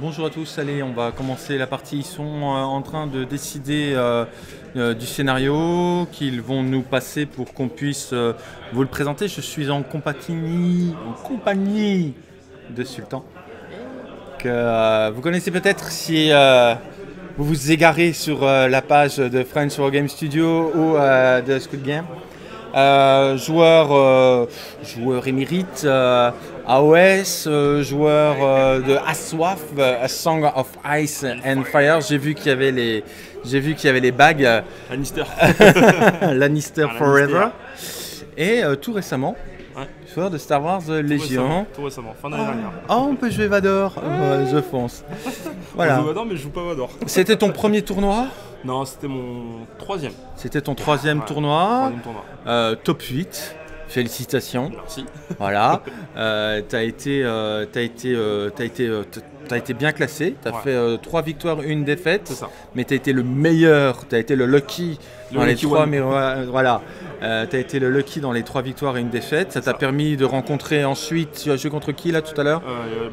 Bonjour à tous, allez, on va commencer la partie. Ils sont en train de décider du scénario qu'ils vont nous passer pour qu'on puisse vous le présenter. Je suis en compagnie de Sultan, que vous connaissez peut-être si vous vous égarez sur la page de French Wargame Studio ou de Squid Game. Joueur émérite, AOS, joueur de Aswaf, A Song of Ice and Fire. J'ai vu qu'il y avait les, bagues. Lannister. Lannister Forever. Et tout récemment, joueur de Star Wars Légion. Tout récemment, fin d'année dernière. Ah, on peut jouer Vador, je fonce. Voilà. On joue Vador, mais je joue pas Vador. C'était ton premier tournoi? Non, c'était mon troisième. C'était ton troisième, ouais, tournoi. Top 8. Félicitations. Merci. Voilà. T'as été bien classé. T'as fait 3 victoires, 1 défaite. C'est ça. Mais t'as été le meilleur. T'as été le lucky dans les 3. Voilà. T'as été le lucky dans les 3 victoires et 1 défaite. Ça t'a permis de rencontrer ensuite. Tu as joué contre qui là tout à l'heure?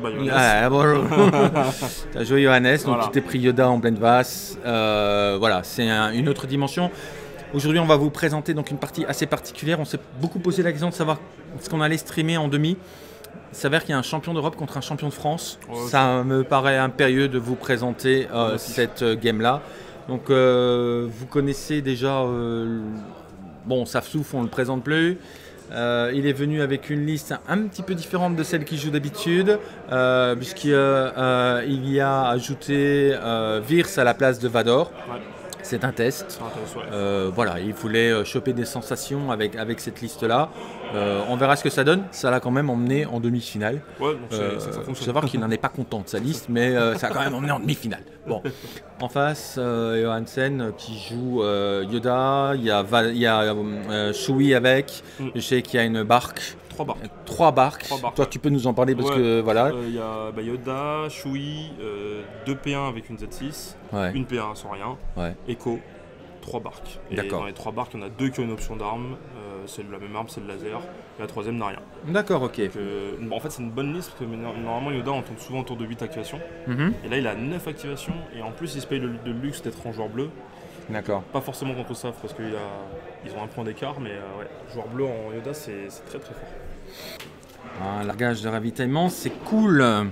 Yohannes. T'as joué Johannes, donc tu t'es pris Yoda en blend vass. Voilà, c'est une autre dimension. Aujourd'hui, on va vous présenter donc une partie assez particulière. On s'est beaucoup posé la question de savoir ce qu'on allait streamer en demi. Il s'avère qu'il y a un champion d'Europe contre un champion de France. Oh, ça me paraît impérieux de vous présenter cette game-là. Donc, vous connaissez déjà... bon, Safsouf, on ne le présente plus. Il est venu avec une liste un petit peu différente de celle qu'il joue d'habitude, puisqu'il y a ajouté Veers à la place de Vador. Ouais. C'est un test. Ouais. Voilà, il voulait choper des sensations avec cette liste-là. On verra ce que ça donne. Ça l'a quand même emmené en demi-finale. Ouais, faut savoir qu'il n'en est pas content de sa liste, mais ça l'a quand même emmené en demi-finale. Bon. En face, Johansen qui joue Yoda. Il y a, Chewie avec. Je sais qu'il y a une barque. 3 barques. Toi, tu peux nous en parler parce que voilà. Il y a Yoda, Chewie, 2 P1 avec une Z6, une P1 sans rien, Echo, 3 barques. Et dans les 3 barques, il y en a 2 qui ont une option d'arme. C'est la même arme, c'est le laser. Et la troisième n'a rien. D'accord, ok. Donc, en fait, c'est une bonne liste parce que normalement, Yoda, on tourne souvent autour de 8 activations. Et là, il a 9 activations. Et en plus, il se paye le luxe d'être en joueur bleu. D'accord. Pas forcément contre Saf parce qu'ils ont un point d'écart, mais joueur bleu en Yoda, c'est très très fort. Un largage de ravitaillement, c'est cool. Ouais.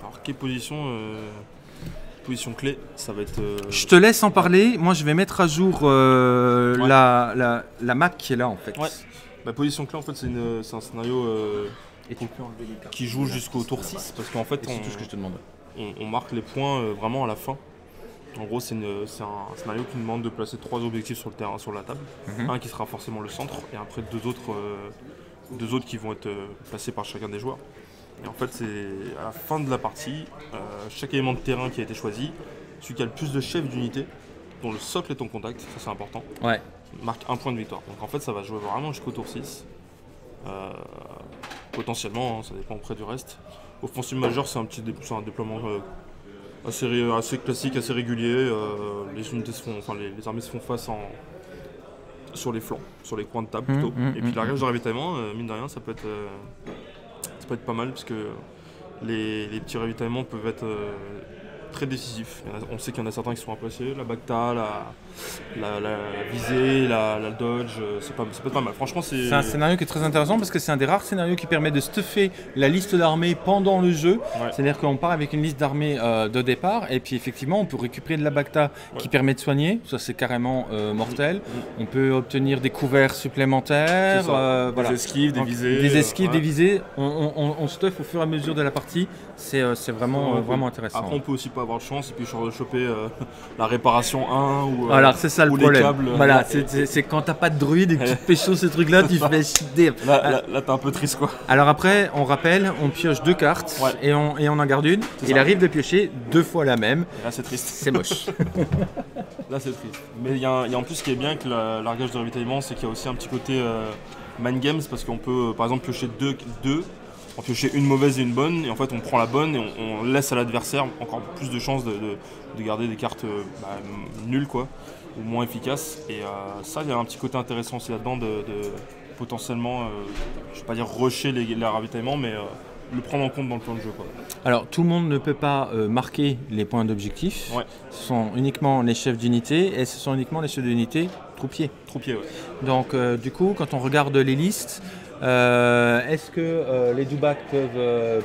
Alors, quelle position position clé, ça va être... Je te laisse en parler. Moi, je vais mettre à jour la map qui est là, en fait. Ouais. Bah, position clé, en fait, c'est un scénario qui joue jusqu'au tour 6. Parce qu'en fait, c'est tout ce que je te demande. On marque les points vraiment à la fin. En gros, c'est un scénario qui nous demande de placer 3 objectifs sur le terrain, sur la table. Un qui sera forcément le centre, et après 2 autres qui vont être placés par chacun des joueurs. Et en fait, c'est à la fin de la partie, chaque élément de terrain qui a été choisi, celui qui a le plus de chefs d'unité, dont le socle est en contact, ça c'est important, marque un point de victoire. Donc en fait, ça va jouer vraiment jusqu'au tour 6. Potentiellement, hein, ça dépend près du reste. Offensive majeure, c'est un déploiement assez classique, assez régulier. Les unités se font, enfin les armées se font face sur les flancs, sur les coins de table plutôt. Et puis largage de ravitaillement, mine de rien, ça peut être pas mal parce que les petits ravitaillements peuvent être très décisifs. On sait qu'il y en a certains qui sont appréciés, la Bacta, la Visée, la Dodge, ça peut être pas mal. Franchement, c'est un scénario qui est très intéressant parce que c'est un des rares scénarios qui permet de stuffer la liste d'armées pendant le jeu. Ouais. C'est-à-dire qu'on part avec une liste d'armées de départ et puis effectivement, on peut récupérer de la Bacta qui permet de soigner. Ça, c'est carrément mortel. On peut obtenir des couverts supplémentaires. Voilà. Des esquives, des visées. Des esquives, des visées. On stuff au fur et à mesure de la partie. C'est vraiment, vraiment intéressant. Après, on peut aussi pas avoir de chance et puis je choper la réparation 1 ou alors c'est ça le problème. Câbles, voilà, c'est quand t'as pas de druide et que tu te pécho ce truc là, tu fais chier. Là t'es un peu triste quoi. Alors après, on rappelle, on pioche 2 cartes et on en garde une. Il arrive de piocher 2 fois la même. Et là c'est triste. C'est moche. Là c'est triste. Mais il y a en plus ce qui est bien que le largage de ravitaillement, c'est qu'il y a aussi un petit côté mind games parce qu'on peut par exemple piocher 2. On piochait une mauvaise et une bonne, et en fait on prend la bonne et on laisse à l'adversaire encore plus de chances de garder des cartes nulles quoi, ou moins efficaces. Et ça, il y a un petit côté intéressant aussi là-dedans de potentiellement, je ne vais pas dire rusher les ravitaillements, mais le prendre en compte dans le plan de jeu, quoi. Alors tout le monde ne peut pas marquer les points d'objectif, ouais. Ce sont uniquement les chefs d'unité et ce sont uniquement les chefs d'unité troupiers. Troupiers, ouais. Donc du coup quand on regarde les listes, est-ce que les Dewbacks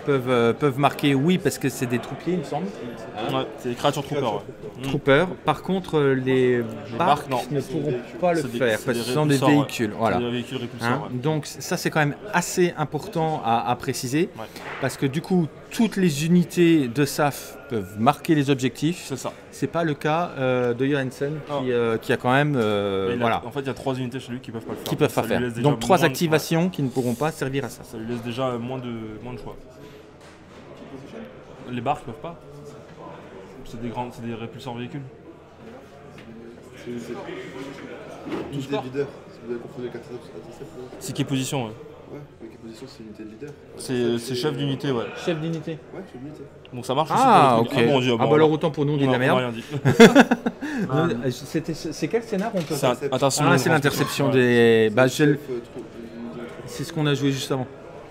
peuvent marquer? Oui, parce que c'est des troupiers, il me semble. Ouais, c'est des créatures troopers. Ouais. Troopers. Par contre, les barques ne pourront pas le faire parce que ce sont des véhicules. Ouais. Voilà. Des véhicules répulseurs, hein? Ouais. Donc ça, c'est quand même assez important à préciser, ouais. Parce que du coup, toutes les unités de SAF peuvent marquer les objectifs. C'est ça. C'est pas le cas de Johansen, oh. Qui a quand même. Voilà. En fait, il y a 3 unités chez lui qui peuvent pas le faire. Qui peuvent pas faire. Donc 3 activations, ouais. Qui ne pourront pas servir à ça. Ça lui laisse déjà moins de choix. Les barques peuvent pas. C'est des répulseurs véhicules. C'est l'unité de leader. Vous avez confondu les 4 7. C'est quelle position, ouais. Ouais, mais quelle position c'est l'unité de leader? C'est chef d'unité, ouais. Chef d'unité? Ouais, chef d'unité. Donc ça marche. Ah, ok. Ah, bon, alors autant pour nous, on dit de la merde. C'est quel scénar on peut faire? Ah, c'est l'interception des. C'est ce qu'on a joué juste avant.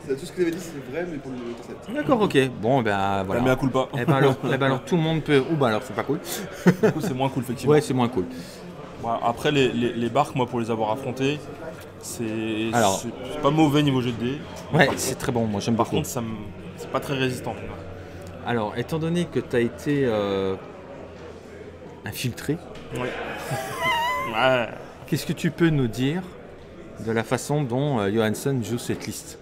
Tout ce que vous avez dit, c'est vrai, mais pour le concept. D'accord, ok. Bon, ben voilà. Mais à cool pas. Eh ben alors, tout le monde peut. Ou ben alors, c'est pas cool. Du coup, c'est moins cool, effectivement. Ouais, c'est moins cool. Bon, après, les barques, moi, pour les avoir affrontées, c'est pas mauvais niveau jeu de dés. Ouais, c'est très bon, moi j'aime beaucoup. Par contre, c'est pas très résistant. Alors, étant donné que tu as été infiltré, ouais. Ouais. Qu'est-ce que tu peux nous dire de la façon dont Johansen joue cette liste?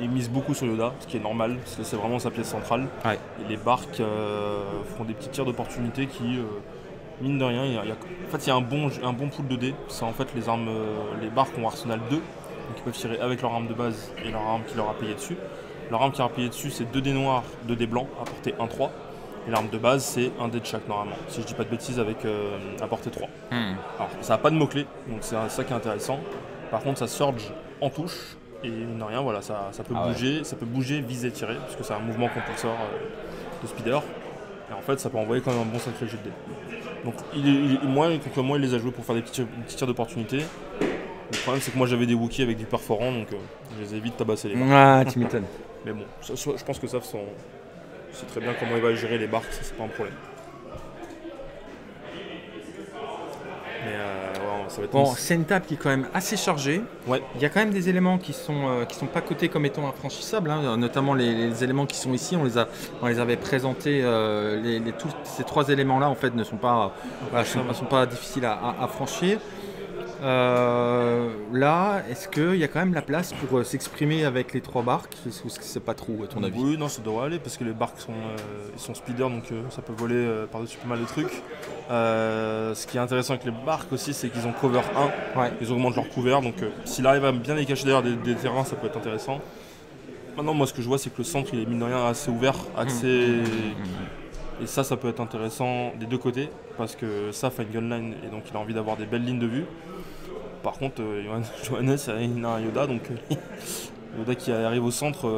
Il mise beaucoup sur Yoda, ce qui est normal, parce que c'est vraiment sa pièce centrale. Ouais. Et les barques font des petits tirs d'opportunité qui, mine de rien, il y a un bon pool de dés. C'est en fait les armes, les barques ont arsenal 2, donc ils peuvent tirer avec leur arme de base et leur arme qui leur a payé dessus. Leur arme qui leur a payé dessus, c'est 2 dés noirs, 2 dés blancs, à portée 1-3. Et l'arme de base, c'est 1 dé de chaque normalement, si je dis pas de bêtises, avec à portée 3. Mmh. Alors ça n'a pas de mots-clés, donc c'est ça qui est intéressant. Par contre, ça surge en touche, et mine de rien, voilà, ça peut bouger, ouais. Ça peut bouger, viser, tirer, puisque c'est un mouvement compulsor de speeder. Et en fait, ça peut envoyer quand même un bon sacré jeu de dés. Donc moi, il les a joués pour faire des petits tirs d'opportunité. Le problème, c'est que moi, j'avais des Wookiees avec du Perforant, donc je les ai vite tabassés les barques. Ah, tu m'étonnes. Mais bon, je pense que ça, c'est très bien comment il va gérer les barques, c'est pas un problème. Mais ouais, ça va être bon, c'est une table qui est quand même assez chargée. Ouais. Il y a quand même des éléments qui sont pas cotés comme étant infranchissables, hein, notamment les éléments qui sont ici. On les avait présentés. Tous ces 3 éléments-là, en fait, ne sont pas, voilà, sont pas difficiles à franchir. Là, est-ce qu'il y a quand même la place pour s'exprimer avec les 3 barques? C'est pas trop, à ton avis? Oui, non, ça devrait aller parce que les barques sont speeder, donc ça peut voler par-dessus pas mal de trucs. Ce qui est intéressant avec les barques aussi, c'est qu'ils ont cover 1, ouais. Ils augmentent leur couvert, donc s'il arrive à bien les cacher derrière des terrains, ça peut être intéressant. Maintenant, moi, ce que je vois, c'est que le centre, il est mine de rien assez ouvert, axé. Et ça peut être intéressant des 2 côtés, parce que ça fait une gunline et donc il a envie d'avoir des belles lignes de vue. Par contre, Johannes, il a un Yoda, donc Yoda qui arrive au centre,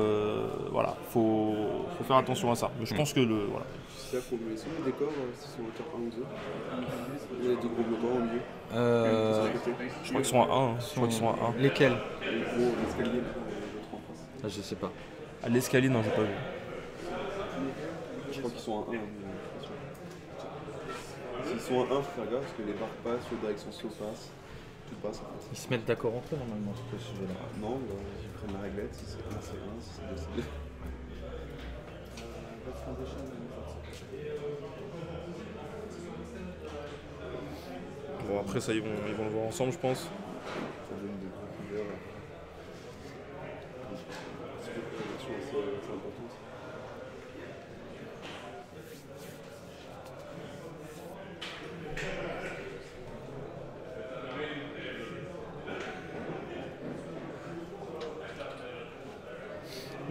voilà, faut faire attention à ça. Mais je pense que le. Voilà. C'est là qu'on met sous le décor, c'est sur hauteur 1 ou 2. Il y a 2 gros bloquants au milieu. Je crois qu'ils sont à 1. Hein. Je crois qu'ils sont à 1. Lesquels? L'escalier, ah, je sais pas. À l'escalier, non, j'ai pas vu. Je crois qu'ils sont à 1. S'ils sont à 1, faut faire gaffe parce que les barres passent, les directions slow passent. Ils se mettent d'accord entre eux normalement sur ce sujet-là. Non, ils prennent la réglette, si c'est 1, c'est 1, si c'est 2, c'est 2. Bon, après ça, ils vont le voir ensemble, je pense.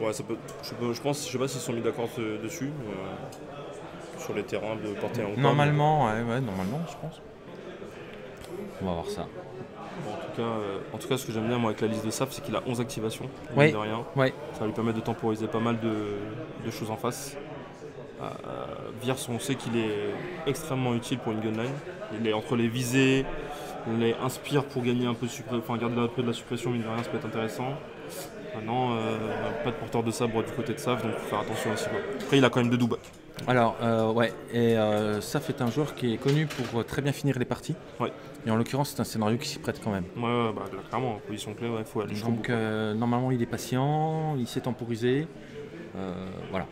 Ouais, ça peut, je sais pas s'ils sont mis d'accord dessus, sur les terrains de portée en normalement, mais... ouais, normalement, je pense. On va voir ça. Bon, en tout cas, ce que j'aime bien moi avec la liste de SAF, c'est qu'il a 11 activations, ouais. Mine de rien. Ouais. Ça va lui permettre de temporiser pas mal de choses en face. Veers, on sait qu'il est extrêmement utile pour une gunline. Il est entre les visées, les inspire pour gagner un peu de suppression, enfin garder un peu de la suppression, mine de rien, ça peut être intéressant. Maintenant, pas de porteur de sabre du côté de Saf, donc il faut faire attention aussi. Après, il a quand même deux Dewbacks. Alors, ouais, et Saf est un joueur qui est connu pour très bien finir les parties. Ouais. Et en l'occurrence, c'est un scénario qui s'y prête quand même. Ouais, bah, là, clairement, position clé, il faut aller jusqu'au bout. Donc, normalement, il est patient, il sait temporiser. Voilà.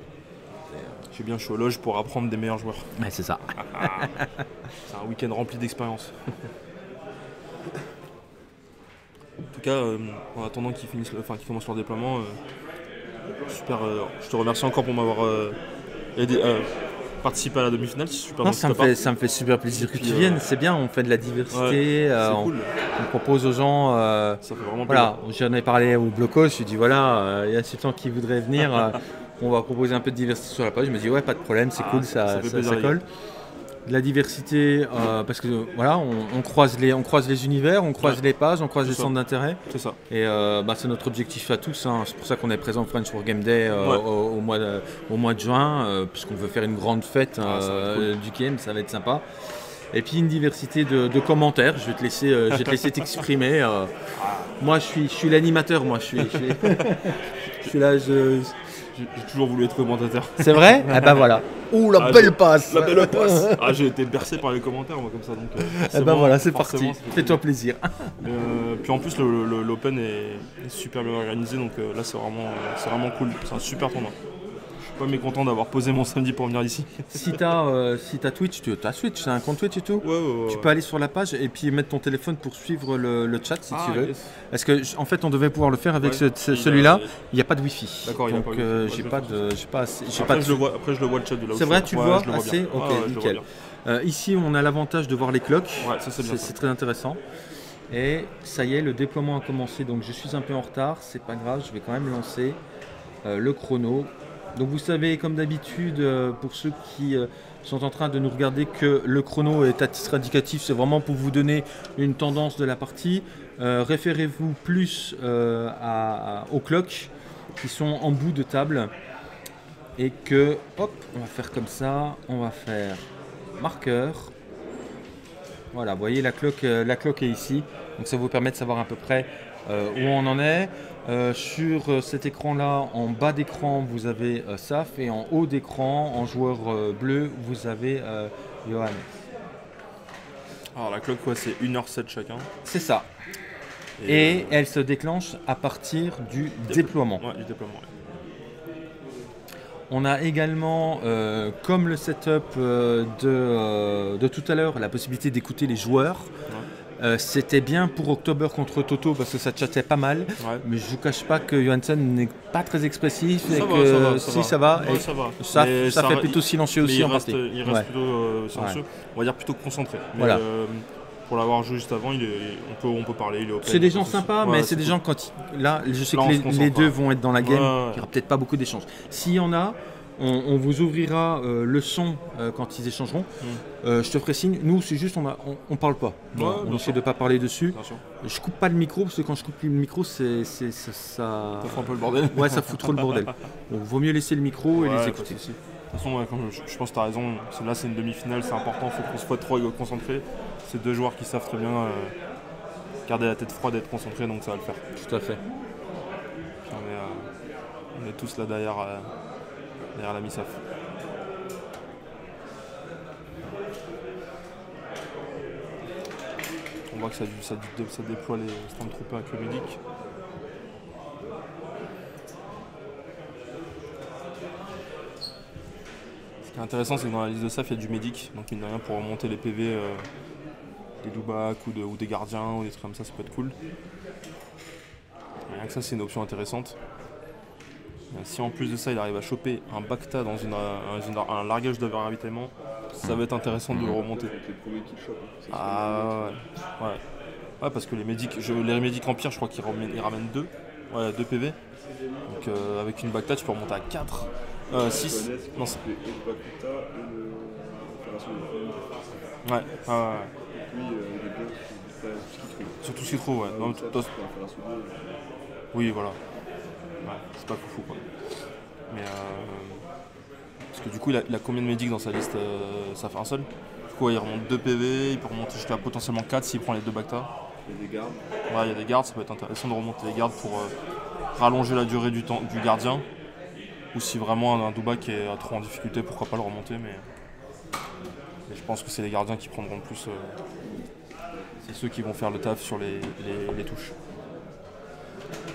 J'ai bien chaud aux loges pour apprendre des meilleurs joueurs. Ouais, c'est ça. C'est un week-end rempli d'expérience. En tout cas, en attendant qu'ils commencent leur déploiement, super, je te remercie encore pour m'avoir aidé à participer à la demi-finale. Non, ça me fait super plaisir que tu viennes, c'est bien, on fait de la diversité, ouais, cool. On propose aux gens, ça fait vraiment voilà, j'en ai parlé au Blocos, je lui ai dit voilà, il y a ces gens qui voudraient venir, on va proposer un peu de diversité sur la page, il m'a dit ouais, pas de problème, c'est cool, ça colle. De la diversité, parce que voilà, on croise les univers, on croise les pages, on croise les centres d'intérêt. C'est ça. Et bah, c'est notre objectif à tous, hein. C'est pour ça qu'on est présent au French War Game Day au mois de juin, puisqu'on veut faire une grande fête du game, ça va être sympa. Et puis une diversité de commentaires, je vais te laisser t'exprimer. Moi je suis l'animateur, moi je suis là, j'ai toujours voulu être commentateur. C'est vrai? Ah bah voilà. Ouh, la belle passe! La belle passe! Ah, j'ai été bercé par les commentaires, moi, comme ça. Donc, ah bah voilà, c'est parti. Fais-toi plaisir. Puis en plus, l'Open est super bien organisé, donc là, c'est vraiment cool. C'est un super tournoi. Je suis pas mécontent d'avoir posé mon samedi pour venir ici. Si t'as Twitch, t'as Twitch, c'est un compte Twitch et tout. Ouais, ouais, ouais. Tu peux aller sur la page et puis mettre ton téléphone pour suivre le chat si tu veux. Parce que en fait, on devait pouvoir le faire avec celui-là. Il n'y a pas de Wi-Fi. D'accord. Donc j'ai pas de, Après, je le vois le chat de là. C'est vrai, tu le vois assez. Ok, nickel. Ici, on a l'avantage de voir les cloques. C'est très intéressant. Et ça y est, le déploiement a commencé. Donc je suis un peu en retard, c'est pas grave. Je vais quand même lancer le chrono. Donc vous savez, comme d'habitude, pour ceux qui sont en train de nous regarder, que le chrono est à titre indicatif, c'est vraiment pour vous donner une tendance de la partie. Référez-vous plus aux cloques qui sont en bout de table. Et que, hop, on va faire comme ça, on va faire marqueur. Voilà, vous voyez, la cloque est ici. Donc ça vous permet de savoir à peu près où on en est. Sur cet écran-là, en bas d'écran, vous avez Saf, et en haut d'écran, en joueur bleu, vous avez Johannes. Alors la cloque, quoi, c'est 1h07 chacun. C'est ça. Et elle se déclenche à partir du déploiement. Ouais, du déploiement, ouais. On a également, comme le setup de tout à l'heure, la possibilité d'écouter les joueurs. Ouais. C'était bien pour October contre Toto parce que ça chattait pas mal, ouais. Mais je vous cache pas que Johansson n'est pas très expressif et que si ça va, ça fait plutôt silencieux aussi en partie. Il reste plutôt silencieux, on va dire plutôt concentré. Mais voilà. Pour l'avoir joué juste avant, on peut parler. C'est des gens sympas, mais c'est des gens quand là, je sais que les deux vont être dans la game, il n'y aura peut-être pas beaucoup d'échanges. S'il y en a, on vous ouvrira le son quand ils échangeront. Je te ferai signe. Nous, c'est juste, on parle pas. Ouais, on essaie de pas parler dessus. Je coupe pas le micro parce que quand je coupe le micro, ça fout un peu le bordel. Ouais, ça fout trop le bordel. Donc, vaut mieux laisser le micro et les écouter. De toute façon, ouais, je pense que tu as raison. Là, c'est une demi-finale, c'est important. Il faut qu'on soit trop concentré. C'est deux joueurs qui savent très bien garder la tête froide et être concentré, donc ça va le faire. Tout à fait. Puis on est tous là derrière. Derrière la Missaf. On voit que ça déploie les Stormtroopers avec le Medic. Ce qui est intéressant, c'est que dans la liste de Saf, il y a du Medic. Donc, mine de rien, pour remonter les PV des Dewbacks ou des gardiens ou des trucs comme ça peut être cool. Rien que ça, c'est une option intéressante. Si en plus de ça il arrive à choper un Bacta dans un largage de ravitaillement, ça va être intéressant de le remonter. Ah ouais. Ouais, parce que les médics empire, je crois qu'ils ramènent 2 PV. Donc avec une Bacta tu peux remonter à 4. 6. Non, c'est... Ouais, ah, ouais. Surtout ce qu'il trouve, ouais. Non, oui voilà. Ouais, c'est pas foufou quoi. Mais parce que du coup il a combien de médics dans sa liste, ça fait un seul. Du coup ouais, il remonte 2 PV, il peut remonter jusqu'à potentiellement 4 s'il prend les 2 Bacta. Il y a des gardes. Ouais, il y a des gardes, ça peut être intéressant de remonter les gardes pour rallonger la durée du temps du gardien, ou si vraiment un Dewback est trop en difficulté, pourquoi pas le remonter, mais je pense que c'est les gardiens qui prendront plus, c'est ceux qui vont faire le taf sur les touches.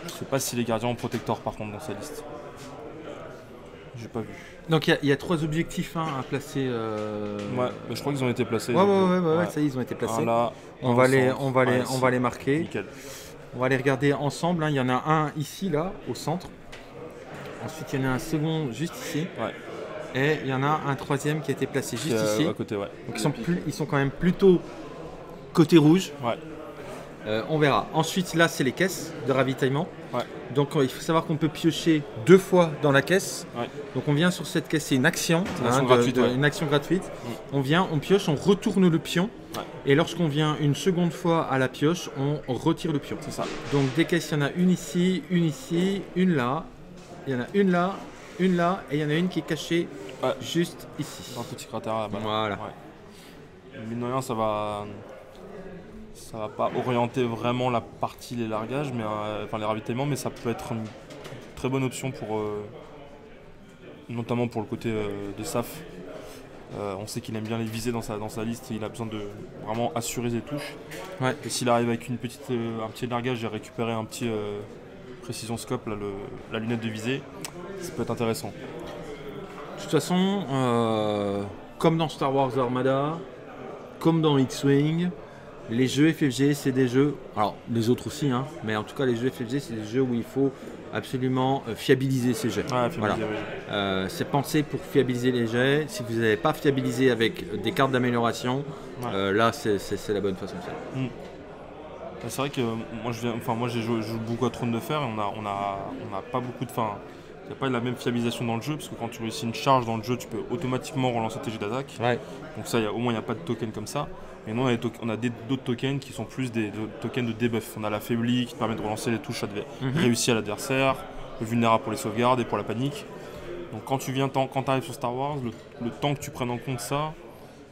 Je sais pas si les gardiens ont protector par contre dans sa liste. J'ai pas vu. Donc il y a trois objectifs hein, à placer. Ouais, je crois qu'ils ont été placés. Ouais, ça y est, ils ont été placés. Voilà, on va les marquer. Nickel. On va les regarder ensemble. Hein. Il y en a un ici, là, au centre. Ensuite, il y en a un second juste ici. Ouais. Et il y en a un troisième qui a été placé juste ici. À côté, ouais. Donc ils sont quand même plutôt côté rouge. Ouais. On verra. Ensuite, là, c'est les caisses de ravitaillement. Ouais. Donc, il faut savoir qu'on peut piocher deux fois dans la caisse. Ouais. Donc, on vient sur cette caisse, c'est une action. Une action gratuite. Ouais. Une action gratuite. Ouais. On vient, on pioche, on retourne le pion. Ouais. Et lorsqu'on vient une seconde fois à la pioche, on retire le pion. C'est ça. Donc, des caisses, il y en a une ici, une ici, une là. Il y en a une là, et il y en a une qui est cachée ouais. Juste ici. Un petit cratère là-bas. Voilà. Ouais. Mine de rien, ça va pas orienter vraiment la partie les largages, mais enfin les ravitaillements, mais ça peut être une très bonne option pour notamment pour le côté de Saf. On sait qu'il aime bien les viser dans sa liste, et il a besoin de vraiment assurer ses touches. Ouais. Et s'il arrive avec une petite, un petit largage et récupérer un petit précision scope, là, la lunette de visée, ça peut être intéressant. De toute façon, comme dans Star Wars Armada, comme dans X-Wing, les jeux FFG, c'est des jeux, alors les autres aussi, hein, mais en tout cas les jeux FFG, c'est des jeux où il faut absolument fiabiliser ses jets. Ah, voilà. Oui. C'est pensé pour fiabiliser les jets. Si vous n'avez pas fiabilisé avec des cartes d'amélioration, ouais. Là c'est la bonne façon de faire. Mm. C'est vrai que moi j'ai joué beaucoup à Trône de Fer et on a pas beaucoup de... Enfin, il n'y a pas la même fiabilisation dans le jeu, parce que quand tu réussis une charge dans le jeu, tu peux automatiquement relancer tes jets d'attaque. Ouais. Donc ça, au moins il n'y a pas de token comme ça. Et nous, on a d'autres tokens qui sont plus des tokens de debuff. On a la faiblie qui te permet de relancer les touches réussies à l'adversaire, le vulnérable pour les sauvegardes et pour la panique. Donc quand tu arrives sur Star Wars, le temps que tu prennes en compte ça,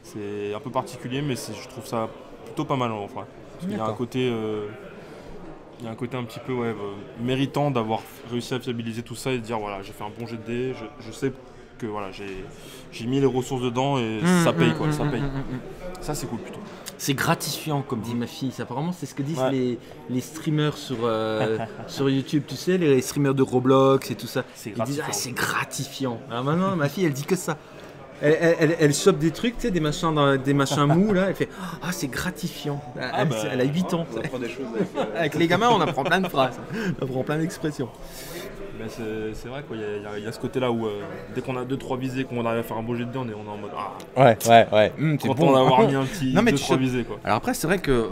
c'est un peu particulier, mais je trouve ça plutôt pas mal en vrai. Il y a un côté, un petit peu ouais, méritant d'avoir réussi à fiabiliser tout ça et de dire voilà, j'ai fait un bon jet de dés, je sais que voilà, j'ai mis les ressources dedans et ça paye quoi, ça paye. Ça c'est cool plutôt. C'est gratifiant comme dit ma fille, ça, apparemment c'est ce que disent ouais. les streamers sur YouTube, tu sais, les streamers de Roblox et tout ça. Ils disent ah c'est gratifiant. Alors maintenant ma fille elle dit que ça. Elle chope des trucs, tu sais, des machins mous là, elle fait ah oh, c'est gratifiant. Elle a 8 ans. On apprend des choses avec les gamins, on apprend plein de phrases, on apprend plein d'expressions. Ben c'est vrai quoi, il y a ce côté là où dès qu'on a 2-3 visées, qu'on arrive à faire un beau jet de dés, on est en mode ah ouais. Content bon d'avoir mis un petit 2-3 visées quoi. Alors après c'est vrai que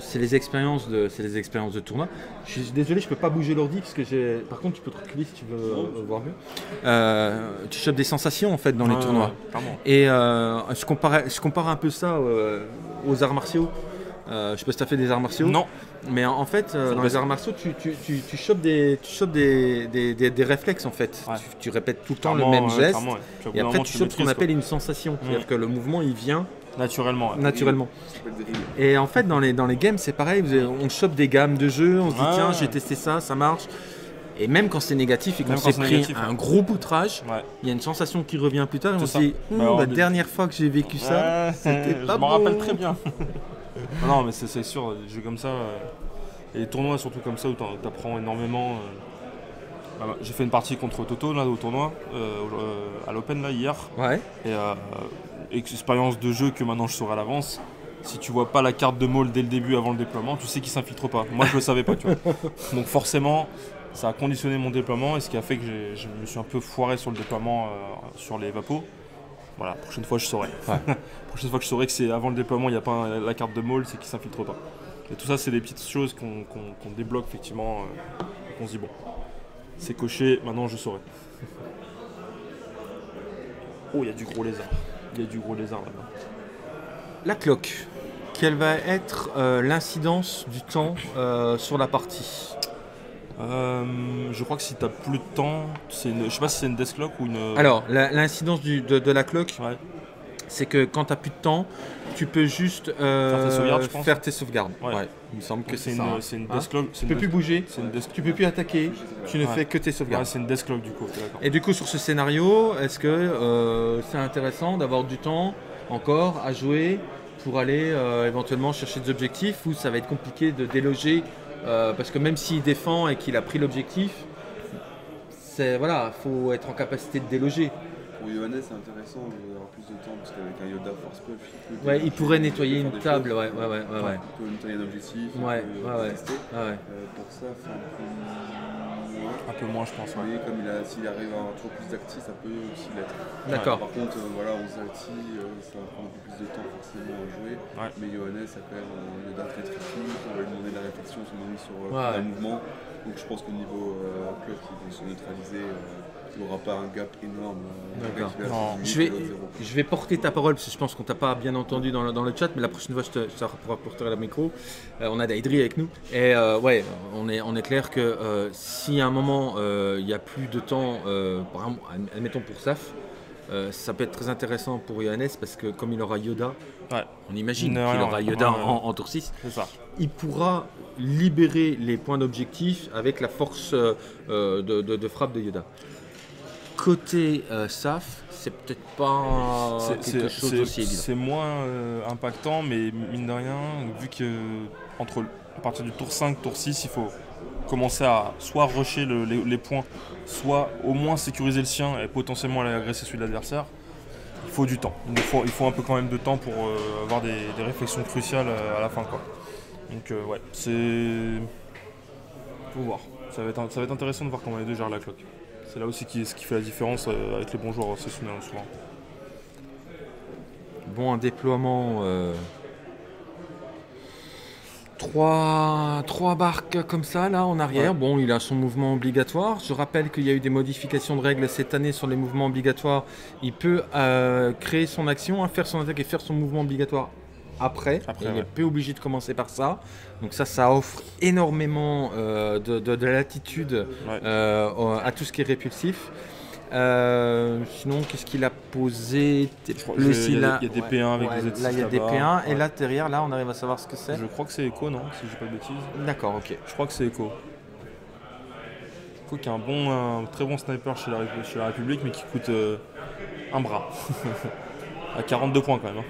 c'est les expériences de tournoi. Je suis désolé, je peux pas bouger l'ordi parce que j'ai. Par contre, tu peux te reculer si tu veux voir mieux. Tu chopes des sensations en fait dans les tournois. Et je compare un peu ça aux arts martiaux. Je sais pas si t'as fait des arts martiaux. Non. Mais en fait, dans les arts martiaux, tu chopes des réflexes en fait. Ouais. Tu répètes tout le temps le même geste. Et après, tu chopes ce qu'on appelle une sensation. C'est-à-dire que le mouvement, il vient. Naturellement. Ouais. Naturellement. Et en fait, dans les games, c'est pareil. On chope des gammes de jeux. On se dit, tiens, j'ai testé ça, ça marche. Et même quand c'est négatif et qu'on s'est pris un gros poutrage, il y a une sensation qui revient plus tard. Et on se dit, la dernière fois que j'ai vécu ça, c'était pas bon. Je m'en rappelle très bien. Non, mais c'est sûr, des jeux comme ça, et les tournois surtout comme ça où t'apprends énormément. J'ai fait une partie contre Toto là, au tournoi, à l'Open là, hier. Ouais. Et expérience de jeu que maintenant je saurai à l'avance. Si tu vois pas la carte de Maul dès le début avant le déploiement, tu sais qu'il s'infiltre pas. Moi je le savais pas, tu vois. Donc forcément, ça a conditionné mon déploiement et ce qui a fait que je me suis un peu foiré sur le déploiement sur les vapos. Voilà, prochaine fois je saurai. Ouais. Prochaine fois que je saurai que c'est avant le déploiement, il n'y a pas la carte de Maul, c'est qu'il s'infiltre pas. Et tout ça, c'est des petites choses qu'on débloque effectivement. On se dit bon, c'est coché, maintenant je saurai. Oh, il y a du gros lézard. Il y a du gros lézard là-bas. La cloque. Quelle va être l'incidence du temps sur la partie ? Je crois que si tu n'as plus de temps, je ne sais pas si c'est une death clock ou une... Alors, l'incidence de la cloque, ouais. c'est que quand tu n'as plus de temps, tu peux juste faire tes sauvegardes. Ouais. Ouais. Il me semble que c'est ça. Une deathclock. Tu peux plus bouger, tu peux plus attaquer, tu ne fais que tes sauvegardes. Ouais, c'est une deathclock du coup. Et du coup sur ce scénario, est-ce que c'est intéressant d'avoir du temps encore à jouer pour aller éventuellement chercher des objectifs, ou ça va être compliqué de déloger parce que même s'il défend et qu'il a pris l'objectif, voilà, faut être en capacité de déloger. Pour Yohannes, c'est intéressant d'avoir plus de temps parce qu'avec un Yoda Force Push, ouais, il pourrait nettoyer une table, ouais, ouais, ouais, ouais. Il peut nettoyer un objectif, ouais, ouais, tester. Ouais. Pour ça, il faut un peu moins, je pense. Vous voyez, comme s'il arrive à un tour plus d'acti, ça peut aussi l'être. D'accord. Par contre, voilà, 11 acti, ça va prendre un peu plus de temps forcément à jouer. Ouais. Mais Yohannes, ça peut être un Yoda très tricky, on va lui demander la réflexion, son avis sur le mouvement. Donc je pense qu'au niveau club, ils vont se neutraliser. Il n'y aura pas un gap énorme. Je vais porter ta parole parce que je pense qu'on t'a pas bien entendu dans le chat, mais la prochaine fois je te rapporterai le micro. On a Daïdri avec nous et ouais, on est clair que si à un moment il n'y a plus de temps, par exemple, admettons pour Saf, ça peut être très intéressant pour Yohannes parce que comme il aura Yoda, ouais. On imagine qu'il aura Yoda en tour 6, ça. Il pourra libérer les points d'objectif avec la force de frappe de Yoda. Côté SAF, c'est peut-être pas quelque chose aussi évident. C'est moins impactant, mais mine de rien, vu qu'à partir du tour 5, tour 6, il faut commencer à soit rusher les points, soit au moins sécuriser le sien et potentiellement aller agresser celui de l'adversaire, il faut du temps. Donc, il faut un peu quand même de temps pour avoir des réflexions cruciales à la fin, quoi. Donc ouais, faut voir. Ça va être intéressant de voir comment les deux gèrent la cloque. C'est là aussi ce qui fait la différence avec les bons joueurs, c'est souvent. Bon, un déploiement... 3 barques comme ça, là, en arrière. Ouais. Bon, il a son mouvement obligatoire. Je rappelle qu'il y a eu des modifications de règles cette année sur les mouvements obligatoires. Il peut créer son action, faire son attaque et faire son mouvement obligatoire après il est peu obligé de commencer par ça. Donc ça offre énormément de latitude à tout ce qui est répulsif. Sinon, qu'est-ce qu'il a posé? Il y a des P1 avec des Z6. Là, il y a des P1 et là, derrière, là, on arrive à savoir ce que c'est. Je crois que c'est Echo, non? Si je dis pas de bêtises. D'accord, ok. Je crois que c'est Echo. Echo qui est un très bon sniper chez la République, mais qui coûte un bras. À 42 points quand même. Hein.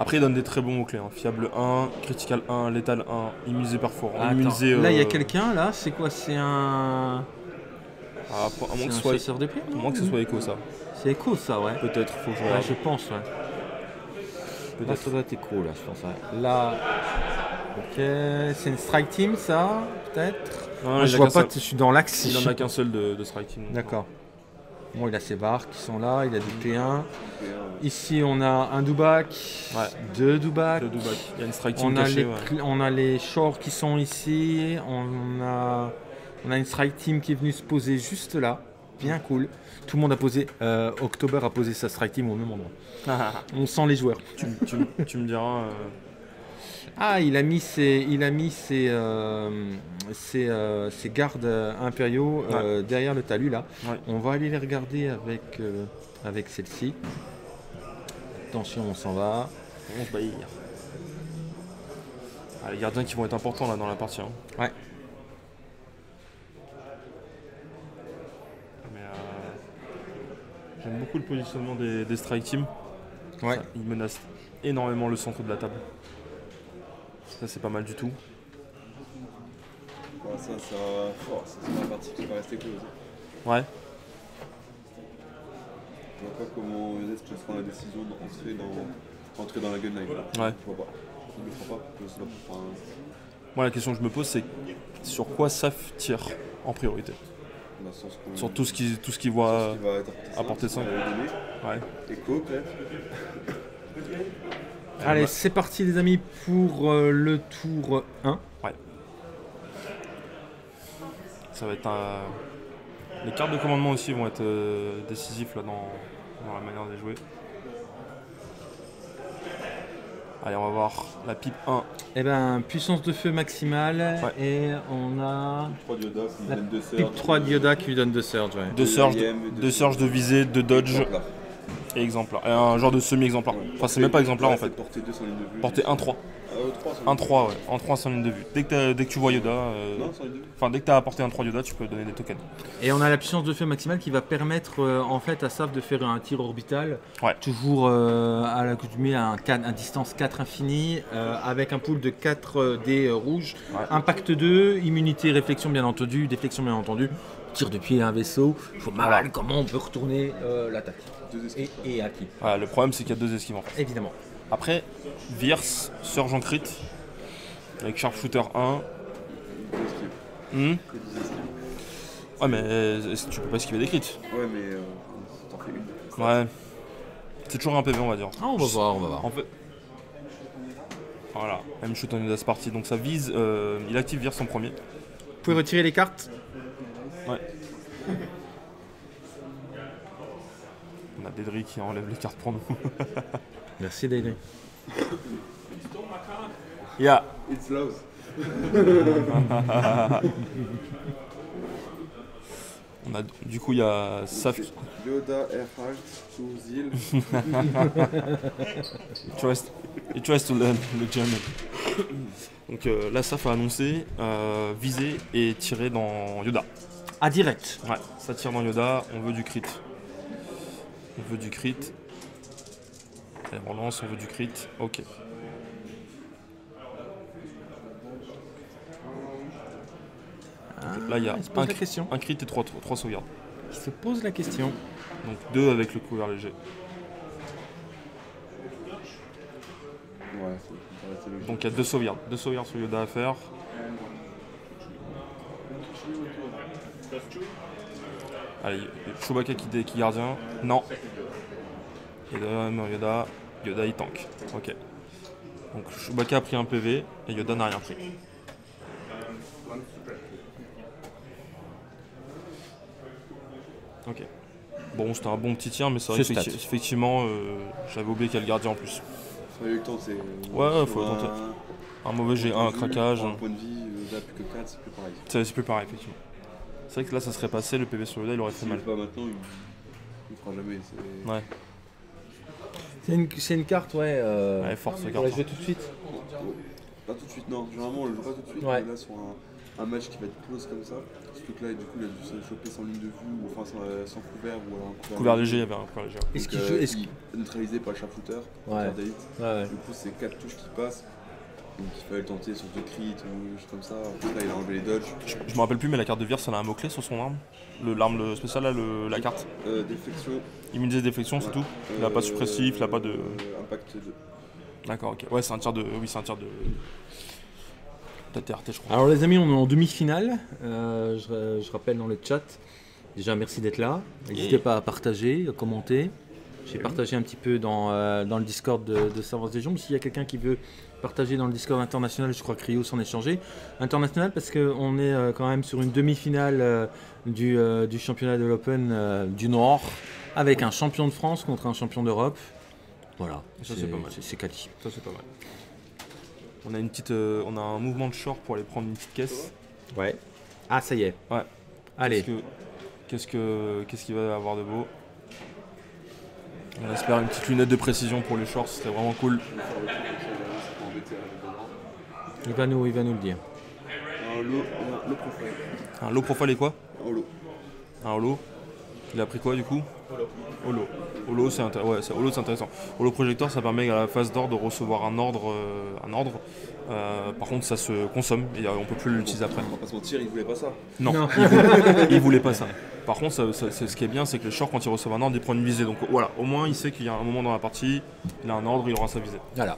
Après, il donne des très bons mots-clés. Hein. Fiable 1, critical 1, létal 1, immunisé perforant. Là, il y a quelqu'un, là, c'est quoi? C'est un. Ah, à moins que ce soit chasseur de pierre, à moins que ce soit Echo, ça. C'est Echo, ça, ouais. Peut-être, faut que je regarde. Ouais, je pense, ouais. Là, ça doit être Echo, là, je pense. Ouais. Là. Ok. C'est une strike team, ça, peut-être. Moi, je vois pas, je suis dans l'axe. Il n'en a qu'un seul de strike team. D'accord. Bon, il a ses barres qui sont là, il a du P1. Ici, on a un Dewback, deux Dewbacks. Il y a une strike team cachée. On a les shorts qui sont ici. On a une strike team qui est venue se poser juste là. Bien cool. Tout le monde a posé. October a posé sa strike team au même endroit. On sent les joueurs. Tu me diras. Ah, il a mis ses gardes impériaux derrière le talus, là. Ouais. On va aller les regarder avec celle-ci. Attention, on s'en va. On se baille. Ah, les gardiens qui vont être importants, là, dans la partie. Hein. Ouais. J'aime beaucoup le positionnement des strike teams. Ouais. Ça, ils menacent énormément le centre de la table. Ça, c'est pas mal du tout. Ouais, ça va fort, c'est la partie qui va rester close. Ouais. Je vois pas comment est-ce que ce sera la décision d'entrer dans la gunline. Ouais. Je vois pas. Il ne fera pas. Moi, la question que je me pose, c'est sur quoi Saf tire en priorité? Bah, sur tout ce qui voit apporter ça. Ouais. Echo, peut-être. Allez, c'est parti les amis pour le tour 1. Ouais. Ça va être un... Les cartes de commandement aussi vont être décisifs là, dans la manière de les jouer. Allez, on va voir la pipe 1. Eh ben, puissance de feu maximale, ouais. Et on a... La pipe 3 de Yoda qui lui donne 2 surges. 2 surges de visée, 2 dodge. Et exemplaire. Et un genre de semi-exemplaire. Ouais, enfin, c'est même pas exemplaire en fait. Portée 2 sans ligne de vue. Portée 1-3. 1-3, ouais. 1-3 sans ligne de vue. Dès que tu vois Yoda. Non, sans ligne de vue. Enfin, dès que tu as apporté 1-3 Yoda, tu peux donner des tokens. Et on a la puissance de feu maximale qui va permettre en fait à Saf de faire un tir orbital. Ouais. Toujours à l'accoutumée à un distance 4 infinie, avec un pool de 4 dés rouges. Ouais. Impact 2, immunité, réflexion bien entendu, déflexion bien entendu. Tire de pied à un vaisseau, il faut mal comment on peut retourner l'attaque. Et à qui voilà, le problème c'est qu'il y a 2 esquives en fait. Évidemment. Après, Veers, Surge en crit, avec Sharpshooter 1. Ouais mais tu peux pas esquiver des crits. Ouais mais t'en fais une. Ouais. C'est toujours un PV on va dire. Ah, on va voir, on va voir. Voilà, même shoot en Udas party, donc ça vise, il active Veers en premier. Vous pouvez retirer les cartes. Ouais. On a Dedry qui enlève les cartes pour nous. Merci Dedry. Yeah. It's loud. On a du coup il y a Saf. Yoda Airhalt to Zil. It tries to learn le German. Donc là Saf a annoncé viser et tirer dans Yoda. Ah direct. Ouais, ça tire dans Yoda, on veut du crit. On veut du crit. Allez, on relance, on veut du crit. Ok. Là, il y a un crit et 3 sauvegardes. Il se pose la question. Donc 2 avec le couvert léger. Ouais, donc il y a 2 sauvegardes. 2 sauvegardes sur Yoda à faire. Allez, Chewbacca qui gardien. Non. Yoda il tank. Ok. Donc Chewbacca a pris un PV et Yoda n'a rien pris. Ok. Bon, c'était un bon petit tir, mais c'est vrai que effectivement, j'avais oublié qu'il y a le gardien en plus. Faut le tenter. Ouais, faut le tenter. Un mauvais G1, un craquage. Un point de vie, là plus que 4, c'est plus pareil. C'est plus pareil, effectivement. C'est vrai que là, ça serait passé, le PV sur Yoda, il aurait fait mal. Pas maintenant, il fera jamais. Ouais. C'est une carte, ouais. Elle est forte, cette carte. On la joue tout de suite. Pas tout de suite, non. Généralement, on le joue pas tout de suite. Ouais. Là, sur un match qui va être close comme ça. Surtout que là, du coup, il a dû se choper sans ligne de vue, ou enfin sans couvert, ou alors un couvert léger. Il y avait un couvert léger. Est-ce qu'il joue neutralisé par le sharpshooter, ouais. Ouais. Du coup, c'est 4 touches qui passent. Donc il fallait le tenter sur 2 crits ou quelque chose comme ça. En fait, là, il a enlevé les dodges. Je me rappelle plus, mais la carte de Veers, ça a un mot-clé sur son arme. L'arme spéciale, là, la carte. Déflexion. Immunité déflexion, c'est tout. Il n'a pas de suppressif, il n'a pas de. Impact 2. D'accord, ok. Ouais, c'est un tir de. Oui, c'est un tir de. TRT, je crois. Alors, les amis, on est en demi-finale. Je rappelle dans le chat. Déjà, merci d'être là. N'hésitez pas à partager, à commenter. J'ai partagé un petit peu dans le Discord de Star Wars Légion. S'il y a quelqu'un qui veut partager dans le Discord international, je crois que Rio s'en est changé. International parce qu'on est quand même sur une demi-finale du championnat de l'Open du Nord avec un champion de France contre un champion d'Europe. Voilà, ça c'est pas mal. C'est quali. Ça c'est pas mal. On a, on a un mouvement de short pour aller prendre une petite caisse. Ouais. Ah ça y est. Ouais. Allez. Qu'est-ce qu'il va avoir de beau? On espère une petite lunette de précision pour les shorts, c'était vraiment cool. Il va nous le dire. Un low profile. Un low profile et quoi? Un holo. Un holo. Il a pris quoi du coup? Holo. Holo. Holo c'est intéressant. Holo Projector ça permet à la phase d'or de recevoir un ordre. Par contre ça se consomme et on peut plus l'utiliser après. On va pas se mentir, il voulait pas ça. Non, non. il voulait pas ça. Par contre, ce qui est bien, c'est que les shorts, quand ils reçoivent un ordre, ils prennent une visée. Donc voilà, au moins, il sait qu'il y a un moment dans la partie, il a un ordre, il aura sa visée. Voilà.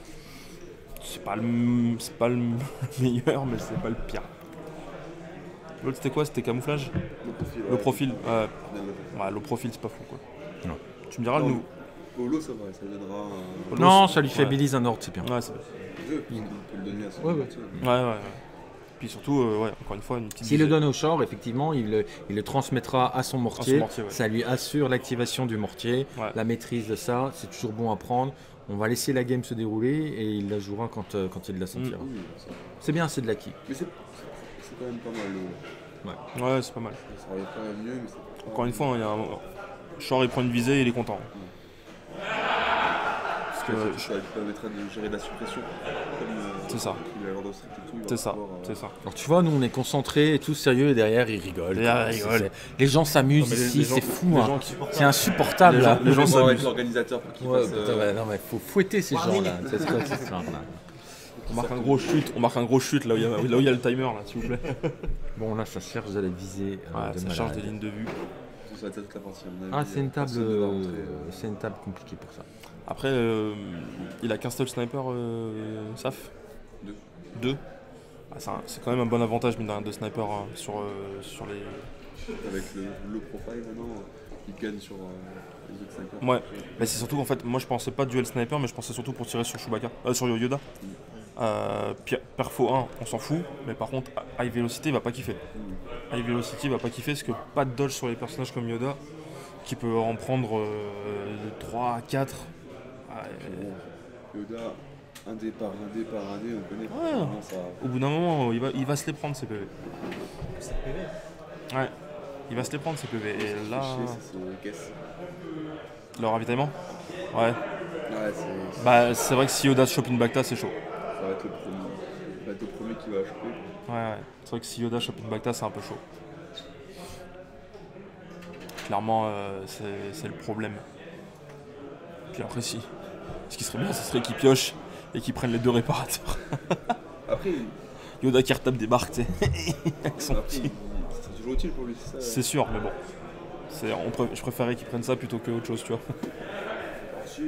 C'est pas le meilleur, mais c'est pas le pire. L'autre, c'était quoi? C'était camouflage? Le profil. Le profil, c'est pas fou, quoi. Non. Tu me diras, nous. Polo, ça va, ça donnera un. Non, ça lui stabilise un ordre, c'est bien. Ouais, c'est bien. Il peut le donner à son ordre. Ouais. Puis surtout, encore une fois, une petite. S'il le donne au short, effectivement, il le transmettra à son mortier. Ça lui assure l'activation du mortier, la maîtrise de ça. C'est toujours bon à prendre. On va laisser la game se dérouler et il la jouera quand il la sentira. Mmh. C'est bien, c'est de l'acquis. Mais c'est quand même pas mal. Le... Ouais, c'est pas mal. Ça aurait quand même mieux, mais c'est pas... Encore une fois, il y a un short, il prend une visée et il est content. Mmh. Parce que ça permettrait de gérer de la suppression. C'est ça. C'est ça. Alors tu vois, nous on est concentrés et tout sérieux et derrière ils rigolent. Les gens s'amusent ici, c'est fou. C'est insupportable là. Les gens s'amusent. L'organisateur pour qu'il fasse. Non mais faut fouetter ces gens là. C'est quoi cette histoire là? On marque un gros chute là où il y a le timer là, s'il vous plaît. Bon là ça cherche de la visée, ça cherche des lignes de vue. Ça va être toute la partie, ah c'est une table, c'est une table compliquée pour ça. Après il a 15 top sniper Saf. 2. Ah, c'est quand même un bon avantage mine de rien de sniper hein, sur les. Avec le profile maintenant, il gagne sur les autres snipers. Ouais, mais c'est surtout qu'en fait moi je pensais pas duel sniper mais je pensais surtout pour tirer sur Chewbacca, sur Yoda. Mm. Perfo 1 on s'en fout, mais par contre High Velocity il va pas kiffer. High Velocity il va pas kiffer parce que pas de dodge sur les personnages comme Yoda qui peut en prendre 3 à 4. Yoda, un dé par année, on connaît. Ouais. Ça... Au bout d'un moment il va se les prendre ces PV. Ouais, il va se les prendre ces PV. Et là... Le ravitaillement. Ouais. C'est vrai que si Yoda chope une Bacta c'est chaud. Ça va être le premier qui va acheter. Ouais. C'est vrai que si Yoda chope une Bacta, c'est un peu chaud. Clairement, c'est le problème. Puis après, si. Ce qui serait bien, ce serait qu'ils piochent et qu'ils prennent les deux réparateurs. Après, Yoda qui retape des barques, tu sais. C'est toujours utile pour lui, c'est ça. C'est sûr, mais bon. Je préférais qu'ils prennent ça plutôt que autre chose, tu vois. Si,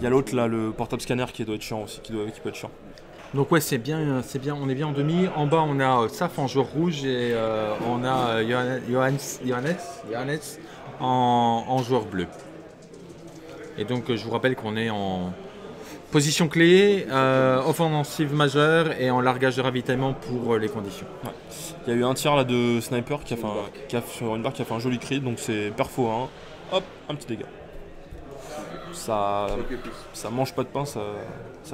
il y a l'autre là, le portable scanner qui doit être chiant aussi, qui peut être chiant. Donc ouais, c'est bien, on est bien en demi. En bas, on a Saf en joueur rouge et on a Johannes en joueur bleu. Et donc je vous rappelle qu'on est en position clé, offensive majeure et en largage de ravitaillement pour les conditions. Ouais. Il y a eu un tir là de sniper qui a fait sur une barre qui a fait un joli cri, donc c'est perfo 1. Hop, un petit dégât. Ça mange pas de pain, ça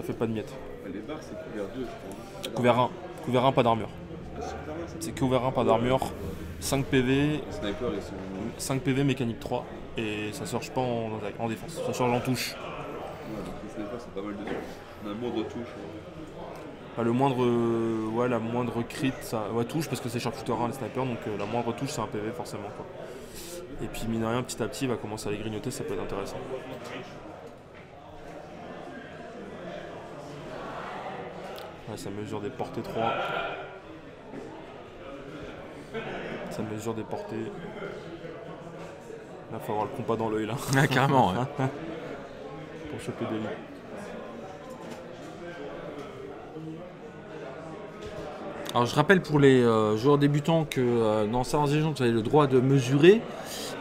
fait pas de miettes. Les barres c'est couvert 2 je crois. Couvert 1. Couvert 1 pas d'armure. C'est couvert 1 pas d'armure. 5 PV. Sniper et 5 PV mécanique 3. Et ça surge pas en défense. Ça surge en touche. Ouais donc les snipers c'est pas mal de touche. On a la moindre touche. Le moindre. Ouais la moindre crit ça. Ouais touche parce que c'est sharpshooter 1 les snipers, donc la moindre touche c'est un PV forcément quoi. Et puis mine de rien, petit à petit, il va commencer à les grignoter, ça peut être intéressant. Ouais, ça mesure des portées 3. Ça mesure des portées... Là, il faut avoir le compas dans l'œil, là. Ah, carrément, ouais. Pour choper des lignes. Alors je rappelle pour les joueurs débutants que dans Star Wars Légion, vous avez le droit de mesurer.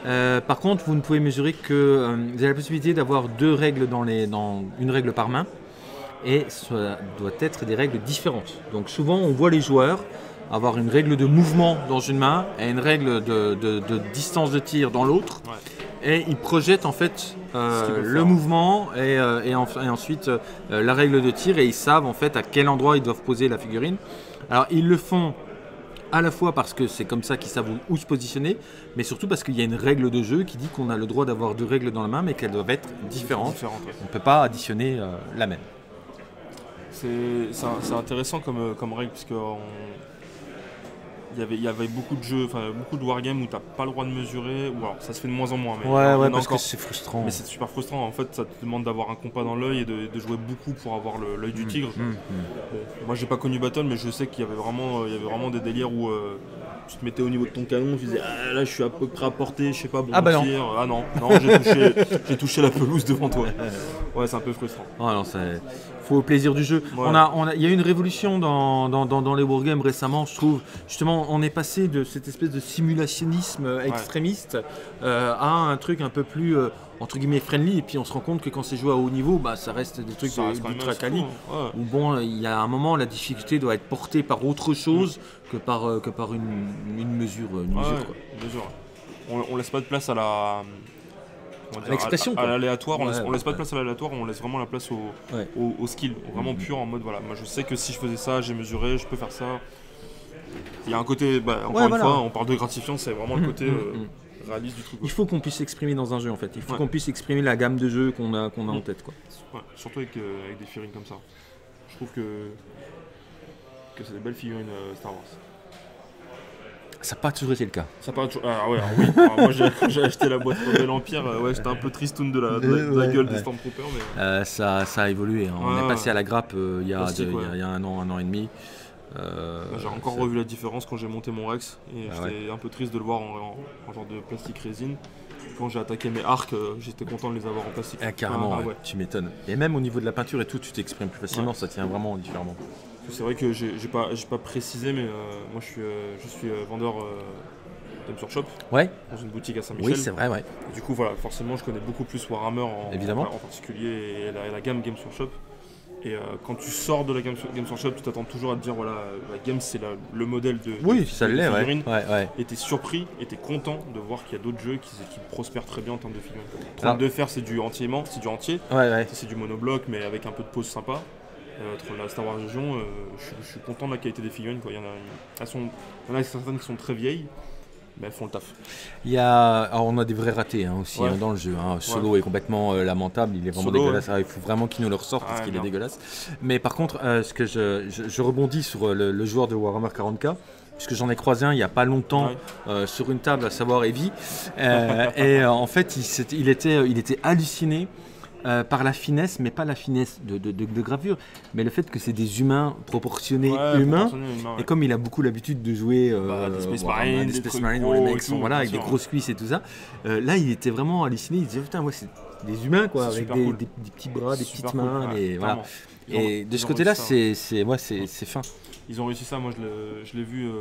Par contre, vous ne pouvez mesurer que vous avez la possibilité d'avoir deux règles dans une règle par main. Et ça doit être des règles différentes. Donc souvent, on voit les joueurs avoir une règle de mouvement dans une main et une règle de distance de tir dans l'autre. Ouais. Et ils projettent en fait le mouvement et ensuite la règle de tir et ils savent en fait à quel endroit ils doivent poser la figurine. Alors ils le font à la fois parce que c'est comme ça qu'ils savent où se positionner, mais surtout parce qu'il y a une règle de jeu qui dit qu'on a le droit d'avoir deux règles dans la main, mais qu'elles doivent être différentes. Ouais. On ne peut pas additionner la même. C'est intéressant comme règle, parce qu'il y avait beaucoup de jeux, enfin beaucoup de wargames où tu n'as pas le droit de mesurer, ou alors ça se fait de moins en moins. Mais ouais, parce que c'est frustrant. Mais c'est super frustrant, en fait ça te demande d'avoir un compas dans l'œil et de jouer beaucoup pour avoir l'œil du tigre. Moi j'ai pas connu Battle, mais je sais qu'il y avait vraiment des délires où tu te mettais au niveau de ton canon, tu disais ah, là je suis à peu près à portée, je sais pas, bon tir, non. Ah non, j'ai touché la pelouse devant toi. Ouais, c'est un peu frustrant. Ah non, faut au plaisir du jeu. Ouais. Il y a eu une révolution dans les wargames récemment, je trouve. Justement, on est passé de cette espèce de simulationnisme extrémiste à un truc un peu plus entre guillemets friendly. Et puis on se rend compte que quand c'est joué à haut niveau, ça reste des trucs ultra-cali. Où bon, il y a un moment, la difficulté doit être portée par autre chose que par une mesure. Une mesure. On laisse pas de place à la. L'expression à l'aléatoire, on laisse pas de place à l'aléatoire, on laisse vraiment la place au skill, vraiment pur, en mode voilà, moi je sais que si je faisais ça, j'ai mesuré, je peux faire ça. Il y a un côté, encore une fois, on parle de gratifiant, c'est vraiment le côté réaliste du truc. Il faut qu'on puisse s'exprimer dans un jeu en fait. Il faut qu'on puisse exprimer la gamme de jeux qu'on a en tête quoi. Ouais, surtout avec des figurines comme ça. Je trouve que c'est des belles figurines Star Wars. Ça n'a pas toujours été le cas. Ça pas toujours... Ah ouais, alors oui. Alors moi j'ai acheté la boîte de l'Empire, ouais, j'étais un peu tristoun de la gueule des Stormtroopers. Mais... ça a évolué, hein. On est passé à la grappe il y a un an et demi. J'ai encore revu la différence quand j'ai monté mon Rex. Et j'étais un peu triste de le voir en genre de plastique résine. Quand j'ai attaqué mes arcs, j'étais content de les avoir en plastique. Ah, carrément, tu m'étonnes. Et même au niveau de la peinture et tout, tu t'exprimes plus facilement, ça tient vraiment différemment. C'est vrai que j'ai pas précisé, mais moi je suis vendeur d'Aim sur Shop dans une boutique à Saint-Michel. Oui, c'est vrai, ouais. Et du coup, voilà, forcément, je connais beaucoup plus Warhammer en particulier et la gamme Games Workshop. Et quand tu sors de la Games Workshop, tu t'attends toujours à te dire, voilà, la Games, c'est le modèle de figurine. Ouais. Et t'es surpris et t'es content de voir qu'il y a d'autres jeux qui prospèrent très bien en termes de figurines. 32 Fer, c'est du entièrement, c'est du entier. Ouais. C'est du monobloc, mais avec un peu de pose sympa. La Star Wars Légion, je suis content de la qualité des figurines. Il y en a certaines qui sont très vieilles, mais elles font le taf. Alors on a des vrais ratés aussi dans le jeu. Solo est complètement lamentable, il est vraiment dégueulasse. Ouais. Il faut vraiment qu'il nous le ressorte parce qu'il est dégueulasse. Mais par contre, ce que je rebondis sur le joueur de Warhammer 40K, puisque j'en ai croisé un il n'y a pas longtemps sur une table, à savoir Evie. Et en fait, il était halluciné. Par la finesse, mais pas la finesse de gravure, mais le fait que c'est des humains proportionnés humains. Et comme il a beaucoup l'habitude de jouer des Space Marines, les mecs sont avec des grosses cuisses et tout ça, là il était vraiment halluciné, il disait putain, moi c'est des humains quoi, avec des petits bras, des petites mains, voilà. Et de ce côté-là, c'est fin. Ils ont réussi ça, moi je l'ai vu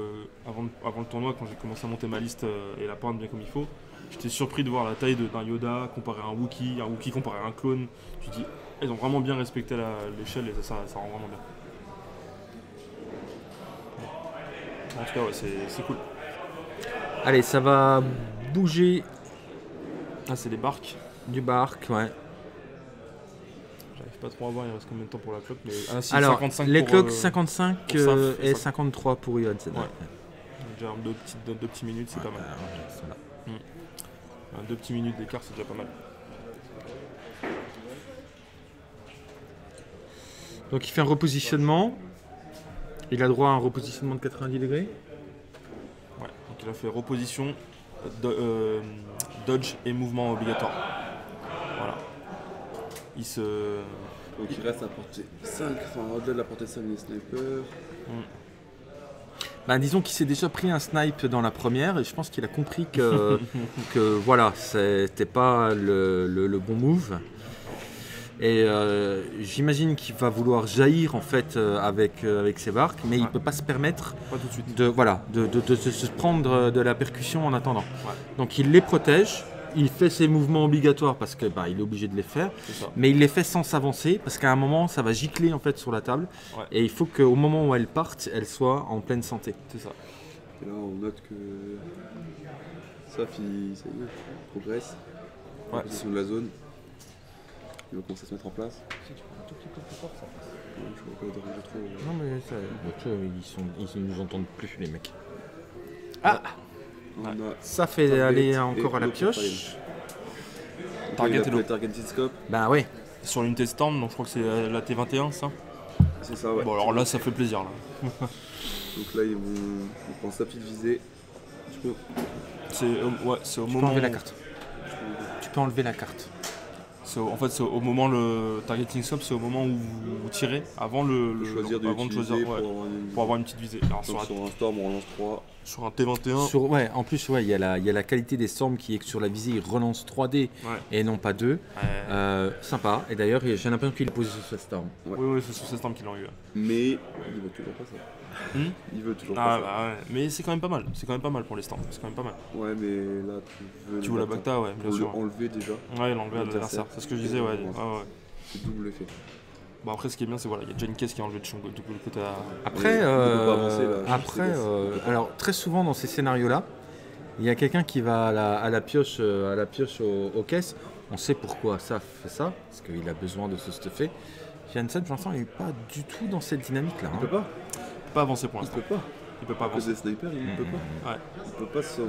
avant le tournoi, quand j'ai commencé à monter ma liste et la peindre bien comme il faut. J'étais surpris de voir la taille d'un Yoda comparé à un Wookiee comparé à un clone. Tu te dis, ils ont vraiment bien respecté l'échelle et ça rend vraiment bien. En tout cas, c'est cool. Allez, ça va bouger. Ah, c'est des barques. Du barque, ouais. J'arrive pas trop à voir, il reste combien de temps pour la cloque, mais... Alors, 55 les cloques, 55 et 53 pour Ion, c'est vrai. Déjà deux petites minutes, c'est pas mal. Voilà. Deux petites minutes d'écart, c'est déjà pas mal. Donc il fait un repositionnement. Il a droit à un repositionnement de 90 degrés. Ouais, donc il a fait reposition, dodge et mouvement obligatoire. Voilà. Donc il reste à portée 5, enfin au-delà de la portée 5 des snipers. Ben, disons qu'il s'est déjà pris un snipe dans la première et je pense qu'il a compris que voilà, c'était pas le bon move. Et j'imagine qu'il va vouloir jaillir en fait avec ses barques, mais il peut pas se permettre de se prendre de la percussion en attendant. Ouais. Donc il les protège. Il fait ses mouvements obligatoires parce que il est obligé de les faire, mais il les fait sans s'avancer parce qu'à un moment ça va gicler en fait sur la table et il faut qu'au moment où elle parte, elle soit en pleine santé. C'est ça. Et là on note que Saf il progresse en position de la zone, il va commencer à se mettre en place. Si tu prends un tout petit peu plus fort, ça passe. Je vois pas de trop. Non mais ça, ils nous entendent plus les mecs. Ah. Ça fait aller encore à la pioche. Target et le targeted scope. Bah oui. Sur l'unité Storm, donc je crois que c'est la T21, ça. C'est ça, ouais. Bon, alors là, ça fait plaisir. Là. Donc là, ils vont prendre sa petite visée. Tu peux. C'est au moment. Tu peux enlever la carte. Tu peux enlever la carte. En fait, c'est au moment le targeting scope, c'est au moment où vous tirez avant de choisir pour avoir une petite visée. Alors, sur un Storm, on relance 3. Sur un T21. En plus, il y a la qualité des Storms qui est que sur la visée, ils relancent 3D et non pas 2. Sympa. Et d'ailleurs, j'ai l'impression qu'il est posé sur cette Storm. Ouais. Oui, c'est sur cette Storm qu'il l'a eu. Mais il veut toujours pas ça. Il veut toujours pas ça. Mais c'est quand même pas mal. C'est quand même pas mal pour les Storms. C'est quand même pas mal. Ouais, mais là, tu veux la Bacta, bien sûr. Enlever déjà. Ouais, l'enlever à l'adversaire. C'est ce que je disais, C'est double effet. Bon, après, ce qui est bien, c'est qu'il y a déjà une caisse qui est enlevée de son côté. Après, alors très souvent dans ces scénarios-là, il y a quelqu'un qui va à la pioche aux caisses. On sait pourquoi ça fait ça, parce qu'il a besoin de se stuffer. Janssen, pour l'instant, il n'est pas du tout dans cette dynamique-là. Il ne peut pas avancer pour l'instant. Il peut pas. Il peut pas avancer. Des snipers, il peut pas. Ouais. Il peut pas se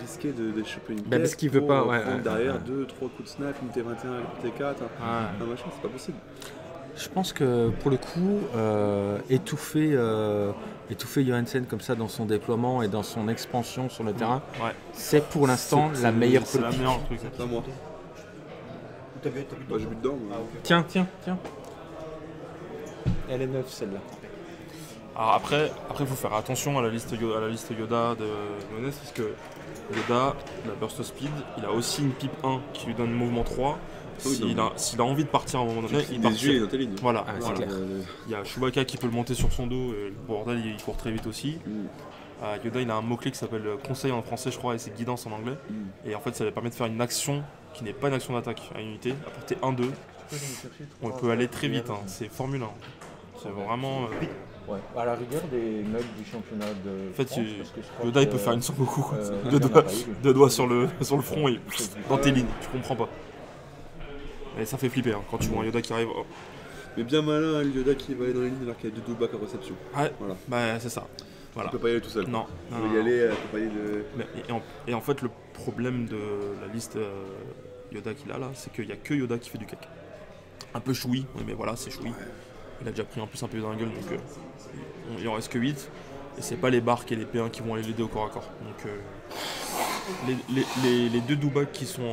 risquer de choper une tête. Parce qu'il veut pas. Ouais, derrière 2-3 coups de snap, une T21, une T4, un machin, c'est pas possible. Je pense que pour le coup, étouffer Johansen comme ça dans son déploiement et dans son expansion sur le terrain, c'est pour l'instant la meilleure politique. C'est la meilleure truc, c'est pas moi. T'as vu dedans. Tiens. Elle est neuve celle-là. Alors après, faut faire attention à la liste Yoda, de Johannes, parce que Yoda, la Burst of Speed, il a aussi une pipe 1 qui lui donne mouvement 3. S'il a envie de partir à un moment donné, il part. Voilà, voilà. Il y a Chewbacca qui peut le monter sur son dos, et le bordel il court très vite aussi. Yoda il a un mot-clé qui s'appelle conseil en français je crois et c'est guidance en anglais. Et en fait ça lui permet de faire une action qui n'est pas une action d'attaque à une unité, à portée 1-2. On peut aller très vite, hein. C'est Formule 1. C'est vraiment... Ouais, à la rigueur des meubles du championnat de France, parce que je crois Yoda il peut faire une Sangoku, deux doigts sur le front et dans tes lignes, tu comprends pas. Et ça fait flipper hein, quand tu vois un Yoda qui arrive. Mais bien malin, le Yoda qui va aller dans les lignes alors qu'il y a deux Dewbacks en réception. Ouais, voilà. Bah c'est ça. Voilà. Tu peux pas y aller tout seul. Non. Et en fait, le problème de la liste Yoda qu'il a là, c'est qu'il n'y a que Yoda qui fait du cake. Un peu Chewie, mais voilà, c'est Chewie. Ouais. Il a déjà pris en plus un peu dans la gueule, donc il en reste que 8. Et c'est pas les barques et les P1 qui vont aller l'aider au corps à corps. Donc les deux Dewbacks qui sont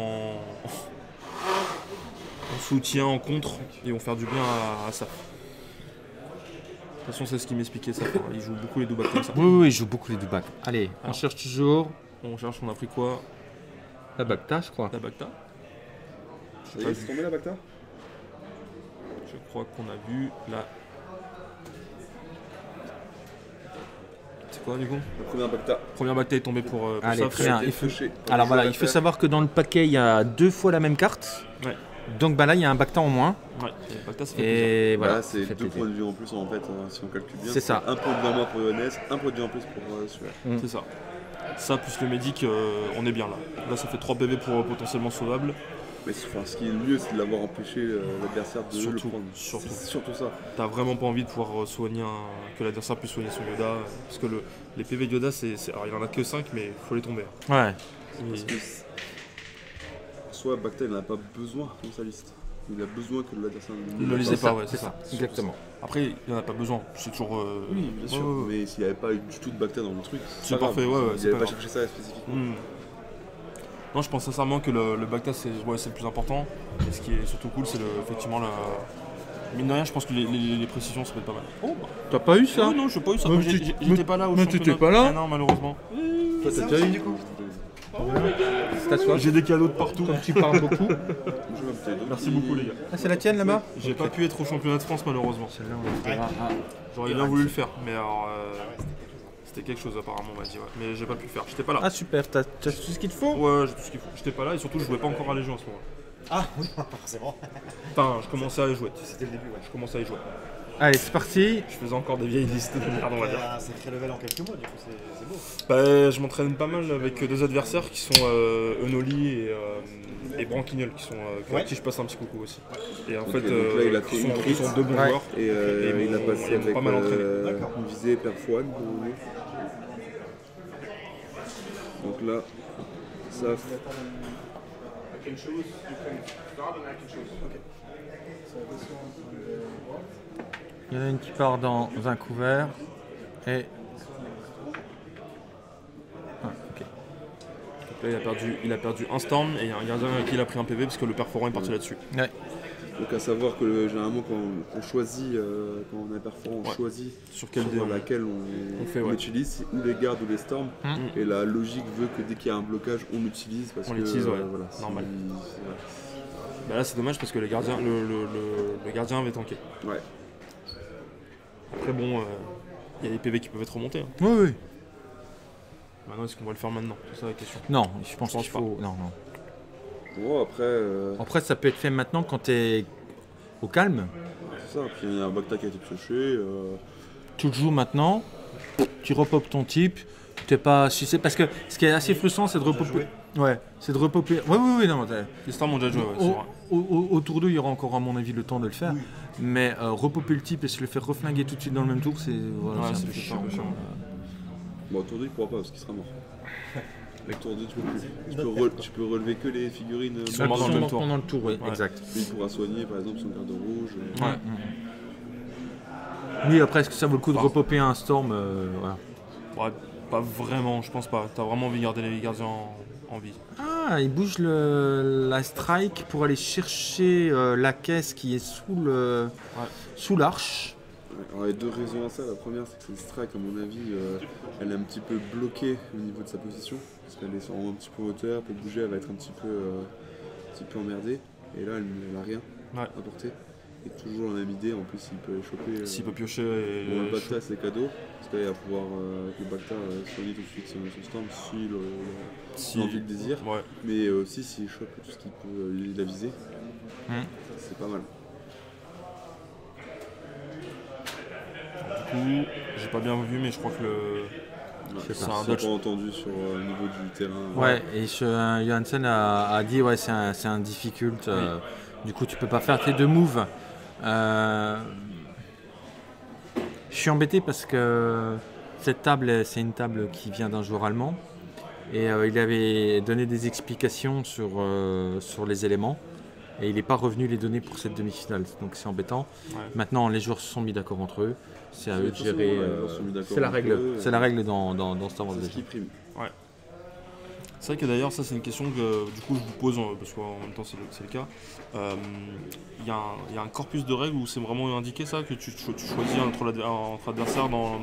en soutien, en contre, ils vont faire du bien à Saf. De toute façon, c'est ce qu'il m'expliquait, Saf. Il joue beaucoup les Dewbacks comme ça. Oui, il joue beaucoup les Dewbacks. Allez, on cherche toujours. On cherche, on a pris quoi? La Bacta, je crois. La Bacta. Est tombée la Bacta? Je crois qu'on a vu la... C'est quoi du coup? La première Bacta. Première Bacta est tombée pour Saf. Alors voilà, il faut savoir que dans le paquet, il y a deux fois la même carte. Ouais. Donc bah là il y a un Bacta en moins. Ouais, et Bacta ça fait plaisir. Voilà, c'est deux points de vue en plus en fait, si on calcule bien. C'est ça. Un point de vue en moins pour Johannes, un point de vue en plus pour celui-là. C'est ça. Ça plus le Medic, on est bien là. Là ça fait 3 PV pour potentiellement sauvable. Mais enfin, ce qui est le mieux c'est de l'avoir empêché l'adversaire de le prendre. Surtout ça. T'as vraiment pas envie de pouvoir soigner que l'adversaire puisse soigner son Yoda. Parce que les PV de Yoda, alors il en a que 5 mais faut les tomber. Hein. Ouais. Soit Bacta il n'en a pas besoin dans sa liste, il a besoin que l'adversaire ne le lisait pas, ouais, c'est ça, exactement. Après il n'en a pas besoin, c'est toujours... Oui bien sûr, mais s'il n'y avait pas eu du tout de Bacta dans le truc, c'est parfait, ouais, il n'avait pas cherché ça spécifiquement. Non je pense sincèrement que le Bacta c'est le plus important, et ce qui est surtout cool c'est effectivement la... Mine de rien, je pense que les précisions ça peut être pas mal. Oh bah. T'as pas eu ça? Non, j'ai pas eu ça, j'étais pas là au championnat. Mais t'étais pas là? Non malheureusement. Toi t'as déjà eu du coup? J'ai des cadeaux de partout. Comme tu parles beaucoup. Merci beaucoup les gars. Ah c'est la tienne là-bas? J'ai pas pu être au championnat de France malheureusement. J'aurais bien voulu le faire, mais alors c'était quelque chose apparemment on m'a dit, mais j'ai pas pu le faire, j'étais pas là. Ah super, t'as tout ce qu'il te faut? Ouais j'ai tout ce qu'il faut, j'étais pas là et surtout je jouais pas encore à Légion à ce moment-là. Ah oui, forcément. Enfin je commençais à y jouer. C'était le début ouais. Je commençais à y jouer. Allez c'est parti. Je faisais encore des vieilles listes de merde on va dire. Un sacré level en quelques mois du coup, c'est beau. Bah je m'entraîne pas mal avec deux adversaires qui sont Enoli et Branquignol qui sont avec qui je passe un petit coucou aussi. Et en fait ils sont deux bons joueurs. Et il a passé avec une Visée, Perforant. Donc là ça... Il y en a une qui part dans un couvert et... Ah, ok. Donc là, il a perdu un storm et il y a un gardien avec qui il a pris un PV parce que le perforant est parti là-dessus. Ouais. Donc à savoir que généralement quand on choisit, quand on a un perforant, on choisit sur quelle dé laquelle on utilise, ou les gardes ou les storms. Et la logique veut que dès qu'il y a un blocage, on l'utilise parce que... On l'utilise, voilà, normal. Bah là c'est dommage parce que les gardiens, le gardien avait tanké. Ouais. Après bon, il y a des PV qui peuvent être remontés. Hein. Oui, oui. Maintenant, est-ce qu'on va le faire maintenant? C'est ça la question. Non, je pense qu'il faut... Non. Bon, après... Après, ça peut être fait maintenant quand t'es au calme. C'est ça, puis il y a un Bacta qui a été pioché. Tu le joues maintenant, tu repopes ton type, t'es pas... Parce que ce qui est assez frustrant, c'est de repoper... Ouais, c'est de repoper. Oui, non, les stars m'ont déjà joué, c'est vrai. Autour d'eux, il y aura encore, à mon avis, le temps de le faire. Oui. Mais repoper le type et se le faire reflinguer tout de suite dans le même tour, c'est... Voilà, ouais, c'est un peu chiant. Bon, tour 2, il pourra pas parce qu'il sera mort. Avec tour 2, tu peux relever que les figurines mortes dans le même tour. Pendant le tour, oui, ouais. Exact. Et il pourra soigner par exemple son garde rouge. Ouais. Oui, après, est-ce que ça vaut le coup de repopper un Storm ouais. Pas vraiment, je pense pas. T'as vraiment envie de garder les gardiens en vie. Ah, il bouge la Strike pour aller chercher la caisse qui est sous l'arche. Alors, il y a deux raisons à ça. La première, c'est que cette Strike, à mon avis, elle est un petit peu bloquée au niveau de sa position. Parce qu'elle est en un petit peu hauteur, pour bouger, elle va être un petit peu emmerdée. Et là, elle n'a rien à porter. Et toujours la même idée, en plus il peut choper. S'il peut piocher. Bon, le Bacta c'est cadeau, parce qu'il va pouvoir que le Bacta soigner tout de suite son Storm si envie le désir. Ouais. Mais aussi s'il chope tout ce qu'il peut, la visée, c'est pas mal. Du coup, j'ai pas bien vu, mais je crois que c'est un Dodge. Pas entendu sur le niveau du terrain. Ouais, et Johansen a dit ouais, c'est un difficult. Oui. Du coup, tu peux pas faire tes deux moves. Je suis embêté parce que cette table, c'est une table qui vient d'un joueur allemand. Et il avait donné des explications sur les éléments. Et il n'est pas revenu les donner pour cette demi-finale. Donc c'est embêtant. Ouais. Maintenant, les joueurs se sont mis d'accord entre eux. C'est à eux de gérer. C'est la règle. C'est la règle dans Star Wars. C'est ce qui prime. Ouais. C'est vrai que d'ailleurs, ça c'est une question que du coup je vous pose, parce qu'en même temps c'est le cas. Il y a un corpus de règles où c'est vraiment indiqué ça, que tu choisis entre adversaires dans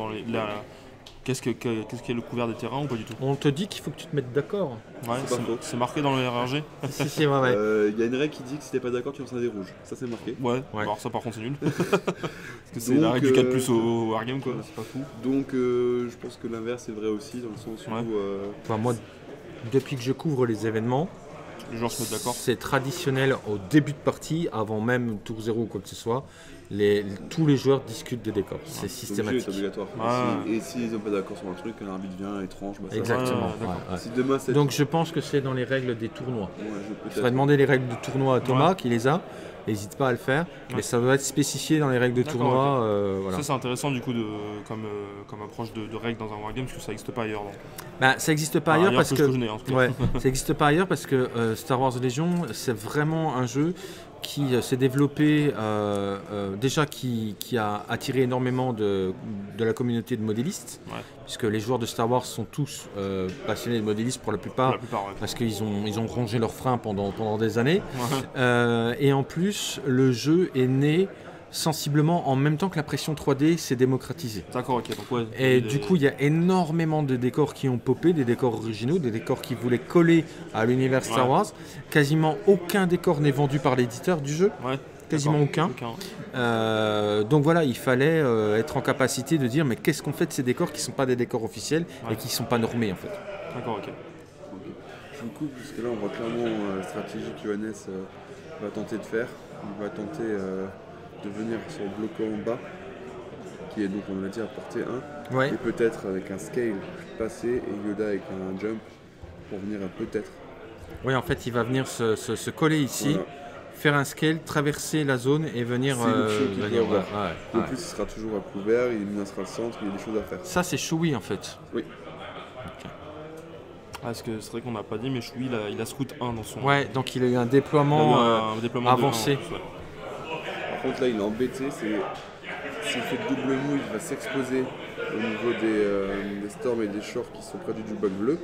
qu'est-ce qu'est le couvert des terrains ou pas du tout? On te dit qu'il faut que tu te mettes d'accord. Ouais, c'est marqué dans le Enragé. Si, si, ouais, ouais. Il y a une règle qui dit que si t'es pas d'accord, tu lances des rouges. Ça c'est marqué. Ouais, ouais, alors ça par contre c'est nul. Parce que c'est la règle du 4+ au wargame quoi, c'est pas fou. Donc je pense que l'inverse est vrai aussi, dans le sens où... Enfin, moi, depuis que je couvre les événements, c'est traditionnel au début de partie, avant même tour 0 ou quoi que ce soit, tous les joueurs discutent des décors. C'est systématique. C'est obligatoire. Ah. Et s'ils n'ont pas d'accord sur un truc, un arbitre vient, étrange, bah ça. Exactement. Ah, ouais, ouais. Si demain, donc je pense que c'est dans les règles des tournois. Ouais, je ferais demander les règles de tournoi à Thomas qui les a. N'hésite pas à le faire, mais ça doit être spécifié dans les règles de tournoi. Okay. Voilà. Ça c'est intéressant du coup comme approche de règles dans un wargame, parce que ça n'existe pas ailleurs. Donc. Bah, ça n'existe pas ailleurs parce que ça n'existe pas ailleurs parce que Star Wars Légion, c'est vraiment un jeu qui s'est développé, déjà qui a attiré énormément de la communauté de modélistes, puisque les joueurs de Star Wars sont tous passionnés de modélistes pour la plupart, parce qu'ils ont rongé leurs freins pendant des années. Ouais. Et en plus, le jeu est né sensiblement en même temps que la pression 3D s'est démocratisée. D'accord, ok. Donc ouais, et du coup, il y a énormément de décors qui ont popé, des décors originaux, des décors qui voulaient coller à l'univers Star Wars. Quasiment aucun décor n'est vendu par l'éditeur du jeu. Ouais. Quasiment aucun. Donc voilà, il fallait être en capacité de dire mais qu'est-ce qu'on fait de ces décors qui ne sont pas des décors officiels et qui ne sont pas normés en fait. D'accord, ok. Je vous coupe parce que là, on voit clairement la stratégie que Johannes va tenter de faire. Il va tenter... de venir sur le bloquant en bas, qui est donc on l'a dit à portée 1, et peut-être avec un scale passé et Yoda avec un jump pour venir à peut-être. Oui, en fait il va venir se coller ici, faire un scale, traverser la zone et venir... En plus il sera toujours à couvert, il menacera le centre, il y a des choses à faire. Ça c'est Chewie en fait. Oui. Ah, c'est vrai qu'on n'a pas dit, mais Chewie il a scout 1 dans son... Ouais, donc il a eu un déploiement, avancé. Par contre là il est embêté, s'il fait double move, il va s'exposer au niveau des storms et des shorts qui sont près du Dewback bleu.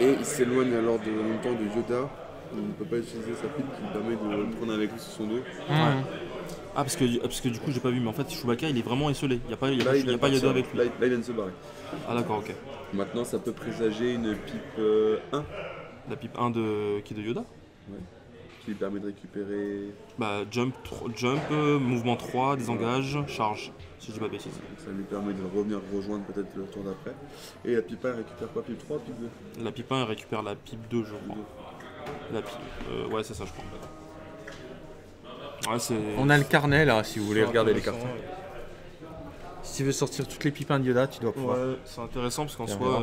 Et il s'éloigne alors en même temps de Yoda, il ne peut pas utiliser sa pile qui permet de le prendre avec lui sur son dos. Mmh. Ah parce que du coup j'ai pas vu, mais en fait Chewbacca il est vraiment esselé, il n'y a pas Yoda avec lui. Là il vient de se barrer. Ah d'accord, ok. Maintenant ça peut présager une pipe 1. La pipe 1 de Yoda. Ouais. Qui permet de récupérer... Bah, jump mouvement 3, désengage, charge, si je dis pas de bêtises. Ça lui permet de revenir rejoindre peut-être le tour d'après. Et la pipe 1 récupère quoi, pipe 3, pipe 2? La pipe 1 récupère la pipe 2, je crois. La pipe... ouais, c'est ça, je crois. Ouais, on a le carnet, là, si vous voulez regarder les cartons. Si tu veux sortir toutes les pipes de Yoda, tu dois pouvoir. Ouais, c'est intéressant parce qu'en soi,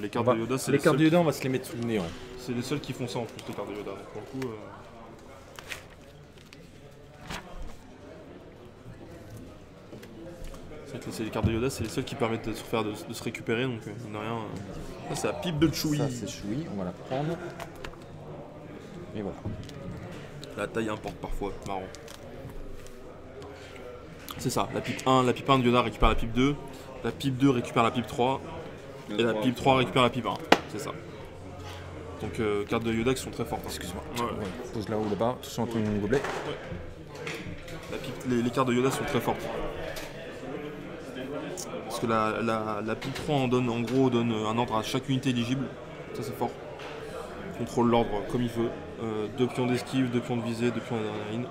les cartes de Yoda, c'est les cartes de Yoda, on va se les mettre sous le nez. Ouais. C'est les seuls qui font ça en plus, les cartes de Yoda. Donc, pour le coup, C'est les cartes de Yoda, c'est les seules qui permettent de se, récupérer, donc il n'y a rien. Ça, c'est la pipe de Chewie. Ça, c'est Chewie, on va la prendre. Et voilà. La taille importe parfois, marrant. C'est ça, la pipe 1, la pipe 1 de Yoda récupère la pipe 2, la pipe 2 récupère la pipe 3, et la pipe 3 récupère la pipe 1, c'est ça. Donc cartes de Yoda qui sont très fortes. Hein. Excuse-moi, ouais. On pose là-haut, là-bas, tout ça entre mon gobelet. Les cartes de Yoda sont très fortes. Parce que la pipe 3 en donne, en gros, donne un ordre à chaque unité éligible, ça c'est fort. Contrôle l'ordre comme il veut. 2 pions d'esquive, 2 pions de visée, 2 pions d'adrénaline.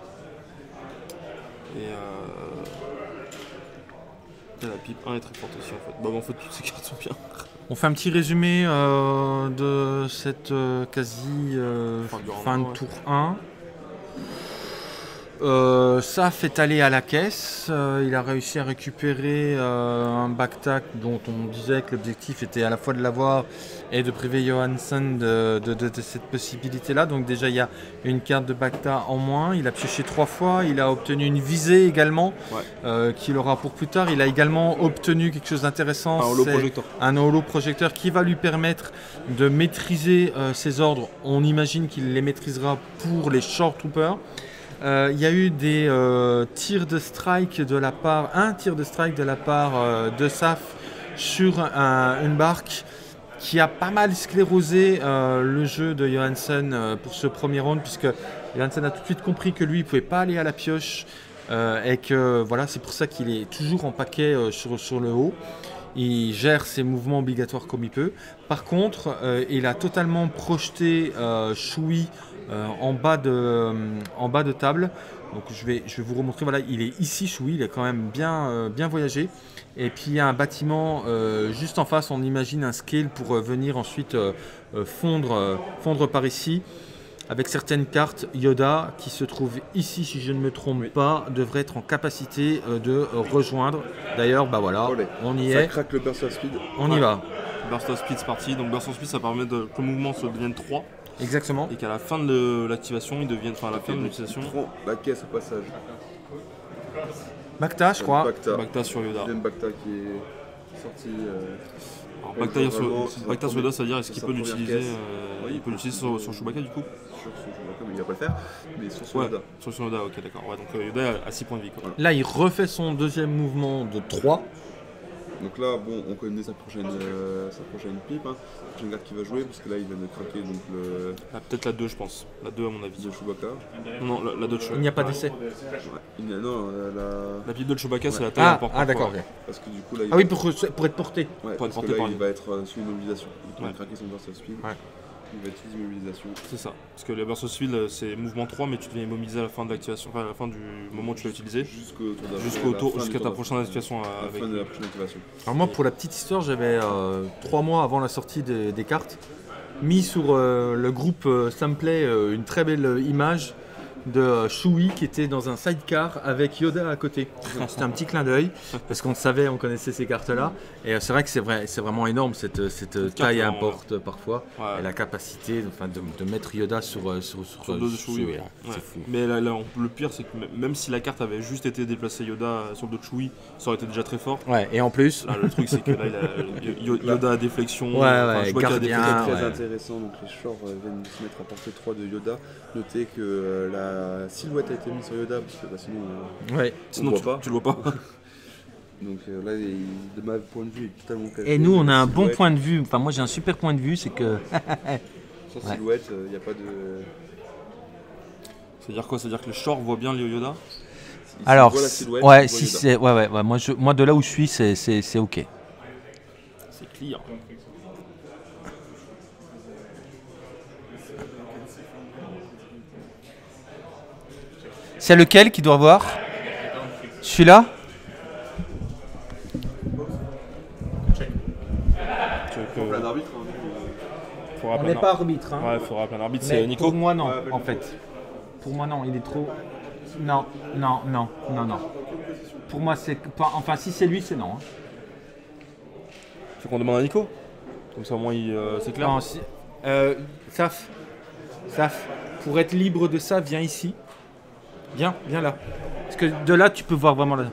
Et la pipe 1 est très forte aussi en fait. Bah en fait toutes ces cartes sont bien. On fait un petit résumé de cette quasi fin de tour 1. Saf est allé à la caisse, il a réussi à récupérer un Bacta dont on disait que l'objectif était à la fois de l'avoir et de priver Johansson de cette possibilité là. Donc déjà il y a une carte de Bacta en moins, il a pioché 3 fois, il a obtenu une visée également, ouais. Qu'il aura pour plus tard. Il a également obtenu quelque chose d'intéressant, un Holo Projector qui va lui permettre de maîtriser ses ordres. On imagine qu'il les maîtrisera pour les Short Troopers. Il y a eu des tirs de strike de la part, de Saf sur une barque qui a pas mal sclérosé le jeu de Johansson pour ce premier round, puisque Johansson a tout de suite compris que lui il pouvait pas aller à la pioche et que voilà, c'est pour ça qu'il est toujours en paquet sur le haut. Il gère ses mouvements obligatoires comme il peut. Par contre, il a totalement projeté Chewie en bas de table. Donc je vais vous remontrer. Voilà, il est ici, Chewie, il a quand même bien, bien voyagé. Et puis il y a un bâtiment juste en face. On imagine un scale pour venir ensuite fondre par ici. Avec certaines cartes, Yoda, qui se trouve ici, si je ne me trompe pas, devrait être en capacité de rejoindre. D'ailleurs, bah voilà, on y est. Ça craque le Burst of Speed. On y va. Burst of Speed, c'est parti. Donc Burst of Speed, ça permet que le mouvement se devienne 3. Exactement. Et qu'à la fin de l'activation, il devienne... Enfin, à la fin de l'utilisation... La caisse au passage. Bacta, je crois. Bacta sur Yoda. Deuxième Bacta qui est sorti... Alors, Bacta sur Yoda, ça veut dire est-ce qu'il peut l'utiliser sur Chewbacca du coup? Sur Chewbacca, mais il va pas le faire, mais sur Yoda. Sur Yoda, ok, d'accord. Ouais, donc Yoda a 6 points de vie. Quoi. Voilà. Là, il refait son deuxième mouvement de 3. Donc là, bon, on connaît sa prochaine pipe. Hein. La prochaine carte qui va jouer, parce que là, il vient de craquer. Donc le... Ah, peut-être la 2, je pense. La 2, à mon avis. De Chewbacca. Non, la 2 de Chewbacca. Il n'y a pas d'essai. Ouais. Non, la pipe de Chewbacca, ouais. C'est la taille importante. Ah, d'accord. Okay. Parce que du coup, là, il pour être porté. Ouais, pour être porté, il va être sous immobilisation. Il va craquer son burst of speed. Ouais. Il va être sous immobilisation. C'est ça. Parce que le burst of speed, c'est mouvement 3, mais tu deviens immobilisé à la fin de l'activation, enfin, à la fin du moment où tu l'as utilisé. Jusqu'à ta prochaine activation. Alors, moi, pour la petite histoire, j'avais 3 mois avant la sortie des cartes mis sur le groupe Samplay une très belle image de Chewie qui était dans un sidecar avec Yoda à côté. C'était un petit clin d'œil parce qu'on savait, on connaissait ces cartes-là. Et c'est vrai que c'est vraiment énorme cette taille importe parfois. Ouais. Et la capacité de mettre Yoda sur dos de Chewie. Ouais. C'est fou. Mais le pire, c'est que même si la carte avait juste été déplacée Yoda sur le dos de Chewie, ça aurait été déjà très fort. Ouais. Et en plus, là, le truc, c'est que là, Yoda a déflexion. Ouais, Gardien, a déflexion. Très intéressant. Donc les shorts viennent de se mettre à portée 3 de Yoda. Notez que la silhouette a été mise sur Yoda parce que bah, sinon, ouais. Sinon tu le vois pas. Donc là, de ma point de vue, il est totalement caché. Et nous, on a un bon point de vue. Enfin, moi, j'ai un super point de vue, c'est que sans silhouette, il n'y a pas de. C'est-à-dire quoi? C'est-à-dire que le short voit bien le Yoda. Alors, voit la silhouette, ouais, si c'est, ouais. Moi, de là où je suis, c'est ok. C'est clear. C'est lequel qui doit voir? Celui-là? On n'est pas arbitre. Hein. Ouais, il faudra appeler un arbitre. C'est Nico? Pour moi, non, en fait. Pour moi, non, il est trop. Non. Pour moi, c'est. Enfin, si c'est lui, c'est non. Hein. Faut qu'on demande à Nico? Comme ça, au moins, c'est clair. Non, si... Saf, pour être libre de ça, viens ici. Viens là. Parce que de là, tu peux voir vraiment là.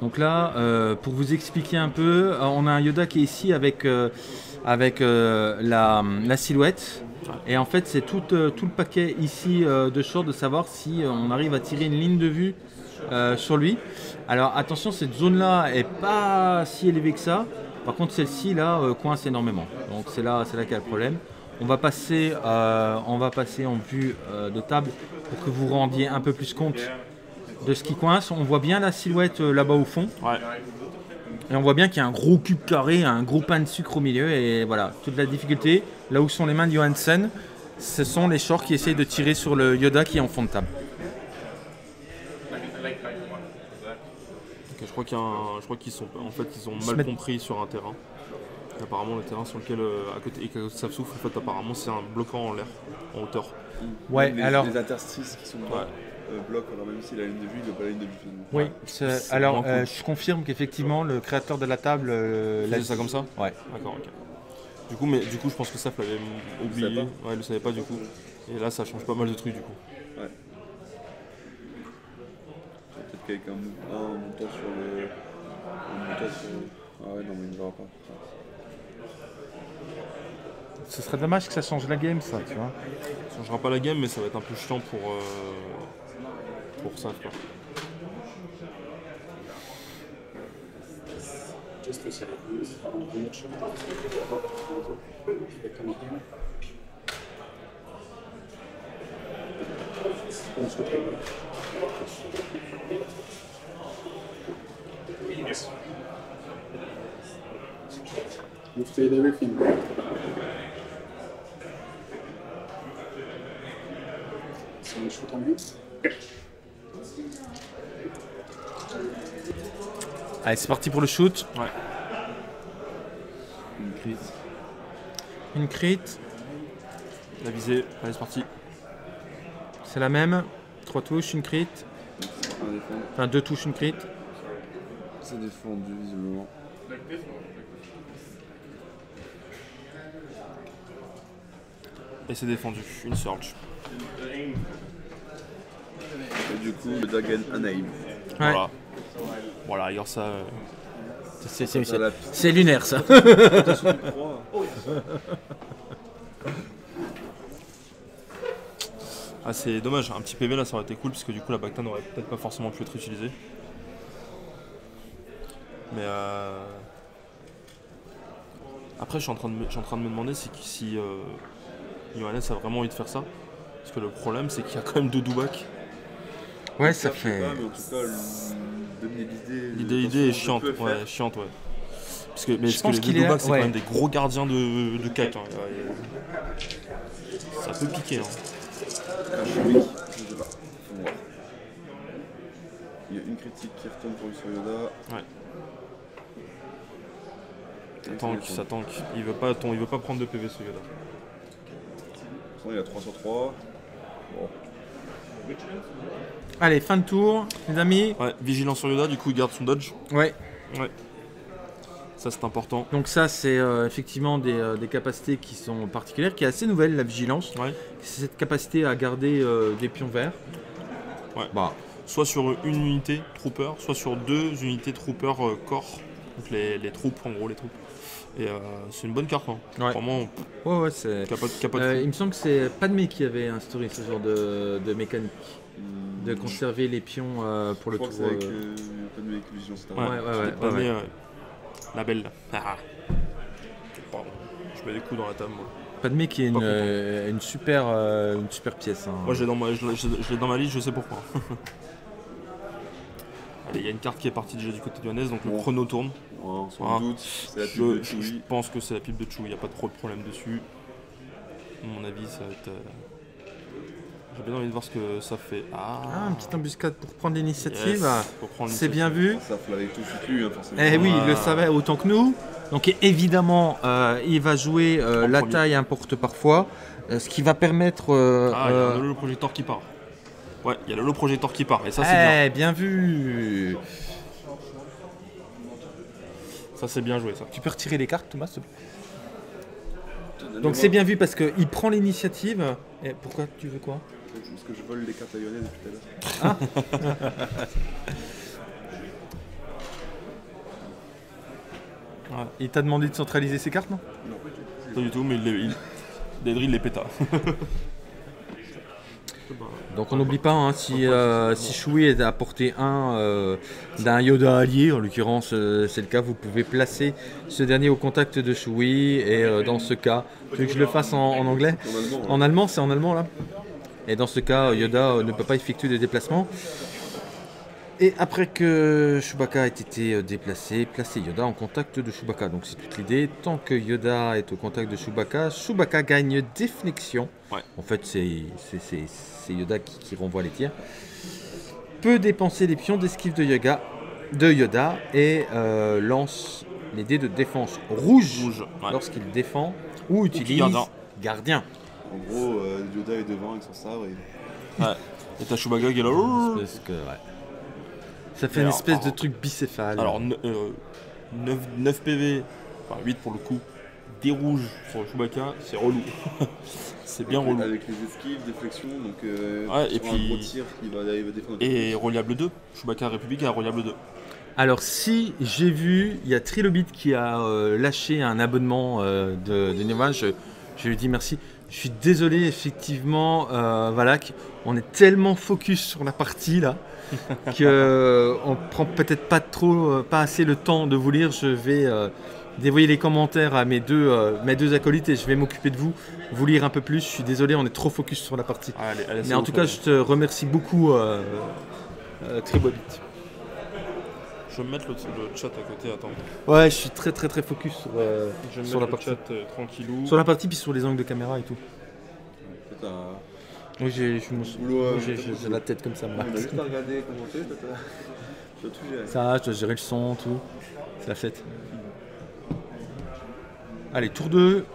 Donc là, pour vous expliquer un peu, on a un Yoda qui est ici avec, la silhouette. Et en fait, c'est tout le paquet ici de short de savoir si on arrive à tirer une ligne de vue sur lui. Alors attention, cette zone-là n'est pas si élevée que ça. Par contre, celle-ci, là, coince énormément. Donc c'est là qu'il y a le problème. On va passer en vue de table pour que vous rendiez un peu plus compte de ce qui coince. On voit bien la silhouette là-bas au fond. Ouais. Et on voit bien qu'il y a un gros cube carré, un gros pain de sucre au milieu. Et voilà, toute la difficulté. Là où sont les mains de Johansen, ce sont les shorts qui essayent de tirer sur le Yoda qui est en fond de table. Okay, je crois qu'ils ont mal compris sur un terrain. Et apparemment, le terrain sur lequel à côté de Safsouf, en fait, apparemment, c'est un bloquant en l'air, en hauteur. Ouais, alors. Les interstices qui sont là. Ouais. Bloc, alors même si la ligne de vue, il n'a pas la ligne de vue. Oui, ouais. Alors je confirme qu'effectivement le créateur de la table l'a dit ça comme ça. Ouais. D'accord, ok. Du coup, je pense que Saf l'avait oublié. Ouais, il le savait pas du coup. Et là, ça change pas mal de trucs du coup. Ouais. Peut-être qu'avec un montant sur le. Ah ouais, non, mais il ne verra pas. Ce serait dommage que ça change la game, ça, tu vois. Ça changera pas la game, mais ça va être un peu chiant pour ça, quoi. You've played everything. Allez, c'est parti pour le shoot. Ouais. Une crit. La visée. Allez, c'est parti. C'est la même. 3 touches, une crit. Enfin, 2 touches, une crit. C'est défendu visiblement. Et c'est défendu. Une surge. Et du coup, le Dagen Anaïm. Ouais. Voilà, ailleurs ça. C'est lunaire ça. Ah, c'est dommage, un petit PV là ça aurait été cool parce que du coup la Bacta n'aurait peut-être pas forcément pu être utilisée. Mais après, je suis en train de me demander si Johannes a vraiment envie de faire ça. Parce que le problème, c'est qu'il y a quand même 2 Dewbacks. Ouais, ça fait. L'idée est chiante, ouais. Parce que, parce que les Dewbacks, c'est quand même des gros gardiens de cac. Hein. Ça peut piquer. Hein. Je sais pas. Il y a une critique qui retourne pour lui sur Yoda. Ouais. Ça tank. Il veut pas prendre de PV ce Yoda. Il a 3 sur 3. Bon. Allez, fin de tour, les amis. Ouais, vigilant sur Yoda, du coup, il garde son dodge. Ouais. Ça, c'est important. Donc ça, c'est effectivement des capacités qui sont particulières, qui est assez nouvelle, la vigilance. Ouais. C'est cette capacité à garder des pions verts. Ouais. Bah. Soit sur une unité trooper, soit sur 2 unités trooper corps. Donc les troupes, en gros, les troupes. Et c'est une bonne carte, hein. Ouais. Vraiment. Ouais, c'est. Il me semble que c'est Padmé qui avait instauré ce genre de mécanique. De conserver les pions pour le tour. C'est avec Padmé avec Légion, c'est un ouais. La belle là. Pardon. Je mets des coups dans la table, moi. Padmé qui est une super pièce. Hein. Moi, je l'ai dans ma liste, je sais pourquoi. Il y a une carte qui est partie déjà du côté de Johannes, donc le chrono tourne. Ouais, sans doute, c'est la pipe de Chewie. Je pense que c'est la pipe de Chewie, il n'y a pas trop de problème dessus. À mon avis, ça va être... J'ai bien envie de voir ce que ça fait. Ah, une petite embuscade pour prendre l'initiative. Yes, c'est bien vu. Ça l'avait tout foutu, forcément. Eh oui, il le savait autant que nous. Donc évidemment, il va jouer la taille importe parfois, ce qui va permettre... il y a le projecteur qui part. Ouais, il y a le Holo Projector qui part, et ça c'est bien. Bien vu. Ça c'est bien joué, ça. Tu peux retirer les cartes, Thomas, s'il te plaît. Donc c'est bien vu parce qu'il prend l'initiative. Et pourquoi tu veux quoi? Parce que je vole les cartes à Yoda depuis tout à l'heure. Ah. Ouais. Il t'a demandé de centraliser ses cartes, non? Non, pas du tout, mais il les péta. Donc on n'oublie pas, hein, si Chewie est à portée 1 d'un Yoda allié, en l'occurrence c'est le cas, vous pouvez placer ce dernier au contact de Chewie, et dans ce cas, tu veux que je le fasse en anglais? En allemand, c'est en allemand là. Et dans ce cas, Yoda ne peut pas effectuer de déplacement. Et après que Chewbacca ait été déplacé, placez Yoda en contact de Chewbacca. Donc c'est toute l'idée. Tant que Yoda est au contact de Chewbacca, Chewbacca gagne déflexion. Ouais. En fait, c'est Yoda qui renvoie les tirs. Peut dépenser les pions d'esquive de Yoda et lance les dés de défense rouge ouais. Lorsqu'il défend ou utilise gardien. En gros, Yoda est devant avec son sabre. Et ouais. Et t'as Chewbacca qui est là. Ça fait une espèce de truc bicéphale. Alors 9 PV, enfin 8 pour le coup, des rouges sur Chewbacca, c'est relou. C'est bien relou. Avec les esquives, déflexions, donc ouais, et puis un gros tir qui va défendre. Et reliable 2, Chewbacca République a reliable 2. Alors si j'ai vu, il y a Trilobit qui a lâché un abonnement de Nirvana, je lui dis merci. Je suis désolé, effectivement, Valak, on est tellement focus sur la partie là qu'on prend peut-être pas assez le temps de vous lire. Je vais dévoyer les commentaires à mes deux acolytes et je vais m'occuper de vous lire un peu plus. Je suis désolé, on est trop focus sur la partie. Ah, allez, mais en tout cas, je te remercie beaucoup, Tribobit. Je vais mettre le chat à côté, attends. Ouais, je suis très très très focus je vais sur la partie. Chat, tranquillou. Sur la partie, puis sur les angles de caméra et tout. Ouais, oui, j'ai la tête comme ça. On a juste à regarder, commenter, tu dois tout gérer. Ça, je dois gérer le son, tout. C'est la fête. Allez, tour 2.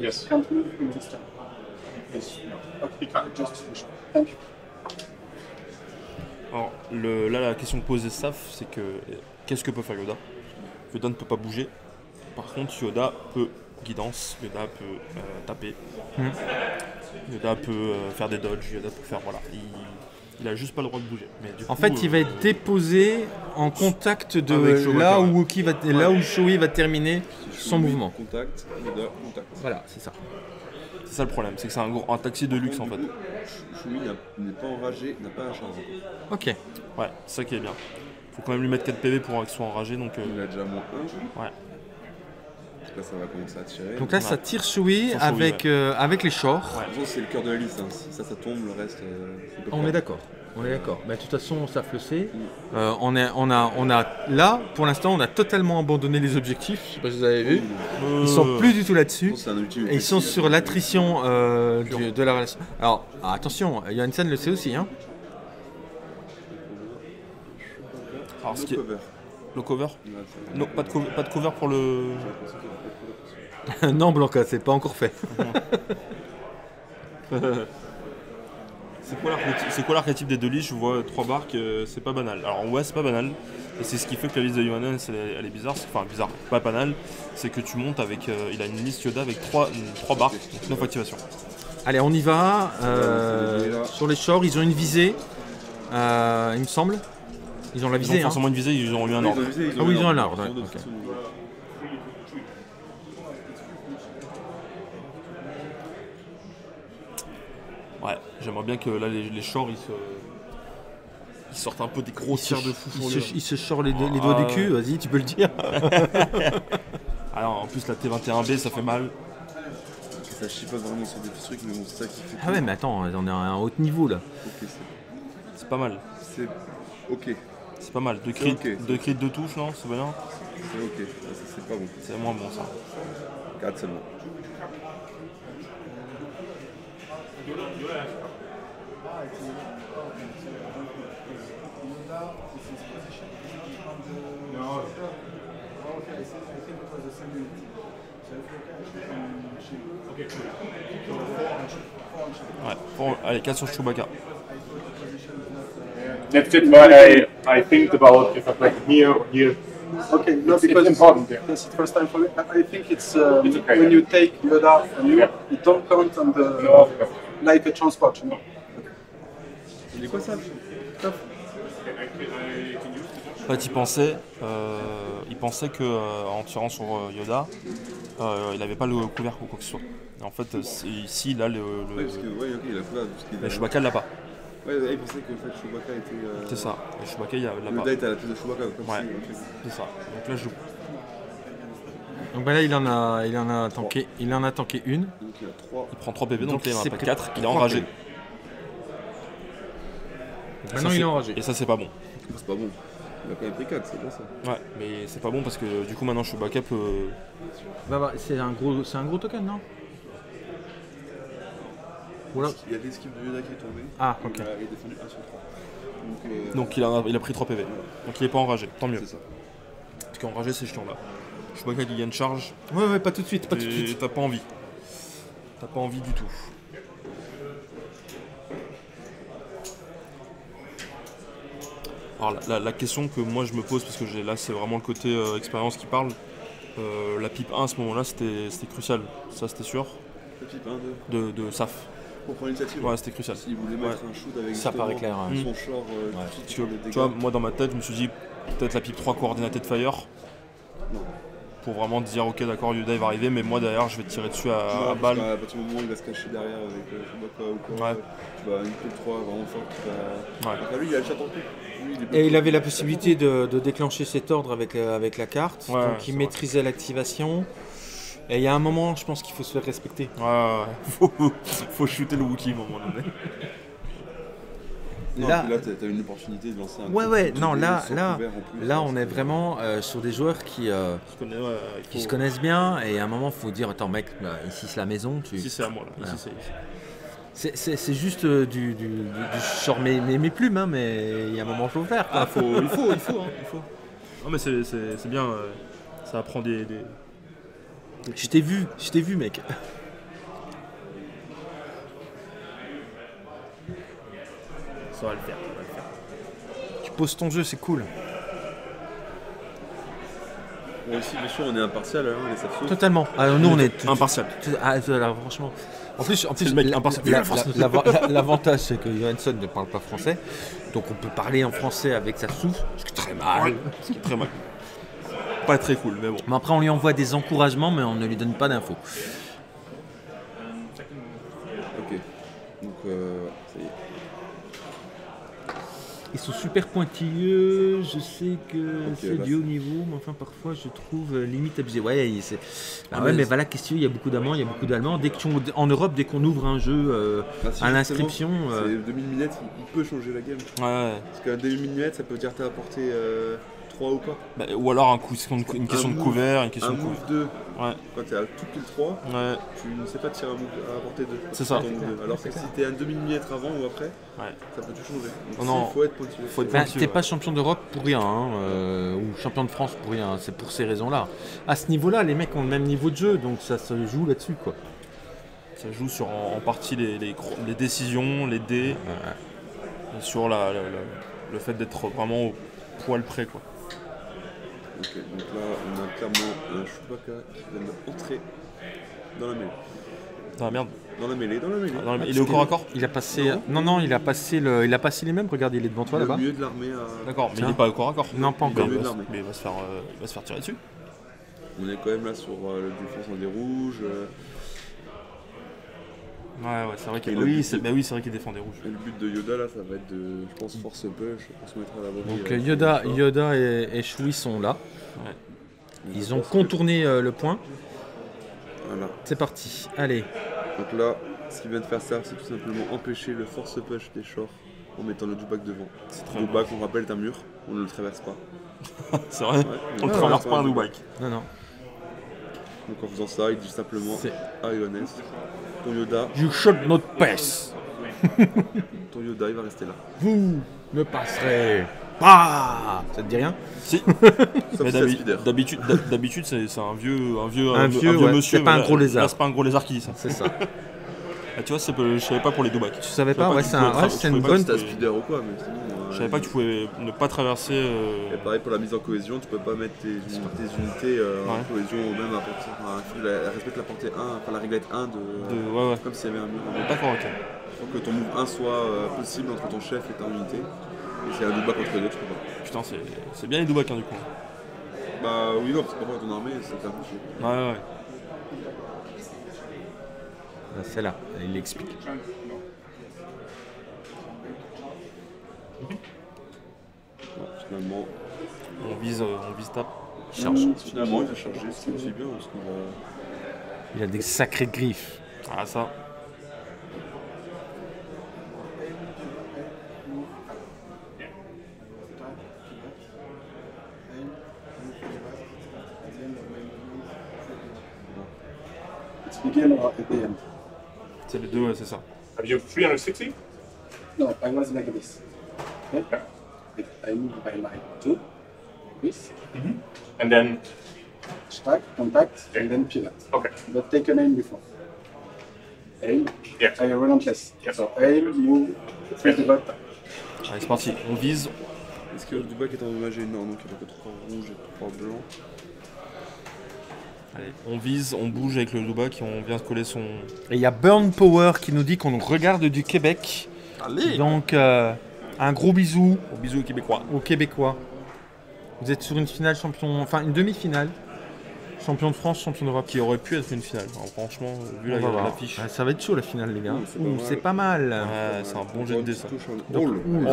Yes. Alors là la question que posait Saf, c'est que qu'est-ce que peut faire Yoda? Yoda ne peut pas bouger. Par contre Yoda peut guidance, Yoda peut taper, Yoda peut faire des dodges, Yoda peut faire voilà. Il a juste pas le droit de bouger. Mais du coup, en fait il va être déposé en contact de là où Wookiee va là où Chewie va terminer son mouvement. Contact, Yoda, contact. Voilà, c'est ça. C'est ça le problème, c'est que c'est un taxi de luxe en fait. Chewie n'est pas enragé, n'a pas la chance. Ok. Ouais, c'est ça qui est bien. Faut quand même lui mettre 4 PV pour qu'il soit enragé. Donc, il a déjà moins 1. Ouais. Donc là, ça va commencer à tirer. Donc là, ça tire Chewie avec les shorts. Ouais. En gros, c'est le cœur de la liste. Hein. Si ça tombe, le reste. On est d'accord. On est d'accord. Mais de toute façon, ça flessait. Là, pour l'instant, on a totalement abandonné les objectifs. Je sais pas si vous avez vu. Ils sont plus du tout là-dessus. Et ils sont sur l'attrition de la relation. Alors, attention, Johannes le sait aussi. Hein. Alors, ce qui est... Le cover. Non, pas de cover pour le. Non, Blanca, c'est pas encore fait. C'est quoi l'archétype des deux listes? Je vois 3 barques, c'est pas banal. Alors ouais, c'est pas banal, et c'est ce qui fait que la liste de Johannes, elle est bizarre, enfin bizarre, pas banal, c'est que tu montes avec, il a une liste Yoda avec 3 barques, donc 9 activations. Allez, on y va, sur les shorts, ils ont une visée, il me semble, ils ont la visée. Ils ont forcément une visée, ils ont eu un ordre. Ah oui, ils ont un ordre, ouais. Okay. Ouais, j'aimerais bien que là les shorts ils sortent un peu des gros tirs de fou. Ils se shortent les doigts du cul, vas-y, tu peux le dire. Alors en plus la T21B ça fait mal. Ça chie pas vraiment sur des petits trucs, mais bon, c'est ça qui fait. Ah ouais, mais attends, on est à un haut niveau là. Okay, c'est pas mal. C'est ok. C'est pas mal. 2 crits, 2 crits, 2 touches, non? C'est bien. C'est ok, c'est pas bon. C'est moins bon ça. 4 seulement. Ouais, bon, allez, 4 sur Chewbacca. That's it, but I think about if I play here or here. Okay, no, because it's important. It's the first time for me. I think it's okay, when you take Yoda and you, you don't count on the like a transport. You know? C'est quoi ça? En fait, il pensait qu'en tirant sur Yoda, il n'avait pas le couvert ou quoi que ce soit. Et en fait, ici, il a le... Ouais, parce que, ouais, okay, il a couvert, parce qu'il a... Mais Chewbacca ne l'a pas. Ouais, il pensait que en fait, Chewbacca était... C'est ça, et Chewbacca, il l'a pas. Yoda était à la place de Chewbacca. Ouais, c'est ça. Donc là, je joue. Donc bah là, il en a tanké une. Donc il a 3. Il prend 3 PV, donc il en a pas 4. Il est enragé. Maintenant, il est enragé. Et ça, c'est pas bon. C'est pas bon. Il a quand même pris 4, c'est bon ça. Ouais, mais c'est pas bon parce que du coup, maintenant, je suis backup. Bah, c'est un gros token, non? Oula. Il y a l'esquive de Yoda qui est tombée. Ah, ok. Il est défendu 1 sur 3. Donc il a pris 3 PV. Donc il est pas enragé, tant mieux. C'est ça. Parce qu'enragé, c'est chiant là. Chewbacca il y a une charge. Ouais, pas tout de suite. T'as pas envie. T'as pas envie du tout. Alors la question que moi je me pose, parce que là c'est vraiment le côté expérience qui parle, la pipe 1 à ce moment-là c'était crucial, ça c'était sûr. La pipe 1 de Saf. Pour prendre l'initiative. Ouais, c'était crucial. S'il voulait mettre un shoot avec ça paraît clair, hein. Son short, tu vois, moi dans ma tête je me suis dit peut-être la pipe 3 coordinatée de fire. Non. Pour vraiment dire ok d'accord Yoda il va arriver mais moi derrière je vais tirer dessus à balle. À partir du moment où il va se cacher derrière avec Chewbacca ou quoi, tu vas une pipe 3 vraiment forte. Lui il a le chat en pipe. Et il avait la possibilité de déclencher cet ordre avec la carte, ouais, donc il maîtrisait l'activation. Et il y a un moment je pense qu'il faut se faire respecter. Ouais. faut shooter le Wookiee à un moment donné. Non, là, t'as une opportunité de lancer un là on est vraiment sur des joueurs qui se connaissent bien et à un moment faut dire attends mec ici c'est la maison ici c'est à moi là. Ici c'est juste du genre mes plumes hein, mais il y a un moment faut le faire quoi. Il faut. Non mais c'est bien ça apprend des... Je t'ai vu mec. Ça va le faire, ça va le faire. Tu poses ton jeu, c'est cool. Bon, ici, bien sûr, on est impartial, hein, on est Safsouf. Totalement. Alors, nous, on est impartial. Alors, franchement. En plus l'avantage, c'est que Johansson ne parle pas français. Donc, on peut parler en français avec Safsouf. Ce qui est très mal. Ce qui est très mal. Pas très cool, mais bon. Mais après, on lui envoie des encouragements, mais on ne lui donne pas d'infos. Ok. Donc, ça y est. Ils sont super pointilleux, je sais que c'est du haut niveau, mais enfin parfois je trouve limite abusé. Ouais, mais voilà, question, il y a beaucoup d'Allemands, Dès que en Europe, dès qu'on ouvre un jeu à l'inscription. 2000 minutes, il peut changer la game. Ouais. Parce qu'à 2000 minutes, ça peut dire t'as apporté 3 ou pas. Bah, ou alors une question de couvert, une question de couvert. Un move 2. Ouais. Quand t'es à toutes les 3, tu ne sais pas tirer à apporter 2. C'est ça. Alors que si t'es à 2000 minutes avant ou après, ça peut tout changer. Donc il faut être pointilleux. T'es pas champion d'Europe pour rien, hein, ou champion de France pour rien, c'est pour ces raisons-là. À ce niveau-là, les mecs ont le même niveau de jeu, donc ça se joue là-dessus, quoi. Ça joue sur en partie les décisions, les dés, et sur le fait d'être vraiment au poil près, quoi. Ok, donc là on a clairement un Chewbacca qui vient d'entrer dans la mêlée. Dans la merde. Dans la mêlée, il est au corps à corps. Il a passé. Non, il a passé les mêmes. Regarde, il est devant toi là-bas. Au milieu de l'armée. D'accord, mais il n'est pas au corps à corps. Non, pas encore. Mais il va se faire tirer dessus. On est quand même là sur le défense en des rouges. Ouais, c'est vrai qu'il défend des rouges. Et le but de Yoda, là, ça va être de, je pense, Force Push, pour se mettre à l'abri. Donc Yoda et Chewie sont là. Ouais. Ils ont contourné le point. Voilà. C'est parti, allez. Donc là, ce qu'il vient de faire ça, c'est tout simplement empêcher le Force Push des shorts en mettant le Dewback devant. Le Dewback, on rappelle, est un mur, on ne le traverse pas. C'est vrai, ouais, on ne traverse pas un Dewback. Non. Donc en faisant ça, il dit simplement à Johannes, ton Yoda... You shot not pass. Ton Yoda, il va rester là. Vous ne passerez pas. Ça te dit rien? Si. D'habitude, c'est un vieux monsieur. C'est pas un gros lézard. Là, c'est pas un gros lézard qui dit ça. C'est ça. Ah, tu vois, je savais pas pour les Dewbacks. Tu savais pas? Ouais, c'est une bonne... speeder ou quoi, mais sinon... Je savais pas que tu pouvais ne pas traverser. Et pareil pour la mise en cohésion, tu peux pas mettre tes unités en cohésion ou même à partir. Elle respecte la portée 1, enfin la réglette 1 comme s'il y avait un mur. D'accord, ok. Il faut que ton move 1 soit possible entre ton chef et ta unité. Et c'est un Dewback contre les autres, je crois pas. Putain, c'est bien les Dewbacks, hein, du coup. Bah oui, non, parce que parfois ton armée, c'est un peu chier. Ouais. Bah, celle-là, il l'explique. Finalement, on vise tape. Charge. Finalement, il a chargé, c'est aussi bien parce qu'on va... Il a des sacrées griffes. Ah, ça. C'est les deux, ouais, c'est ça. Have you 360? No, I was like this. Okay. I move by line two, this, and then stack, contact, and then pivot. Okay. But take an aim before. Aim. Yeah. I am relentless. Yeah. So aim, move, press the button. Allez, c'est parti. On vise. Est-ce que le Dewback est endommagé? Non, donc il n'y a que 3 rouges et 3 blancs. Allez, on vise, on bouge avec le Dewback et on vient se coller son... Et il y a Burn Power qui nous dit qu'on regarde du Québec. Allez. Donc... un gros bisou. Au bisou aux Québécois. Aux Québécois. Vous êtes sur une finale champion, enfin une demi-finale. Champion de France, champion d'Europe. Qui aurait pu être une finale. Alors, franchement, vu l'affiche. Ça va être chaud la finale, les gars. C'est pas mal. Ouais, c'est un bon jet de dessin. Oh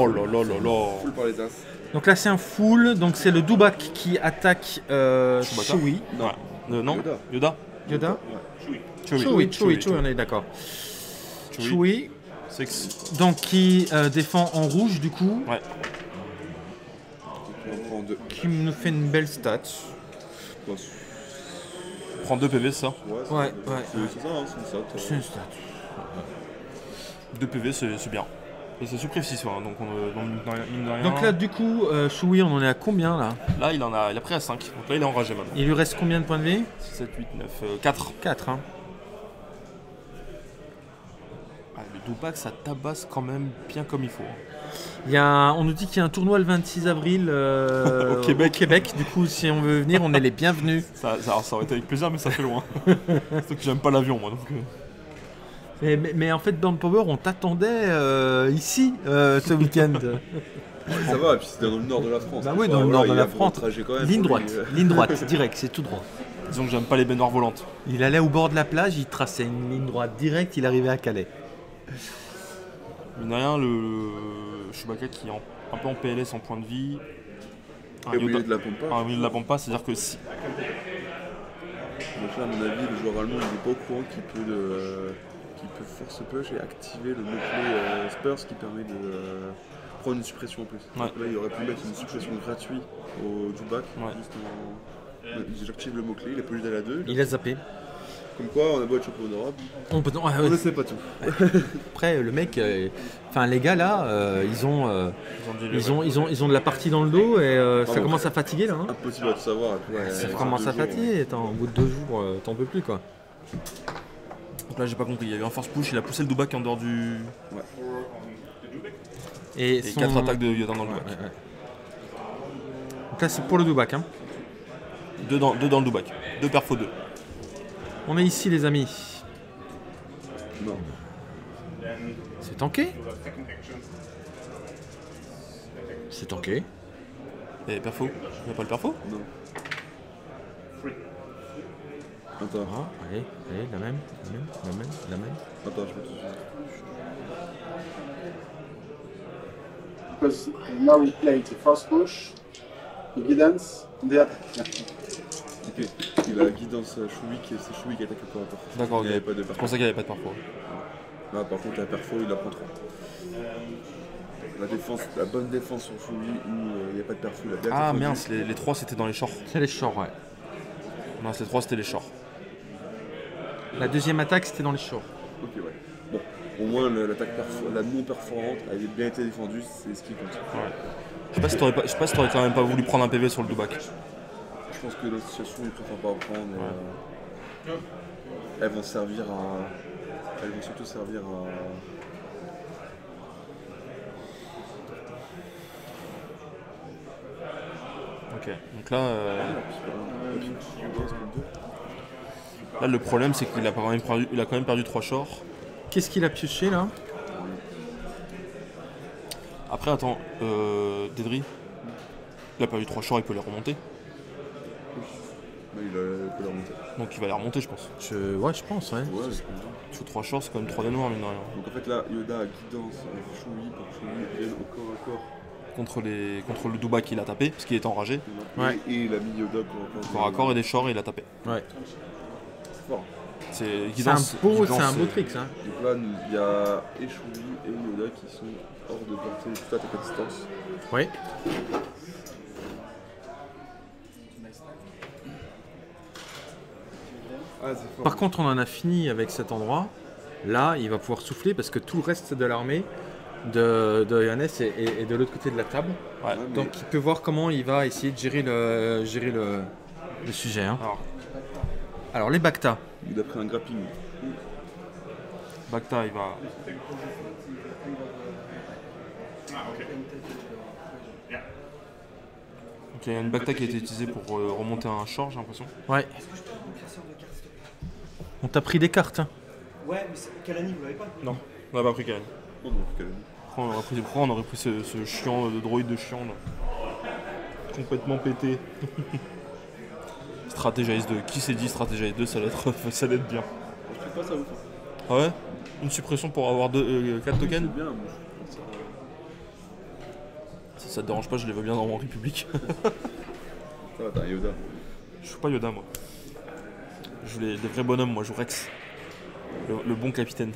là là là là. Donc là, c'est un full. Donc c'est le Dewback qui attaque Chewie. Non, Yoda. Yoda. Chewie, on est d'accord. Chewie. Donc qui défend en rouge du coup. Ouais. Qui nous fait une belle stat. Prend 2 PV ça. Ouais. C'est une stat. 2 PV c'est bien. Et c'est suppressif hein, donc mine de rien. Donc là du coup Chewie on en est à combien là? Là il a pris à 5. Donc là il est enragé maintenant. Il lui reste combien de points de vie? 7, 8, 9, 4. 4 hein. Dewback, ça tabasse quand même bien comme il faut. On nous dit qu'il y a un tournoi le 26 avril au Québec. Du coup, si on veut venir, on est les bienvenus. Ça aurait été avec plaisir, mais ça fait loin. Surtout que j'aime pas l'avion, moi. Donc... Mais en fait, Burn Power, on t'attendait ici ce week-end. Ça va, et puis c'est dans le nord de la France. Bah oui, dans le nord de la France. Ligne droite, direct, c'est tout droit. Disons que j'aime pas les baignoires volantes. Il allait au bord de la plage, il traçait une ligne droite directe, il arrivait à Calais. Mine de rien, le Chewbacca qui est un peu en PLS en point de vie. Et au milieu de la pompa. Au milieu de la pompa, c'est-à-dire que si. Donc là, à mon avis, le joueur allemand n'est pas au courant qu'il peut, Force Push et activer le mot-clé Spurs qui permet de prendre une suppression en plus. Ouais. Donc là, il aurait pu mettre une suppression gratuite au Dewback. Ouais. J'active le mot-clé, il a pas juste d'aller à 2. Il a zappé. Comme quoi, on a beau être champion d'Europe, on ne sait pas tout. Après, le mec, enfin les gars là, ils ont de la partie dans le dos et ça commence à fatiguer là. Hein. Impossible à tout savoir. Après, ça commence à fatiguer. Attends, au bout de 2 jours, t'en peux plus quoi. Donc là, j'ai pas compris. Il y a eu un force push, il a poussé le Dewback en dehors du. Ouais. Et 4 attaques de Yoda dans le Dewback. Ouais. Donc là, c'est pour le Dewback. Hein. 2 dans le Dewback. 2 perfos 2. On est ici, les amis. Non. C'est tanké. C'est tanké. Et perfo? Il n'y a pas le perfo? Non. Attends. Ah, allez, la même. Attends, Because now we play the first push, the guidance, the attack. Okay. Il a guidance Chewie qui attaque le corps. D'accord, il n'y avait pas de perfo. Je pensais qu'il n'y avait pas de perfo. Ah, par contre, la perfo, il la prend 3. La bonne défense sur Chewie où il n'y a pas de perfo. Ah mince, les 3 c'était dans les shorts. C'est les shorts, ouais. Mince, les 3 c'était les shorts. La deuxième attaque c'était dans les shorts. Ok, ouais. Bon, au moins l'attaque la non-perforante elle a bien été défendue, c'est ce qui compte. Ouais. Je sais pas si t'aurais quand même pas voulu prendre un PV sur le Dewback. Je pense que l'association ne préfère pas reprendre. Ouais. Elles vont servir à. Elles vont surtout servir à. Ok, donc là. Là, le problème, c'est qu'il a quand même perdu 3 shorts. Qu'est-ce qu'il a pioché là? Après, attends, Dedri, il a perdu 3 chars, il peut les remonter. Il peut les remonter. Donc il va les remonter, je pense. Ouais, je pense, ouais. Sous 3 chars, c'est quand même 3 des noirs, mine de rien. Donc en fait, là, Yoda a guidance avec Chewie pour que Chewie vienne au corps à corps. Contre le Dewback, il a tapé, parce qu'il était enragé. Ouais. Et il a mis Yoda corps à corps et des chars, il a tapé. Ouais. C'est fort. C'est un beau trick, ça. Donc là, il y a Chewie et Yoda qui sont hors de portée tout à distance. Oui. Ah, par contre, on en a fini avec cet endroit. Là, il va pouvoir souffler parce que tout le reste de l'armée de Johannes est de l'autre côté de la table. Ouais. Donc, il peut voir comment il va essayer de gérer le sujet. Hein. Alors, les Bacta. Il a pris un grappling. Bacta, il va... Donc, il y a une Bacta qui a été utilisée pour remonter un char, j'ai l'impression. Ouais. On t'a pris des cartes. Hein. Ouais, mais Kalani, vous l'avez pas? Non, on n'a pas pris Kalani. Pourquoi on aurait pris ce chiant, le droïde de chiant là. Complètement pété. Stratégize 2. Qui s'est dit Stratégize 2, ça allait être bien. Je trouve pas ça ouf. Ah ouais? Une suppression pour avoir 4 tokens? Si ça te dérange pas, je les veux bien dans mon République. Ça va, t'as Yoda. Je joue pas Yoda, moi. Je joue les vrais bonhommes, moi, je joue Rex. Le bon capitaine.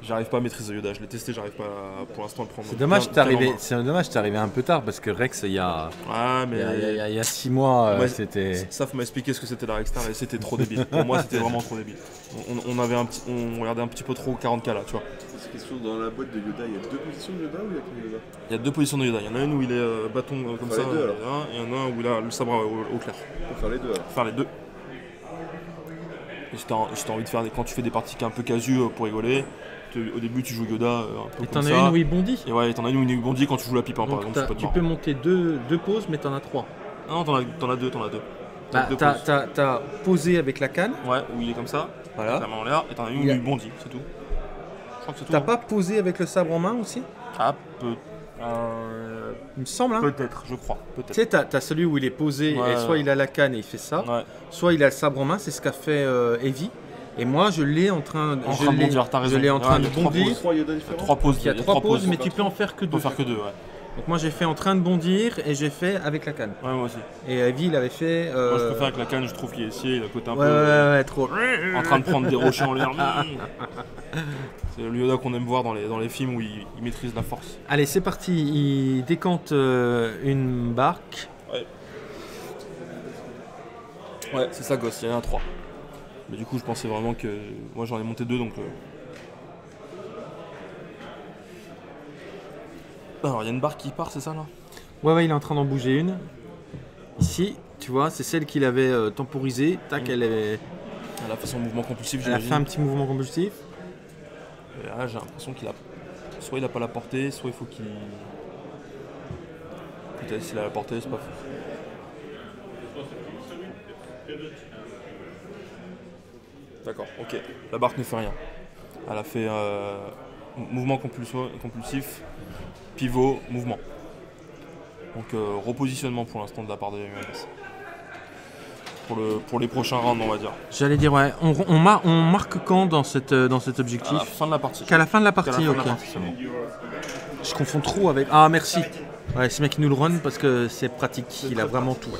J'arrive pas à maîtriser Yoda, je l'ai testé, j'arrive pas pour l'instant à le prendre. C'est dommage, t'es arrivé un peu tard parce que Rex, il y a 6 mois, c'était... Saf m'a expliqué ce que c'était la Rex Star et c'était trop débile. Pour moi, c'était vraiment trop débile. On regardait un petit peu trop 40K là, tu vois. Dans la boîte de Yoda, il y a 2 positions de Yoda ou il y a combien de Yoda? Il y a 2 positions de Yoda, il y en a une où il est bâton comme ça, et il y en a un où il a le sabre au clair. On va faire les deux alors. Faire les deux. J'ai envie de faire, quand tu fais des parties un peu casu pour rigoler, au début tu joues Yoda un peu comme ça. Et t'en as une où il bondit. Et ouais, t'en as une où il bondit quand tu joues la pipe, hein, par exemple. Tu peux monter 2 poses, mais t'en as 3. Ah non, t'en as 2, t'en as 2. Bah, t'as posé avec la canne. Ouais, où il est comme ça, voilà. La main en l'air, et t'en as une où il bondit, c'est tout. T'as pas posé avec le sabre en main aussi? Ah, peut-être. Il me semble, hein. Peut-être, je crois. Tu sais, t'as celui où il est posé, ouais, et soit il a la canne et il fait ça, ouais, soit il a le sabre en main, c'est ce qu'a fait Evie. Et moi, je l'ai en train de bondir. T'as raison. Je l'ai en train de bondir. Il y a 3 poses, mais tu peux en faire que 2. Donc moi, j'ai fait en train de bondir et j'ai fait avec la canne. Ouais, moi aussi. Et Evie, il avait fait. Moi, je préfère avec la canne, je trouve qu'il est essayé, il a le côté un peu. Ouais, trop. En train de prendre des rochers en l'air. C'est le Yoda qu'on aime voir dans les films où il maîtrise la force. Allez, c'est parti. Il décante une barque. Ouais. Ouais, c'est ça, gosse. Il y en a 3. Mais du coup, je pensais vraiment que. Moi, j'en ai monté 2, donc. Alors, il y a une barque qui part, c'est ça là? Ouais, il est en train d'en bouger une. Ici, tu vois, c'est celle qu'il avait temporisée. Tac, elle a fait son mouvement compulsif, j'imagine. Elle a fait un petit mouvement compulsif. Et là, j'ai l'impression qu'il a. Soit il n'a pas la portée, soit il faut qu'il. Peut-être s'il a la portée, c'est pas fou. D'accord, ok. La barque ne fait rien. Elle a fait mouvement compulsif. Pivot, mouvement. Donc repositionnement pour l'instant de la part de Yohannes. Pour les prochains rounds, on va dire. J'allais dire, ouais. On marque quand dans cet objectif? À la fin de la partie. Qu'à la fin de la partie, ok. Je confonds trop avec... Ah, merci. Ouais, c'est bien qu'il nous le run parce que c'est pratique. Il a vraiment tout. Ouais.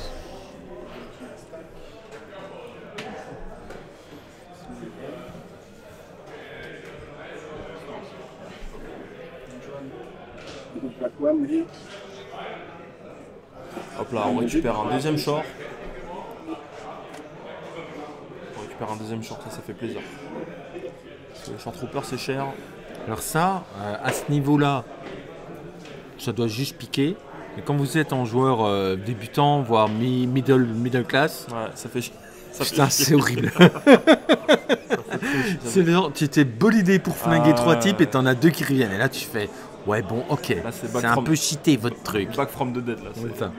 Hop là, on récupère un deuxième short. On récupère un deuxième short, ça fait plaisir. Parce que les Stormtroopers, c'est cher. Alors ça, à ce niveau-là, ça doit juste piquer. Mais quand vous êtes en joueur débutant, voire middle class, ouais, ça fait chier. Putain, c'est horrible. C'est le genre, tu t'es bolidé pour flinguer 3 types et t'en as 2 qui reviennent. Et là, tu fais... Ouais, bon, ok, c'est un peu cheaté votre truc. Back from the dead là, c'est ça.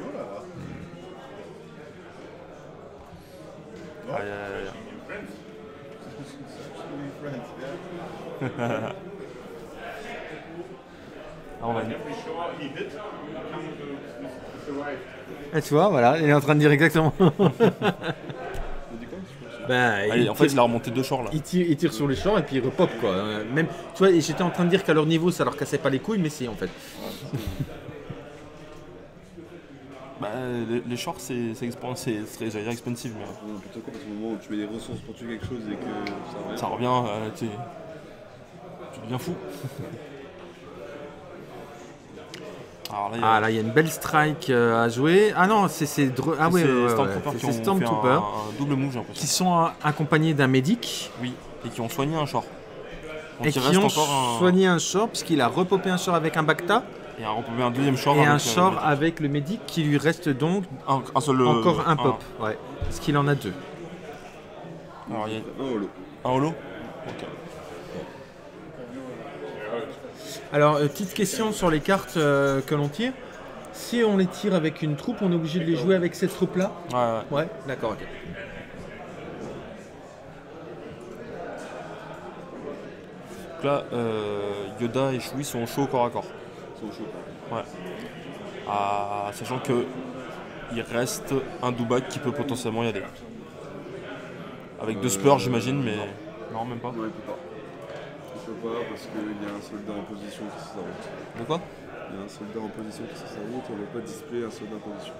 on va dire. Et tu vois, voilà, il est en train de dire exactement. Ben, allez, en fait, il a remonté deux shorts là. Il tire sur les shorts et puis il repop quoi. Même, tu vois, j'étais en train de dire qu'à leur niveau, ça leur cassait pas les couilles, mais c'est en fait. Bah, les shorts, c'est j'allais dire expensive, mais. Non, plutôt quoi, parce que au moment où tu mets des ressources pour tuer quelque chose et que ça revient. Ça revient, tu deviens fou. Alors là, ah là, il y a une belle strike à jouer. Ah non, c'est ah ouais, Stormtroopers double move, j'ai l'impression. Qui sont accompagnés d'un Medic. Oui, et qui ont soigné un short. Donc et qui reste ont encore soigné un short, puisqu'il a repopé un short avec un Bacta. Et a repopé un deuxième short. Et avec un short avec le Medic qui lui reste donc encore un pop. Ouais, parce qu'il en a deux. Alors, il y a un holo. Un holo okay. Alors, petite question sur les cartes que l'on tire. Si on les tire avec une troupe, on est obligé de les jouer avec cette troupe-là? Ouais, ouais. Ouais, d'accord, ok. Donc là, Yoda et Chewie sont chauds corps à corps. Ils sont chauds. Ouais. Ah, sachant que il reste un Dewback qui peut potentiellement y aller. Avec deux spurs, j'imagine, mais... Non, même pas. Ouais, il peut pas. Parce qu'il y a un soldat en position qui se route. De quoi? Il y a un soldat en position qui se route, on ne peut pas displayer un soldat en position.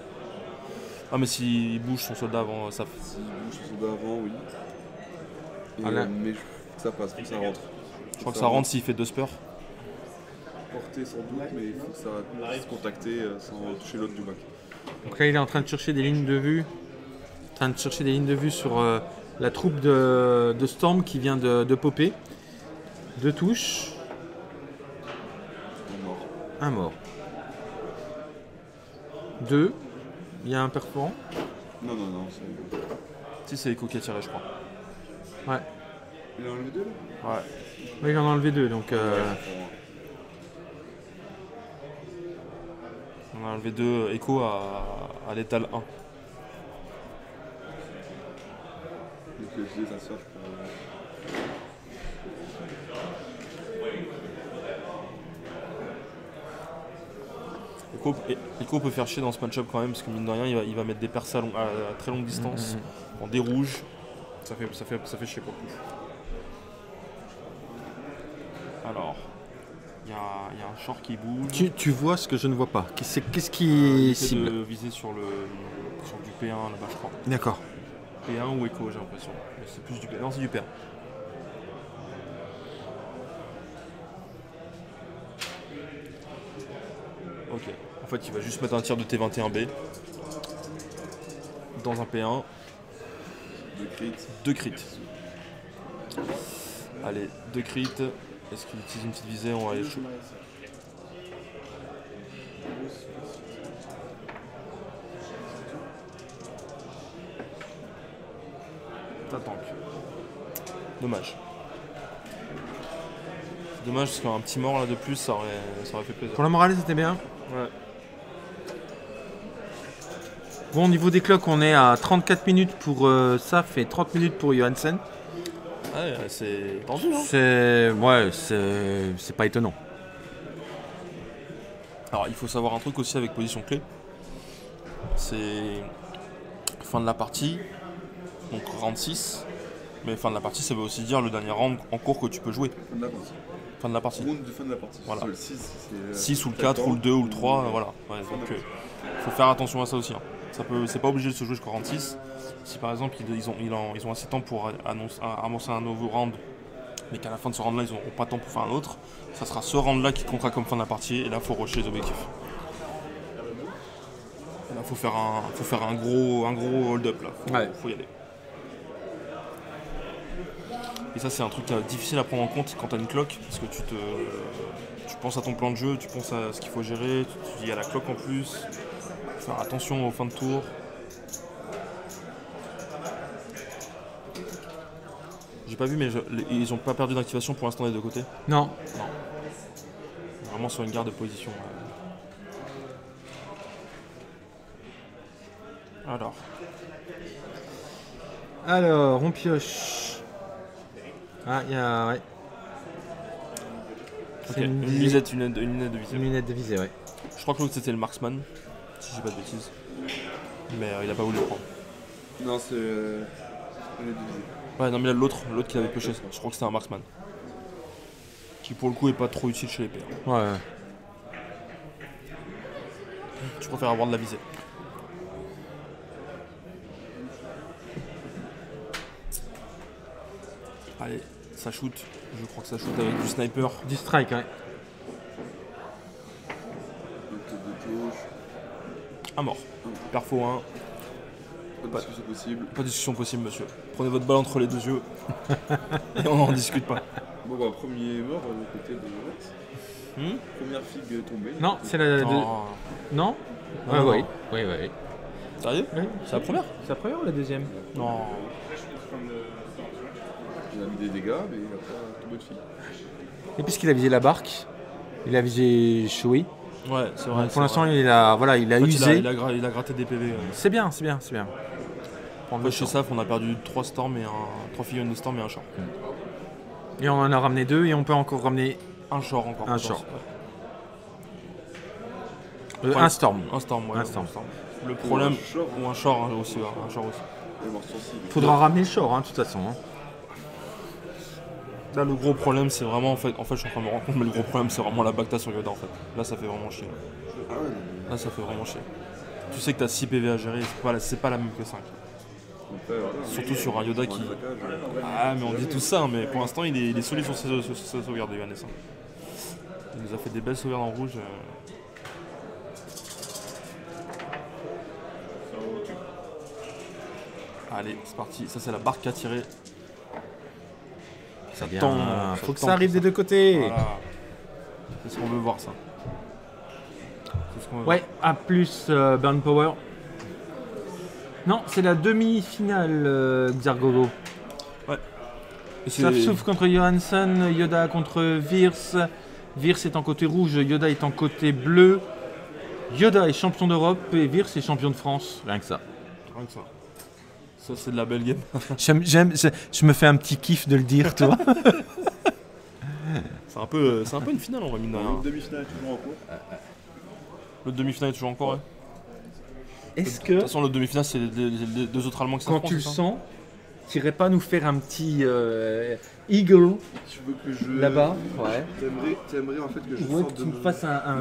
Ah mais s'il bouge son soldat avant, ça... S'il bouge son soldat avant, oui. Et, mais ça passe, faut que ça rentre. Je crois que ça rentre s'il fait deux spurs. Porter sans doute, mais il faut que ça puisse se contacter sans toucher l'autre du bac. Donc là il est en train de chercher des lignes de vue. En train de chercher des lignes de vue sur la troupe de Storm qui vient de popper. Deux touches. Un mort. Un mort. Deux. Il y a un perforant. Non, non, non. Si, c'est Echo qui a tiré, je crois. Ouais. Il en a enlevé deux là? Ouais. Oui, il en a enlevé deux, donc... On a enlevé deux Echo à l'étal 1. Donc je dis, ça sort, je peux... Echo peut faire chier dans ce match-up quand même, parce que mine de rien, il va mettre des perces à très longue distance, en des rouges. Ça fait chier pour le coup. Alors, il y a un short qui bouge. Tu vois ce que je ne vois pas. Qu'est-ce qui cible de viser sur du P1 là-bas, je crois. D'accord. P1 ou Echo, j'ai l'impression. C'est plus du P1. Non, c'est du P1. Ok, en fait il va juste mettre un tir de T21B dans un P1. Deux crits. Allez, deux crits. Est-ce qu'il utilise une petite visée? On va aller chaud. T'as tank. Dommage. Dommage parce qu'un petit mort là de plus ça aurait fait plaisir. Pour la morale c'était bien. Ouais. Bon, au niveau des clocks, on est à 34 minutes pour Saf et 30 minutes pour Johansen. Ouais, c'est tendu, hein. C'est pas étonnant. Alors, il faut savoir un truc aussi avec position clé. C'est fin de la partie, donc round 6. Mais fin de la partie, ça veut aussi dire le dernier round en cours que tu peux jouer. Fin de la partie. Fin de la partie. Voilà. Le 6 ou le 4 ou le 2 ou le 3, voilà. Ouais, donc faut faire attention à ça aussi. Hein. C'est pas obligé de se jouer jusqu'à 46. Si par exemple ils ont assez de temps pour annoncer un nouveau round, mais qu'à la fin de ce round-là ils n'auront pas de temps pour faire un autre, ça sera ce round-là qui comptera comme fin de la partie, et là il faut rusher les objectifs. Et là il faut faire un gros hold-up, là. Faut y aller. Et ça c'est un truc difficile à prendre en compte quand tu as une cloque, parce que tu penses à ton plan de jeu, tu penses à ce qu'il faut gérer, tu dis à la cloque en plus, faire attention aux fins de tour. J'ai pas vu mais ils ont pas perdu d'activation pour l'instant des deux côtés. Non. Non. Vraiment sur une garde de position. Alors on pioche. Ah, il y a... Ouais. Okay. Une lunette de visée. Une lunette de visée, ouais. Je crois que l'autre c'était le marksman, si j'ai pas de bêtises. Mais il a pas voulu le prendre. Non, c'est lunette de visée. Ouais, non, mais là l'autre qui avait pioché, je crois que c'était un marksman. Qui pour le coup est pas trop utile chez les pères. Ouais. Tu préfères avoir de la visée. Allez, ça shoot. Je crois que ça shoot avec du sniper. Du strike, ouais. Un mort. Perfo 1. Pas de discussion possible. Pas de discussion possible, monsieur. Prenez votre balle entre les deux yeux. Et on n'en discute pas. Bon, bah, premier mort du côté de Rex. Hmm? Première figue tombée. Non, c'est la. Oh. De... Non, ah, non. Oui, oui, oui. Sérieux? Oui. C'est la première? C'est la première ou la deuxième? Non. Il a mis des dégâts, mais il a pas tombé de fil. Et puisqu'il a visé la barque, il a visé Chewie. Ouais, c'est vrai. Donc, pour l'instant, il a, voilà, il a en fait, usé. Il a gratté des PV. C'est bien, c'est bien, c'est bien. Après, chez Saf, on a perdu 3 storms et 3 fillons de storm et un char. Et on en a ramené 2 et on peut encore ramener un short encore. Un short. Ouais. Enfin, un storm. Un storm, ouais. Un storm. Le problème. Ou un short hein, aussi. Un short aussi. Faudra ramener le short, hein, de toute façon. Hein. Là, le gros problème, c'est vraiment en fait, je suis en train de me rendre compte, mais le gros problème, c'est vraiment la Bacta sur Yoda en fait. Là, ça fait vraiment chier. Là, ça fait vraiment chier. Tu sais que t'as 6 PV à gérer, c'est pas la même que 5. Surtout sur un Yoda qui. Ah, mais on dit tout ça, mais pour l'instant, il est solide sur ses sauvegardes, Yohannes. Il nous a fait des belles sauvegardes en rouge. Allez, c'est parti. Ça, c'est la barque à tirer. Ça tombe. Faut que ça arrive des deux côtés. Voilà. C'est ce qu'on veut voir, ça. Ce qu'on veut ouais, voir. A plus burn power. Non, c'est la demi-finale Xargogo. Ouais. Safsouf contre Johansson, Yoda contre Veers. Veers est en côté rouge, Yoda est en côté bleu. Yoda est champion d'Europe et Veers est champion de France. Rien que ça. Rien que ça. Ça, c'est de la belle game. Je me fais un petit kiff de le dire, toi. C'est un peu une finale, on va mine. Le demi-finale est toujours en cours. Le demi-finale est toujours en cours, ouais. Est-ce que. De toute façon, le demi-finale, c'est les 2 autres Allemands qui s'affrontent. Quand tu le sens, tu irais pas nous faire un petit eagle là-bas? Ouais. T'aimerais en fait que je sorte de me fasse un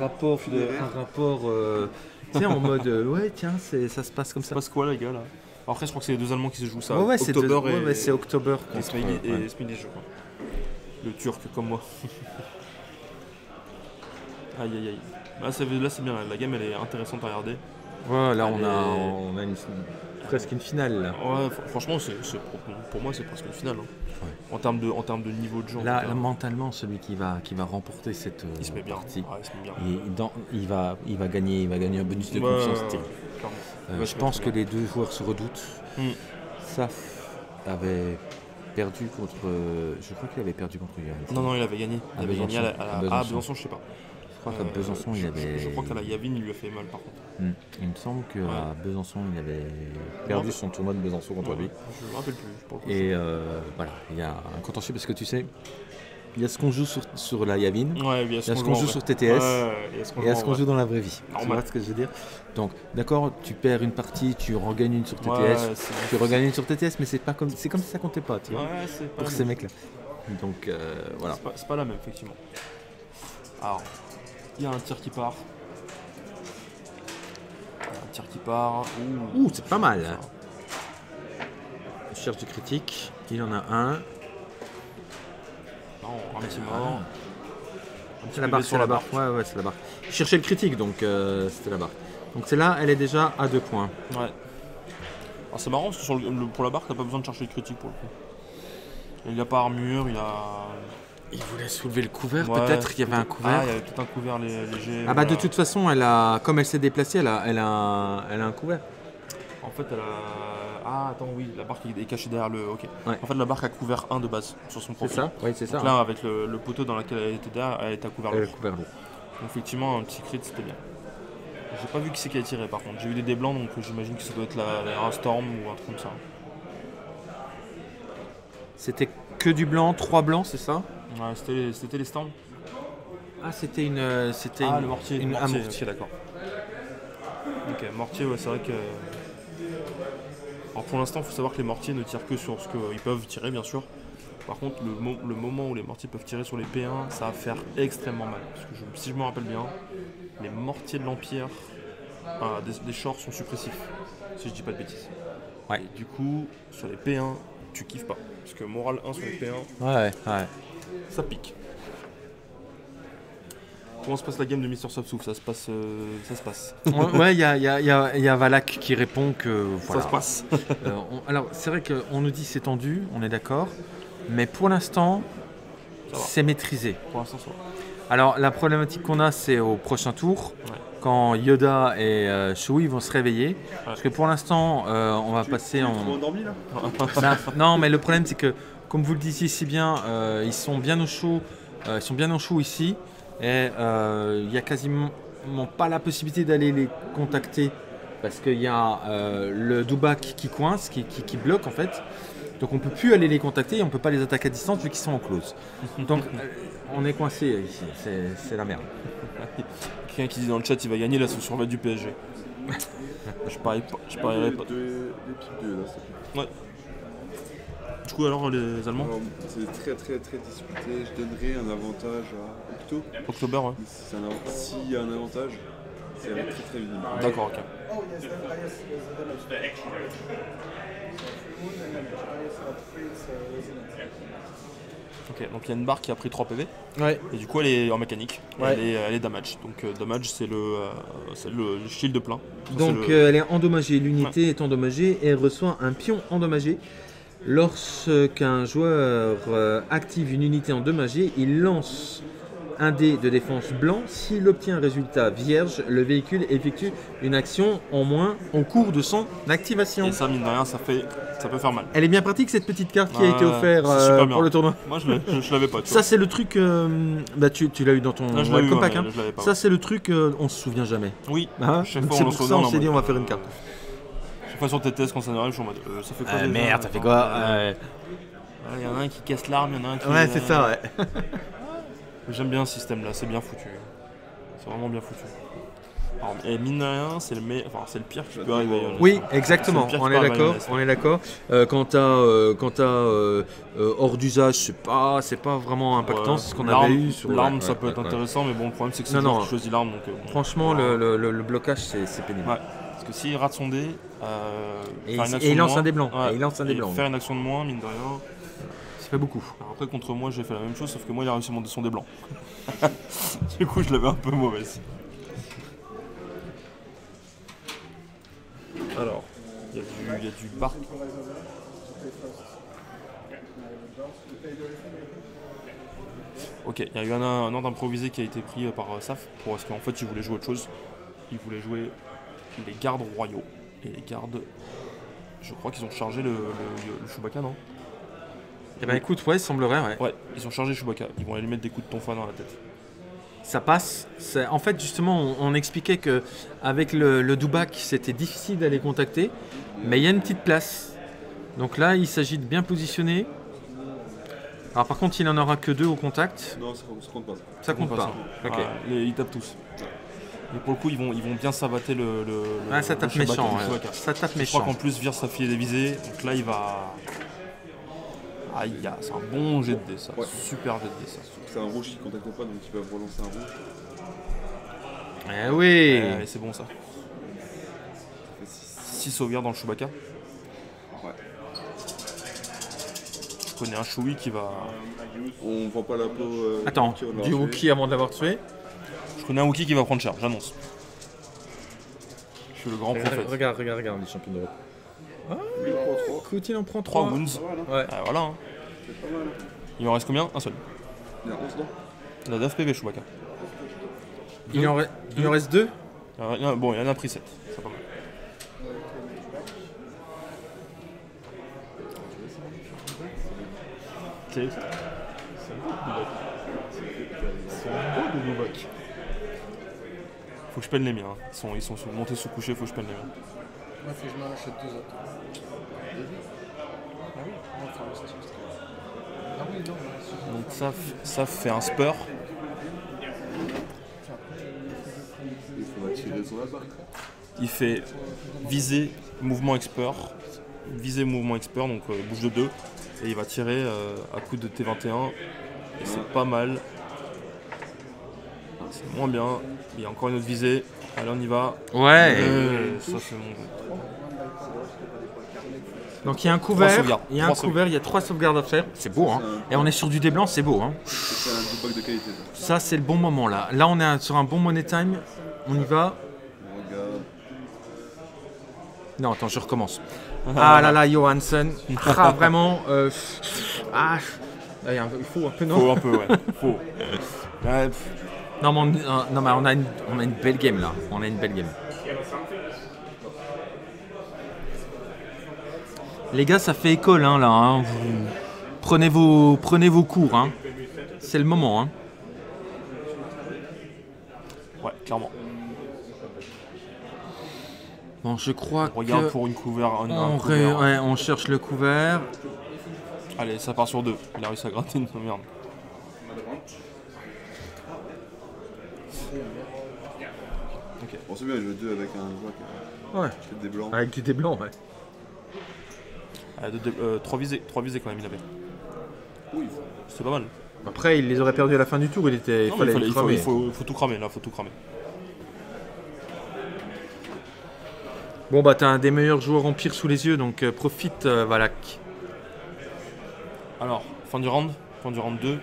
rapport. Tu sais, en mode ouais, tiens, ça se passe comme ça. Ça se passe quoi, les gars là? Après, je crois que c'est les 2 Allemands qui se jouent ça. Ouais, c'est October et Smiley, je crois. Le Turc, comme moi. Aïe, aïe, aïe. Là c'est bien, la game elle est intéressante à regarder. Ouais, là on a presque une finale. Là. Ouais, franchement, pour moi c'est presque une finale. Hein. Ouais. En termes de niveau de jeu. Là mentalement, celui qui va remporter cette partie, ouais, il se met bien. Il va gagner un bonus de confiance. Je pense que les 2 joueurs se redoutent. Saf avait perdu contre... Je crois qu'il avait perdu contre Yann. Non, il avait gagné. Il avait gagné à Besançon, je sais pas. Je crois qu'à Besançon, il avait... Je crois qu'à la Yavine, il lui a fait mal, par contre. Il me semble qu'à Besançon, il avait perdu son tournoi de Besançon contre lui. Je me rappelle plus. Et voilà, il y a un contentieux, parce que tu sais, il y a ce qu'on joue sur la Yavine, il y a ce qu'on joue sur TTS, et il y a ce qu'on joue dans la vraie vie. Tu vois ce que je veux dire? Donc, d'accord, tu perds une partie, tu regagnes une sur TTS, tu regagnes une sur TTS, mais c'est comme si ça comptait pas, tu vois, pour ces mecs-là. Donc, voilà. C'est pas la même, effectivement. Alors... Il y a un tir qui part. Ouh, c'est pas mal. Hein. On cherche du critique. Il en a un. Non, un petit mort. C'est la barre, ouais, c'est la barre. Je cherchais le critique, donc c'était la barre. Donc celle-là, elle est déjà à 2 points. Ouais. C'est marrant parce que sur pour la barre, t'as pas besoin de chercher le critique pour le coup. Il a pas armure, il a... Il voulait soulever le couvert, ouais, peut-être. Il y avait un couvert. Ah, il y avait tout un couvert léger. Ah bah de toute façon, elle a, comme elle s'est déplacée, elle a un couvert. En fait, elle a... Ah attends, oui, la barque est cachée derrière le... Ok. Ouais. En fait, la barque a couvert 1 de base sur son profil. C'est ça? Oui, c'est ça. Donc là, avec le poteau dans lequel elle était derrière, elle était à couvert lourd. Donc effectivement, un petit crit, c'était bien. J'ai pas vu qui c'est qui a tiré par contre. J'ai eu des dés blancs, donc j'imagine que ça doit être un storm ou un truc comme ça. C'était que du blanc, 3 blancs, c'est ça? Ouais, c'était les stands. Ah, c'était une... C'était ah, une, le mortier. Une, mortier, mortier, d'accord. Ok, mortier, ouais, c'est vrai que... Alors pour l'instant, il faut savoir que les mortiers ne tirent que sur ce qu'ils peuvent tirer, bien sûr. Par contre, le moment où les mortiers peuvent tirer sur les P1, ça va faire extrêmement mal. Parce que si je me rappelle bien, les mortiers de l'Empire, des shorts sont suppressifs, si je dis pas de bêtises. Ouais. Et du coup, sur les P1, tu kiffes pas. Parce que moral 1 sur les P1, ouais, ouais, ça pique. Comment se passe la game de Mister Safsouf? Ça se passe. Ouais, il y a Valak qui répond que. Voilà. Ça se passe. Alors, c'est vrai qu'on nous dit c'est tendu, on est d'accord. Mais pour l'instant, c'est maîtrisé. Pour l'instant, ça va. Alors, la problématique qu'on a, c'est au prochain tour, ouais, quand Yoda et Chewie vont se réveiller. Ouais. Parce que pour l'instant, on va passer en. Trop endormi, là. Non, mais le problème, c'est que, comme vous le disiez si bien, ils sont bien au chaud. Ils sont bien au chaud ici. Et il n'y a quasiment pas la possibilité d'aller les contacter parce qu'il y a le Dewback qui coince, qui bloque en fait. Donc on ne peut plus aller les contacter et on ne peut pas les attaquer à distance vu qu'ils sont en close. Donc on est coincé ici, c'est la merde. Quelqu'un qui dit dans le chat il va gagner la survie du PSG. Je parierais pas. Je parierais pas. Ouais. Du coup, alors, les Allemands? C'est très disputé. Je donnerais un avantage à Octo. October, ouais. S'il y a un avantage, c'est très minime. D'accord, ok. Ok, donc il y a une barre qui a pris 3 PV. Ouais. Et du coup, elle est en mécanique. Ouais. Elle est damage. Donc, damage, c'est le shield de plein. Donc, elle est endommagée. L'unité est endommagée et elle reçoit un pion endommagé. Lorsqu'un joueur active une unité endommagée, il lance un dé de défense blanc. S'il obtient un résultat vierge, le véhicule effectue une action en moins au cours de son activation. Et ça, mine de rien, ça peut faire mal. Elle est bien pratique, cette petite carte qui a été offerte pour le tournoi. Moi, je l'avais pas. Ça, c'est le truc... bah, tu l'as eu dans ton compact. Ouais, hein. Ça, c'est le truc... on se souvient jamais. Oui. Hein, chaque fois, on s'est dit, on va faire une carte. Fois sur TTS quand ça arrive, je suis en mode ça fait quoi merde, ça fait quoi? Il y en a un qui casse l'arme, il y en a un qui. Ouais, c'est ça, ouais. J'aime bien ce système là, c'est bien foutu. C'est vraiment bien foutu. Alors, et mine de rien, c'est le pire qui peut arriver. Oui, exactement, on est d'accord. On est d'accord. Quand t'as hors d'usage, c'est pas vraiment impactant, c'est ce qu'on avait eu sur l'arme, ça peut être intéressant, mais bon, le problème c'est que c'est toi qui choisis l'arme. Franchement, le blocage c'est pénible. Parce que s'il rate son dé, et il lance un dé blanc. Ouais, faire une action de moins, mine de rien, c'est pas beaucoup. Alors après, contre moi, j'ai fait la même chose, sauf que moi, il a réussi à monter son dé blanc. Du coup, je l'avais un peu mauvaise. Alors, il y a du barque. Ok, il y a eu un ordre improvisé qui a été pris par Saf, parce qu'en fait, il voulait jouer autre chose. Il voulait jouer... les gardes royaux et les gardes, je crois qu'ils ont chargé le Chewbacca, non? Eh ben écoute, ouais, il semblerait, ouais. Ouais, ils ont chargé Chewbacca, ils vont aller lui mettre des coups de tonfa dans la tête. Ça passe, en fait justement on expliquait que avec le Dewback c'était difficile d'aller contacter, mais il y a une petite place. Donc là il s'agit de bien positionner. Alors par contre il n'en aura que 2 au contact. Non, ça compte pas. Ça compte pas, ça. Ok. Ah, ils tapent tous. Mais pour le coup, ils vont bien sabater le ça tape méchant, ouais. Ça tape méchant. Je crois qu'en plus, Veers sa fille est dévisée. Donc là, il va... Aïe, c'est un bon jet de dé, ça. Ouais. Super jet de dé, ça. C'est un rouge qui ne contacte pas, donc ils peuvent relancer un rouge. Eh oui, c'est bon, ça. 6 sauvegardes dans le Chewbacca. Ouais. Je connais un Chewie qui va... On voit pas la peau... Attends, du Wookiee avant de l'avoir tué. Je connais un Wookiee qui va prendre cher, j'annonce. Je suis le grand prophète. Regarde les champions d'Europe. Ah, écoute, il en prend 3 wounds. Ouais. Ah, voilà. Hein. Pas mal. Il en reste combien? Un seul. Il en reste 2. Il a 9 PV, Chewbacca. Il en reste 2. Bon, il en a pris 7. C'est pas mal. Okay. C'est un beau de Dewback. Faut que je peine les miens. Ils sont montés sous couché, faut que je peine les miens. Moi, puis je m'en achète deux autres. Ah oui, donc ça fait un spur. Il fait viser, mouvement expert, viser, mouvement expert, donc bouge de 2. Et il va tirer à coup de T21. Et c'est pas mal. C'est moins bien. Il y a encore une autre visée. Allez, on y va. Ouais. Ça, c'est mon... Donc il y a un couvert, il y a trois sauvegardes à faire. C'est beau, hein. Et on est sur du dé blanc, c'est beau, hein. C'est un debug de qualité. Ça, c'est le bon moment, là. Là, on est sur un bon money time. On y va. Non, attends, je recommence. Ah là là, Johansson. Ah, vraiment. Ah, il faut un peu, non? Faut un peu, ouais. Faut. Non, mais on a une belle game, là. On a une belle game. Les gars, ça fait école, hein, là. Hein. Vous... prenez vos cours, hein. C'est le moment, hein. Ouais, clairement. Bon, je crois regarde que... pour une couvert, un couvert. Ouais, on cherche le couvert. Allez, ça part sur deux. Il a réussi à gratter une merde. Ok. Bon, c'est bien, je veux deux avec un... Ouais. Avec des blancs. Avec du dé blanc, ouais. 3 visées quand même il avait. Oui. C'était pas mal. Après il les aurait perdus à la fin du tour, il était. Non, il faut tout cramer là, faut tout cramer. Bon bah t'as un des meilleurs joueurs empire sous les yeux donc profite Valak. Alors, fin du round 2.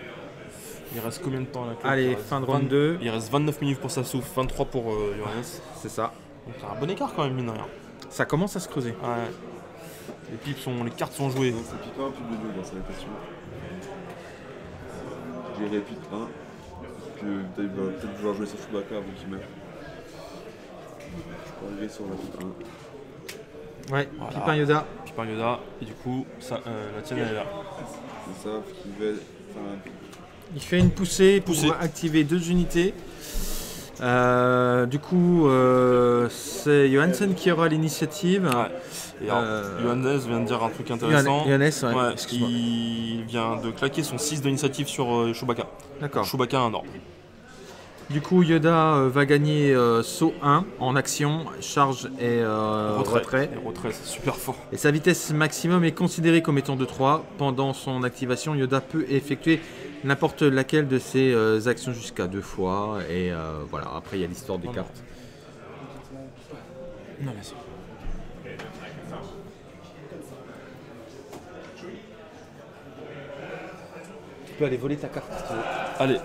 Il reste combien de temps là? Allez, fin de round 2. Il reste 29 minutes pour Safsouf, 23 pour Johannes. C'est ça. Donc t'as un bon écart quand même mine de rien. Ça commence à se creuser. Ouais. Les pipes sont, les cartes sont jouées. C'est pipe 1, pipe 2, bon, ça n'est pas sûr. Je dirais pipe 1. Puis il va peut-être vouloir jouer sa Chewbacca avant qu'il meure. Je peux arriver sur la pipe 1. Ouais, voilà. Pipe 1 Yoda. Pipe 1 Yoda, et du coup, ça, la tienne elle est là. C'est ça, il va. Enfin... Il fait une poussée pour activer deux unités. Du coup, c'est Johansson qui aura l'initiative. Ouais. Johannes vient de dire un truc intéressant. Johannes, ouais, il vient de claquer son 6 d'initiative sur Chewbacca. D'accord. Chewbacca 1 d'or. Du coup, Yoda va gagner saut 1 en action, charge et retrait. Et retrait, c'est super fort. Et sa vitesse maximum est considérée comme étant de 3. Pendant son activation, Yoda peut effectuer n'importe laquelle de ces actions jusqu'à 2 fois. Et voilà, après il y a l'histoire des cartes. Non, merci. Tu peux aller voler ta carte si tu veux. Allez.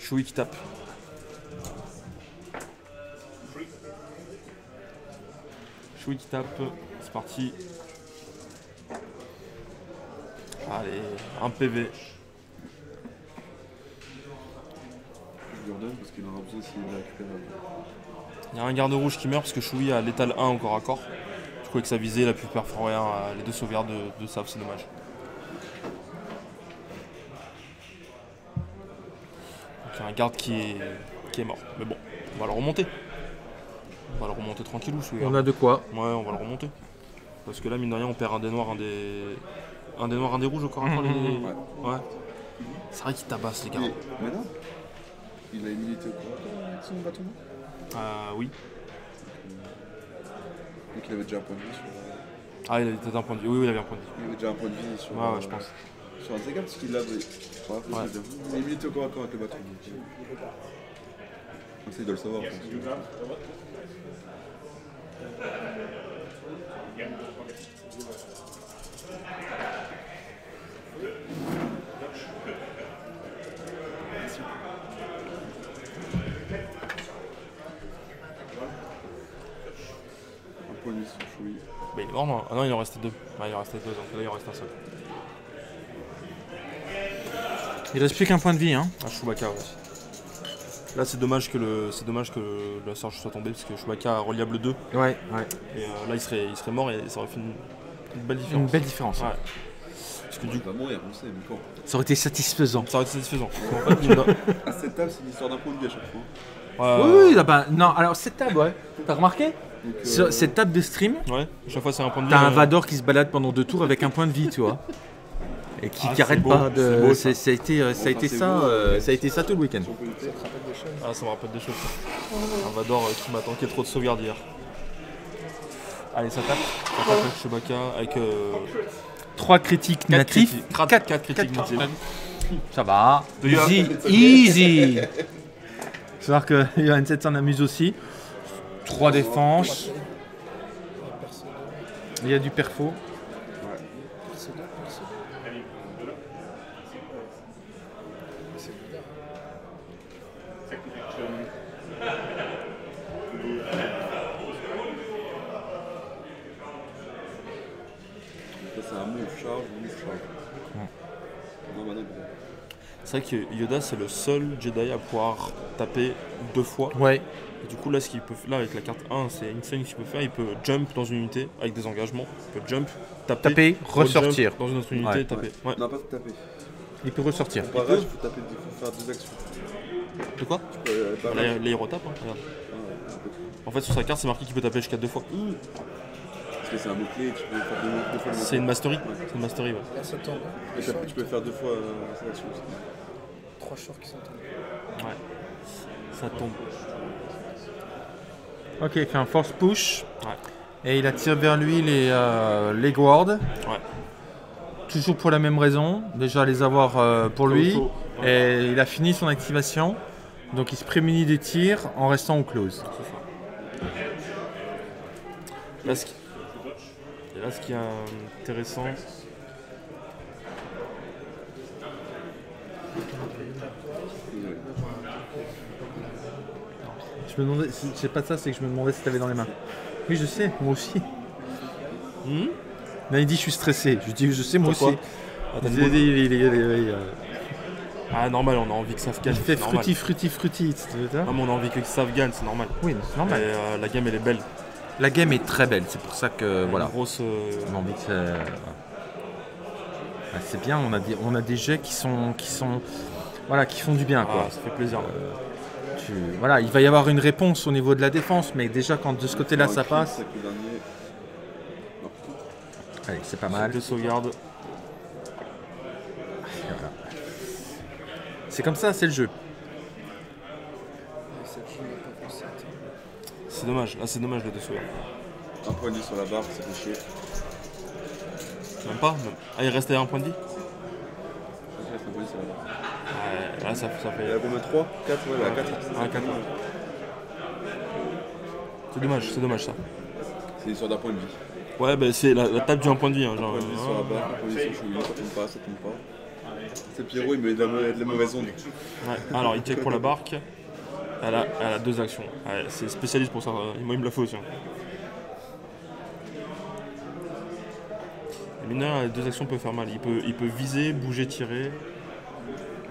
Chewie qui tape. Chewie qui tape, c'est parti. Allez, un PV. Je lui redonne parce qu'il aura besoin s'il est récupérable. Il y a un garde rouge qui meurt parce que Chewie a l'étal 1 encore à corps. Du coup, avec sa visée, il a pu perforer les deux sauvegardes de Sav, c'est dommage. Donc, il y a un garde qui est mort. Mais bon, on va le remonter. On va le remonter tranquillou, celui-là. On a de quoi. Ouais, on va le remonter. Parce que là, mine de rien, on perd un des noirs, un des rouges encore. Ouais. C'est vrai qu'il tabasse les gars. Mais non. Il a une unité au courant de son bâton. Oui. Donc il avait déjà un point de vie sur... Ah, il avait peut-être un point de vie. Oui, il avait un point de vie. Il avait déjà un point de vie sur... Ah, ouais, je pense. Sur un dégât parce qu'il avait... Ouais. Il a une unité au corps à corps avec le bâton. Donc il doit le savoir. Mais il est mort, non? Ah non, il en restait 2. Ouais, il en restait 2, donc là il en reste un seul. Il reste plus qu'un point de vie, hein? Ah, Chewbacca, ouais. Là c'est dommage que la Sarge soit tombée parce que Chewbacca a reliable 2. Ouais. Et là il serait mort et ça aurait fait une belle différence. Une belle différence. Ouais. Parce que du coup, ça aurait été satisfaisant. Ça aurait été satisfaisant. En fait, à cette table, c'est une histoire d'un point de vie à chaque fois. Oui, oui, bah, non, alors cette table, ouais. T'as remarqué? Donc, cette table de stream, ouais, chaque fois c'est un point de vie. T'as un Vador qui se balade pendant 2 tours avec un point de vie, tu vois. Et qui arrête pas de. Ça a été ça tout le week-end. Ah, ça me rappelle des choses. Un Vador qui m'a tanké trop de sauvegarde hier. Allez, ça tape. Ça tape avec Chewbacca, avec. 3 critiques natifs. 4 critiques natifs. Ça va. Easy. Easy. C'est vrai que Yohannes s'en amuse aussi. 3 défenses. Il y a du perfo. C'est vrai que Yoda c'est le seul Jedi à pouvoir taper 2 fois. Ouais. Et du coup là ce qu'il peut là avec la carte 1 c'est une scène qu'il peut faire, il peut jump dans une unité avec des engagements, il peut jump, taper ressortir. Dans une autre unité, ouais. Taper. Ouais. Non pas taper. Il peut ressortir. Il peut taper, faire 2 actions. De quoi? Là il retape, hein, regarde. Ah, ouais. En fait sur sa carte c'est marqué qu'il peut taper jusqu'à 2 fois. Mmh. C'est un mot-clé et tu peux faire 2 fois. C'est une mastery. C'est une mastery, ouais. Là, ça tombe. Et ça, tu peux faire 2 fois cette action aussi. 3 shorts qui sont tombés. Ouais. Ça tombe. Ok, il fait un force push. Ouais. Et il attire vers lui les guards. Ouais. Toujours pour la même raison. Déjà les avoir pour lui. Ouais. Et il a fini son activation. Donc il se prémunit des tirs en restant au close. C'est ça. Là, ce qui est intéressant, je me demandais, c'est pas ça, c'est que je me demandais si t'avais dans les mains. Oui, je sais, moi aussi. Là, il dit, je suis stressé. Je dis, je sais, moi aussi. Ah, normal, on a envie que ça gagne. Il fait fruity. Ah, mais on a envie que ça gagne, c'est normal. Oui, c'est normal. Et, la game, elle est belle. La game est très belle, c'est pour ça que voilà. Grosse. C'est bien, on a des jets qui sont voilà, qui font du bien quoi. Ah, ça fait plaisir. Voilà, il va y avoir une réponse au niveau de la défense, mais déjà quand de ce côté-là ça passe. Allez, c'est pas mal. 2 sauvegardes. Voilà. C'est comme ça, c'est le jeu. C'est dommage, là c'est dommage le 2 sauvegardes. Un point de vie sur la barre, ça fait chier. Même pas même. Ah, il reste à un point de vie. Il reste un point de vie sur la barre. Ah, là ça fait. Il y a combien, 3 4 ouais, ah, 4. Ah, 4. C'est dommage ça. C'est l'histoire d'un point de vie. Ouais, bah c'est la table du 1 point de vie. Hein, genre. Un point de vie sur la barre, un point de vie sur le chouïa, ça tombe pas. C'est Pierrot, il met de la mauvaise onde. Ouais, alors il check pour la barque. Elle a 2 actions. C'est spécialiste pour ça. Moi, il me la faut aussi. Le mineur, 2 actions peut faire mal. Il peut viser, bouger, tirer.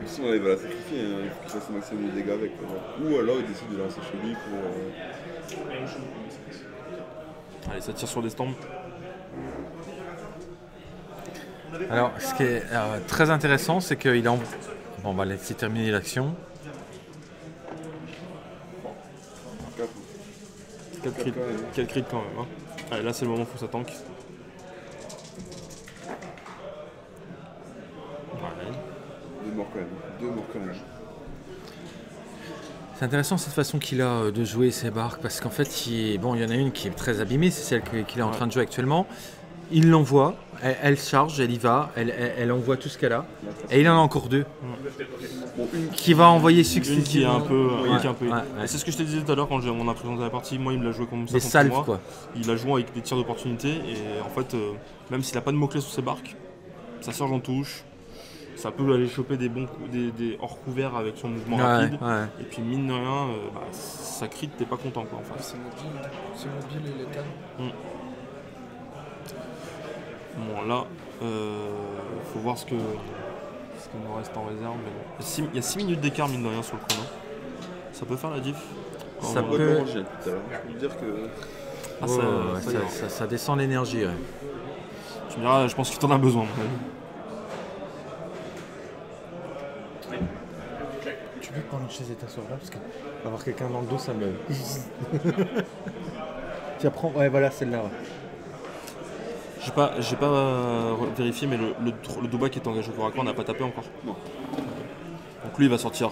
Sinon, il va la sacrifier. Hein. Il faut qu'il fasse un maximum de dégâts avec. Ou alors, il décide de lancer chez lui pour. Allez, ça tire sur des stands. Alors, ce qui est très intéressant, c'est qu'il a. Bon, on va laisser terminer l'action. 4 crits quand même. Hein. Allez, là c'est le moment où ça tank. Ouais. 2 morts quand même. 2 morts quand même. C'est intéressant cette façon qu'il a de jouer ses barques parce qu'en fait, bon, il y en a une qui est très abîmée, c'est celle qu'il est en train de jouer actuellement. Il l'envoie, elle charge, elle y va, elle envoie tout ce qu'elle a. Et il en a encore 2. Bon, une qui va envoyer successivement. Une qui est un peu. Ouais. C'est ce que je te disais tout à l'heure quand on a présenté la partie. Moi, il me l'a joué comme ça. Des salves, quoi. Il l'a joué avec des tirs d'opportunité. Et en fait, même s'il n'a pas de mots-clés sur ses barques, ça surge en touche. Ça peut aller choper des hors couverts avec son mouvement rapide. Ouais. Et puis, mine de rien, bah, ça crie, t'es pas content, quoi. Enfin. C'est mobile et létal. Bon là, faut voir ce que nous reste en réserve. Mais il y a 6 minutes d'écart mine de rien sur le chrono. Ça peut faire la diff. Ça peut. Je veux dire que. Ah, oh, ça descend l'énergie. Ouais. Tu me diras, je pense que t'en as besoin. Ouais. Tu suis obligé de prendre une chaise étincelante parce que avoir quelqu'un dans le dos, ça me. Tiens, prends. Ouais, voilà, celle-là. Ouais. J'ai pas vérifié, mais le Dewback qui est engagé au corps à corps n'a pas tapé encore. Bon. Donc lui, il va sortir.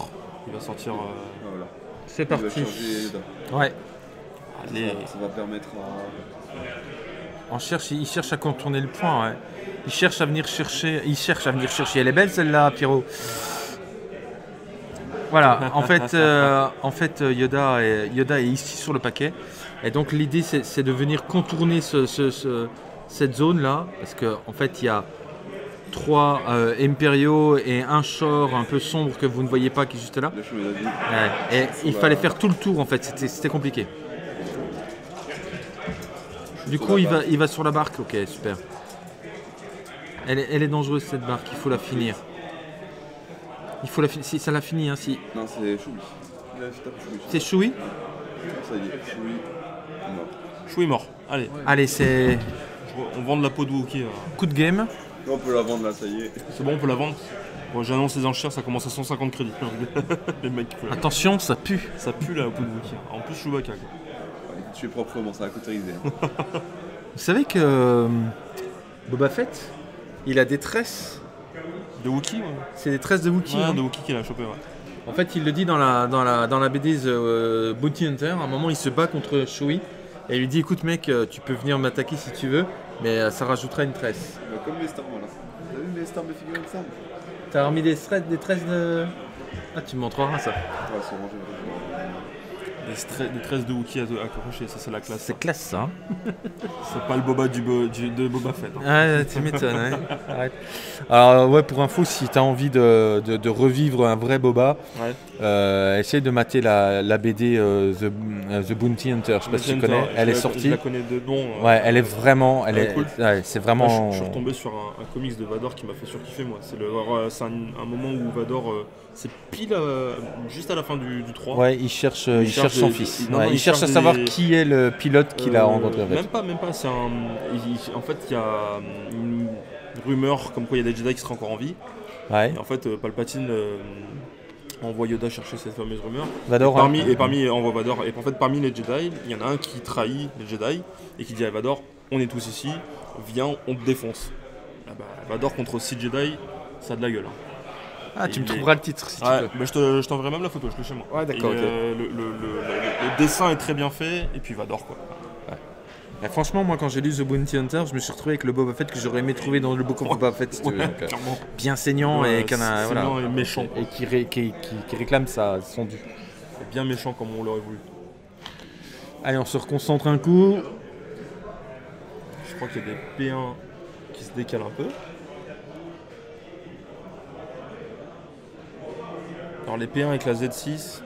Il va sortir. Voilà. C'est parti. Ouais. Allez. Ça va permettre à. Il cherche à contourner le point. Ouais. Il cherche à venir chercher. Elle est belle celle-là, Pyro. Voilà. En fait, Yoda est ici sur le paquet. Et donc l'idée, c'est de venir contourner cette zone-là, parce qu'en fait, il y a trois impériaux et un shore un peu sombre que vous ne voyez pas qui est juste là. Et il fallait faire tout le tour, en fait. C'était compliqué. Du coup, il va sur la barque. Ok, super. Elle est dangereuse, cette barque. Il faut la finir. Il faut la finir. Si, ça l'a fini, hein, si. Non, c'est Chewie. C'est Chewie ? Ça y est, Chewie mort. Allez. Ouais. Allez, c'est... On vend de la peau de Wookiee. Coup de game. On peut la vendre là, ça y est. C'est bon, on peut la vendre. Bon, j'annonce les enchères, ça commence à 150 crédits. Les mecs, attention, ça pue. Ça pue là, la peau de Wookiee. En plus, Chewbacca, quoi. Ouais, tu es proprement, ça va cauteriser. Hein. Vous savez que Boba Fett, il a des tresses. De Wookiee, ouais. C'est des tresses de Wookiee. Ouais, hein. De Wookiee qu'il a chopé, ouais. En fait, il le dit dans la BD Bounty Hunter. À un moment, il se bat contre Chewie. Et il lui dit, écoute mec, tu peux venir m'attaquer si tu veux, mais ça rajoutera une tresse. Comme les Storms, là. T'as vu mes Storms de figurines Storm? T'as remis des tresses de... Ah, tu me montreras ça. Ouais, c'est bon, j'ai des tresses de Wookiee à accrocher, ça c'est la classe. C'est classe ça. Hein. C'est pas le Boba de Boba Fett. Hein. Ouais, tu m'étonnes, ouais. Arrête. Alors ouais, pour info, si t'as envie de revivre un vrai Boba, ouais. Essaye de mater la BD The Bounty Hunter. Je sais pas si tu connais. Elle est sortie. Je la connais de nom. Ouais, elle est vraiment, cool. Ouais, c'est vraiment. Ouais, je suis retombé sur un comics de Vador qui m'a fait surkiffer moi. C'est un moment où Vador, c'est pile juste à la fin du 3. Ouais, il cherche son fils. Non, ouais, non, il cherche à savoir qui est le pilote qu'il a rencontré. Même pas. C'est un. En fait, il y a une rumeur comme quoi il y a des Jedi qui seraient encore en vie. Ouais. Et en fait, Palpatine envoie Yoda chercher cette fameuse rumeur. Vador. Et parmi les Jedi, il y en a un qui trahit les Jedi et qui dit à Vador, on est tous ici, viens, on te défonce. Ah bah, Vador contre 6 Jedi, ça a de la gueule. Hein. Ah, tu me trouveras le titre si tu veux. Bah, je t'enverrai même la photo, je l'ai chez moi. Ouais, d'accord. Okay. Le dessin est très bien fait, et puis Vador, quoi. Ouais. Bah, franchement, moi, quand j'ai lu The Bounty Hunter, je me suis retrouvé avec le Boba Fett que j'aurais aimé trouver dans le Book of Boba Fett, si tu veux. Donc, bien saignant, ouais, et voilà, et méchant. Et qui réclame son dû. Bien méchant comme on l'aurait voulu. Allez, on se reconcentre un coup. Je crois qu'il y a des P1 qui se décalent un peu. Alors les P1 avec la Z6.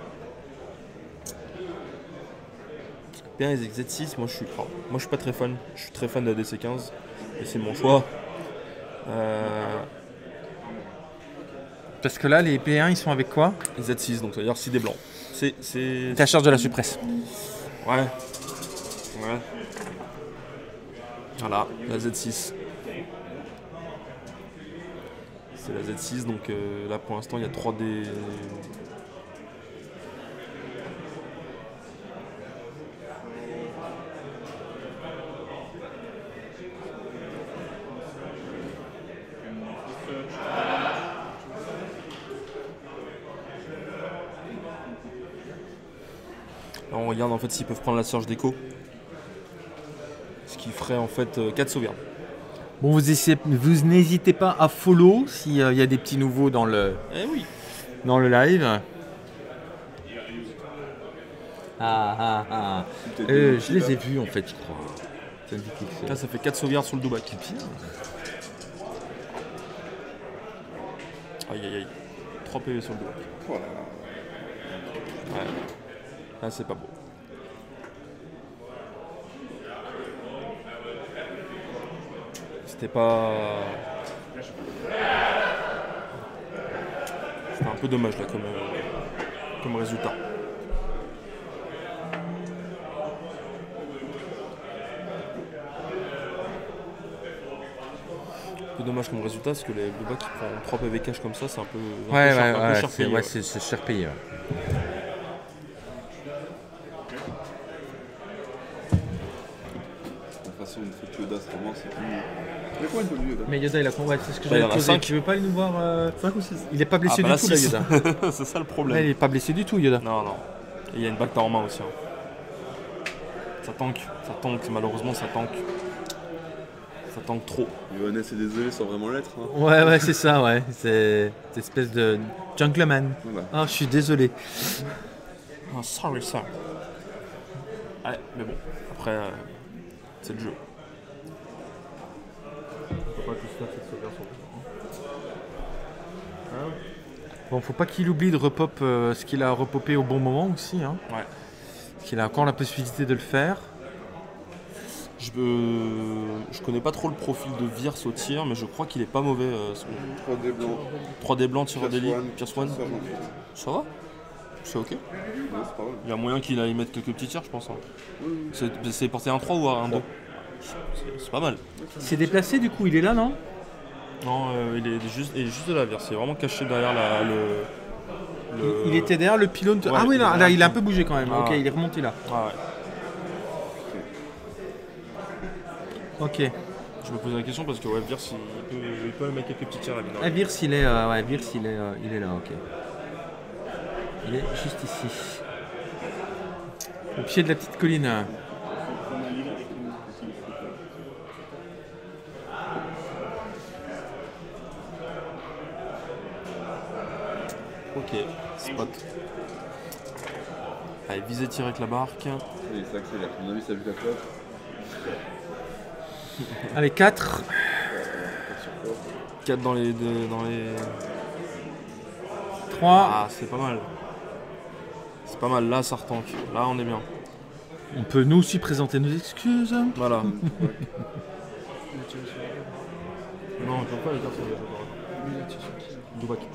P1 avec Z6, moi je suis pas très fan. Je suis très fan de la DC15. Et c'est mon choix. Parce que là les P1 ils sont avec quoi? Z6, donc c'est-à-dire c'est des blancs. C'est la charge de la suppresse. Ouais. Ouais. Voilà, la Z6. C'est la Z6, donc là pour l'instant il y a 3D. Là on regarde en fait s'ils peuvent prendre la surge d'écho. Ce qui ferait en fait 4 sauvegardes. Bon, vous n'hésitez pas à follow s'il y a des petits nouveaux dans le live. Je les ai vus en fait, je crois. Là, ça fait 4 sauvegardes sur le Dewback. Aïe aïe aïe. 3 PV sur le Dewback. Voilà. Ouais. Là, c'est pas beau. C'était pas... C'était un peu dommage là comme résultat. peu dommage comme résultat, parce que les Boba qui prend 3 PV cash comme ça, c'est un peu cher payé. Ouais, c'est cher payé. De toute façon, une fois que Yoda se remonte, c'est fini. Il y a combien de fois Yoda? Mais Yoda, il a combien? C'est ce que j'avais posé. Tu veux pas aller nous voir 5 ou 6? Il est pas blessé du tout, là, Yoda. C'est ça le problème. Là, il est pas blessé du tout, Yoda. Non, non. Et il y a une Bacta en main aussi. Hein. Ça tank, malheureusement, ça tank. Ça tank trop. Johannes est désolé sans vraiment l'être. Hein. Ouais, ouais, c'est ça, ouais. C'est cette espèce de gentleman. Ah, voilà. Oh, je suis désolé. Oh, sorry, sir. Ouais, mais bon, après. C'est le jeu. Bon, faut pas qu'il oublie de repop ce qu'il a repopé au bon moment aussi. Hein. Ouais. Parce qu'il a encore la possibilité de le faire. Je connais pas trop le profil de Veers au tir, mais je crois qu'il est pas mauvais. 3D blanc. 3D blanc, tireur d'élite, Pierce One. Ça va? C'est ok. Il y a moyen qu'il aille mettre quelques petits tirs, je pense. Hein. Oui. C'est porté un 3 ou un 2. C'est pas mal. C'est déplacé du coup, il est là, non? Non, il est juste de la Veers. C'est vraiment caché derrière le... Il était derrière le pylône. Ouais, ah oui, là, il a un peu bougé quand même. Ah. Ok, il est remonté là. Ah, ouais. Ok. Je me posais la question parce que ouais, Veers, il peut mettre quelques petits tirs là. Ah, Veers, il est là, ok. Il est juste ici, au pied de la petite colline. Ok, spot. Allez, visée, tirer avec la barque. Allez, ça accélère. On a vu, ça a vu la flotte. Allez, 4. 4 dans les... 3. Ah, c'est pas mal. C'est pas mal, là ça retanque, là on est bien. On peut nous aussi présenter nos excuses. Voilà. Non, on peut pas les faire sur les Dewbacks.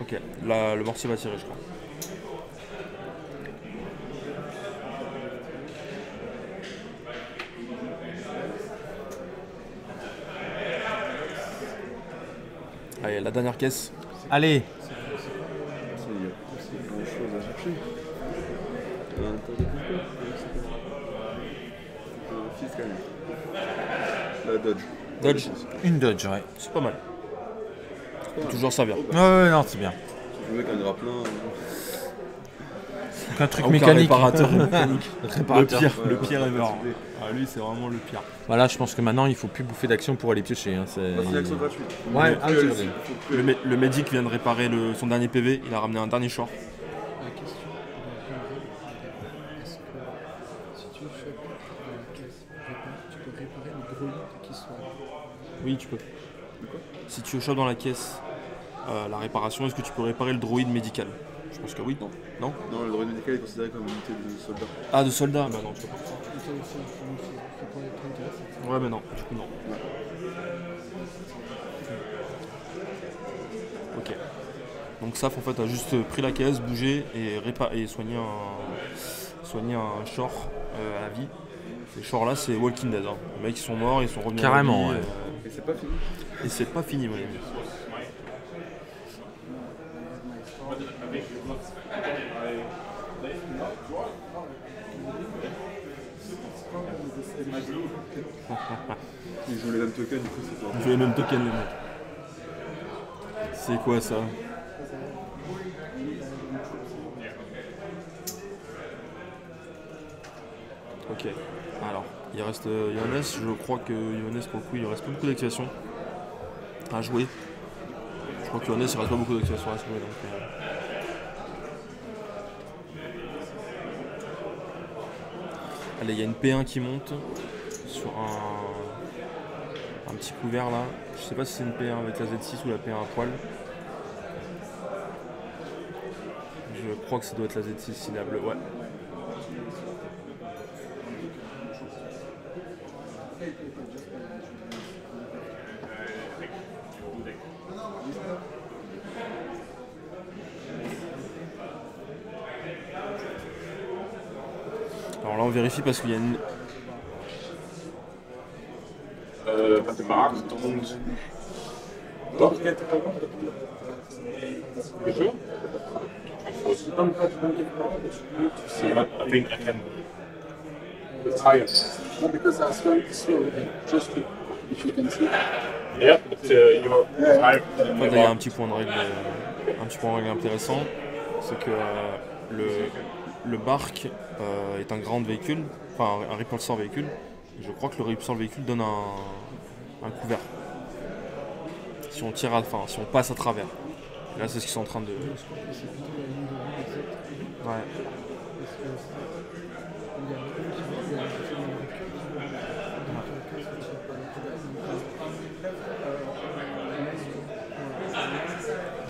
Ok, là le mortier va tirer je crois. Allez, la dernière caisse. Allez. La Dodge. Dodge. Une Dodge, ouais. C'est pas mal. Faut toujours servir. Ouais, ouais, non, c'est bien. Tu veux qu'un grappelin. Un truc mécanique. Réparateur. Le pire, ouais, le pire ever. Ah, lui, c'est vraiment le pire. Voilà, je pense que maintenant, il faut plus bouffer d'action pour aller piocher. Hein. C'est l'action gratuite. Ouais, le Medic vient de réparer son dernier PV. Il a ramené un dernier short. La question, est-ce que si tu fais la caisse, tu peux réparer les droïdes qui sont. Oui, tu peux. Si tu chopes dans la caisse la réparation, est-ce que tu peux réparer le droïde médical? Je pense que oui. Non. Non, non, le droïde médical est considéré comme une unité de soldats. Ah, de soldats? Bah non, tu peux pas. Ouais, mais non, du coup, non. Ouais. Ok. Donc, Saf, en fait, a juste pris la caisse, bougé et soigné un short à la vie. Ces shorts là, c'est Walking Dead. Hein. Les mecs, ils sont morts, ils sont revenus. Carrément, ouais. Et c'est pas fini. Et c'est pas fini, mon ami. Ils jouent les mêmes tokens, du coup, c'est pas. Ils jouent les mêmes tokens, les mecs. C'est quoi ça? Ok, alors, il reste Yohannes. Je crois que Yohannes, pour le coup, il reste pas beaucoup d'activation à jouer. Je crois que Yohannes, il reste pas beaucoup d'activation à jouer, donc. Allez, il y a une P1 qui monte sur un petit couvert là. Je sais pas si c'est une P1 avec la Z6 ou la P1 à poil. Je crois que ça doit être la Z6 si la bleue. Ouais. Alors là on vérifie parce qu'il y a une te maken rond dat. You sure? See, I think I can retire. No, because I was going to slow just to, if you can see. Yeah, but you're tired. Moi, il y a un petit point de règle intéressant, c'est que le barque est un grand véhicule, enfin un ripulsant véhicule. Je crois que le ripulsant véhicule donne un couvert. Si on tire, enfin si on passe à travers. Et là, c'est ce qu'ils sont en train de. Ouais.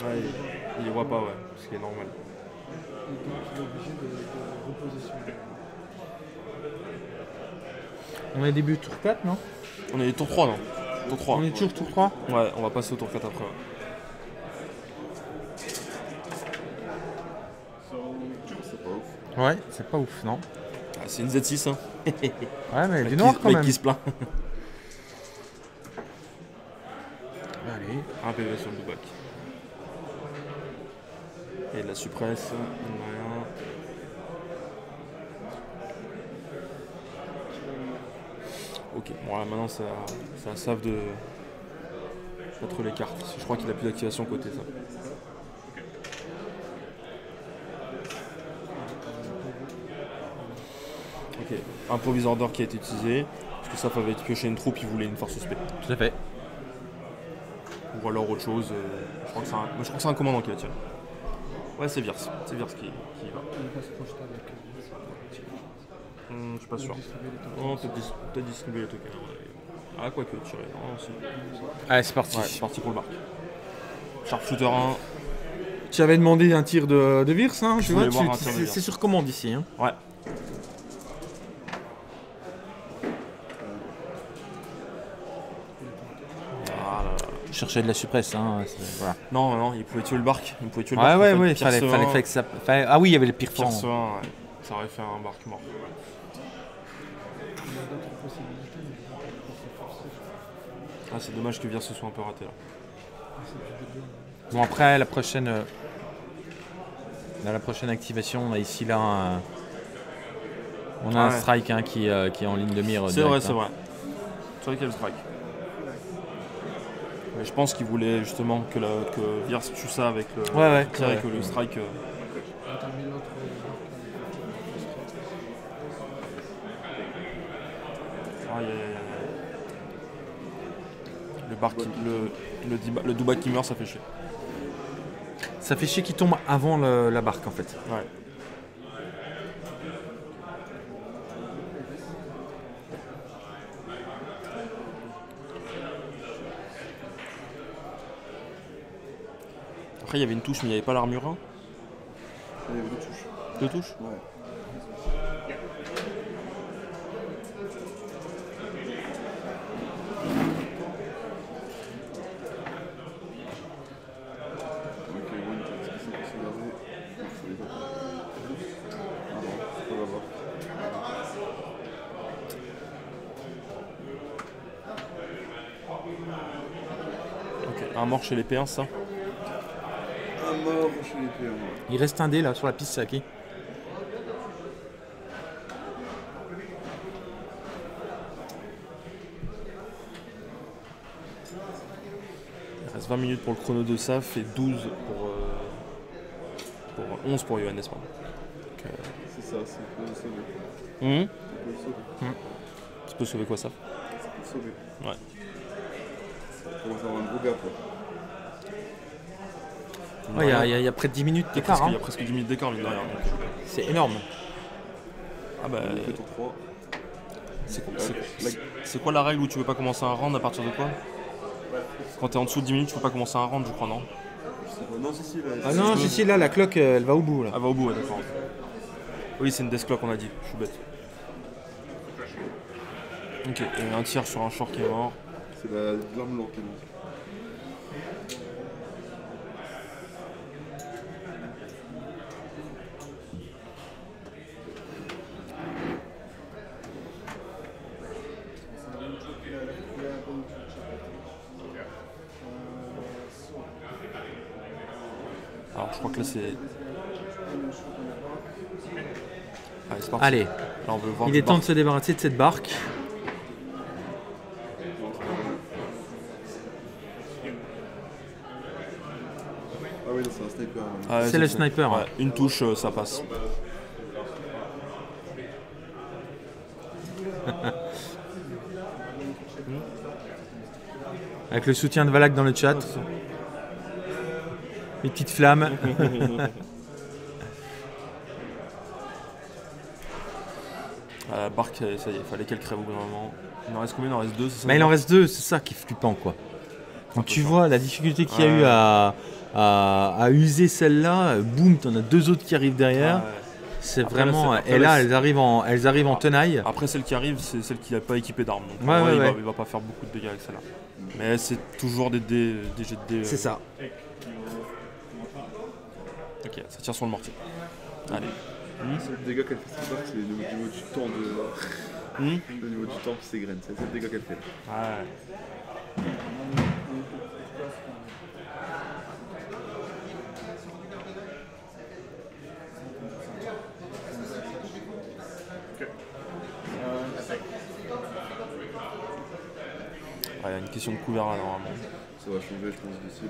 Ouais, il les voit pas, ouais, ce qui est normal. On est début tour 4, non? On est tour 3, non? Tour 3. On est toujours tour 3? Ouais, on va passer au tour 4 après. Ouais. Ouais, c'est pas ouf, non? Ah, c'est une Z6, hein. Ouais, mais elle est noire quand même. Qui se plaint. Allez, un PV sur le Dewback. Et la suppresse, rien. Ok, bon là maintenant ça save de contre les cartes. Je crois qu'il a plus d'activation côté ça. Ok, un proviseur d'or qui a été utilisé, parce que ça avait été pioché une troupe, il voulait une force suspecte. Tout à fait. Ou alors autre chose, je crois que c'est un commandant qui va tirer. Ouais, c'est Veers, qui va. Je suis pas sûr. Non, t'as distribué les tokens. Ah, quoi que tirer. Allez, c'est parti. Ouais, c'est parti pour le barque. Sharpshooter 1. Tu avais demandé un tir de Veers, hein, tu vois, c'est sur commande ici. Hein. Ouais. Chercher de la suppresse, hein. Voilà. Non, non, il pouvait tuer le barque. Il pouvait tuer le barque. Ouais, ouais, fallait que ça. Fallait... Ah oui, il y avait le Perforant. Perforant, ouais. Ça aurait fait un barque mort. Ah, c'est dommage que Veers se soit un peu raté là. Bon, après la prochaine. Dans la prochaine activation, on a ici là un. On a un strike, hein, qui est en ligne de mire. C'est vrai, hein. C'est vrai. C'est vrai qu'il y a le strike. Mais je pense qu'il voulait justement que Veers tue ça avec le que le strike. Le Dewback qui meurt, ça fait chier. Ça fait chier qu'il tombe avant la barque en fait. Ouais. Après, il y avait une touche, mais il n'y avait pas l'armure 1. Il y avait deux touches. Deux touches? Ouais. Ok, un mort chez les P1, ça? Il reste un dé là sur la piste, c'est à qui? Il reste 20 minutes pour le chrono de Saf et 12 pour 11 pour Johannes. Okay. C'est ça, c'est pour sauver. Tu peux sauver quoi, Saf? C'est pour sauver. Ouais. Pour faire un gros gap. Il y a près de 10 minutes d'écart. Il y a presque 10 minutes d'écart, mine de rien. C'est énorme. Ah bah. C'est quoi la règle où tu peux pas commencer un round à partir de quoi? Quand t'es en dessous de 10 minutes, tu peux pas commencer un round, je crois, non? Non, si, si. Ah non, si, si, là, la cloque, elle va au bout. Là. Elle va au bout, ouais, d'accord. Oui, c'est une death clock, on a dit. Je suis bête. Ok, il y a un tir sur un short qui est mort. C'est l'arme lourde qui est morte. Je crois que là c'est... Allez, là, on veut voir il est temps de se débarrasser de cette barque. Ah oui, c'est un sniper. Ah, c'est le sniper. Ouais. Une touche, ça passe. Avec le soutien de Valak dans le chat. Les petites flammes. Barque, ça y est, il fallait qu'elle crève au bout d'un moment. Il en reste combien? Il en reste deux. Mais il en reste deux, c'est ça qui est flippant quoi. Quand tu vois la difficulté qu'il y a eu à user celle-là, boum, t'en as deux autres qui arrivent derrière. C'est vraiment. Et là, elles arrivent en tenaille. Après, celle qui arrive, c'est celle qui n'a pas équipé d'armes. Donc, il va pas faire beaucoup de dégâts avec celle-là. Mais c'est toujours des dés, des jets de dés. C'est ça. Ok, ça tire sur le mortier. Allez. Le seul dégât qu'elle fait, c'est le niveau du temps de. Le niveau du temps qui s'égrène. C'est le seul dégât qu'elle fait. Ouais. Il y a une question de couvert là normalement. Ça va changer, je pense, d'ici.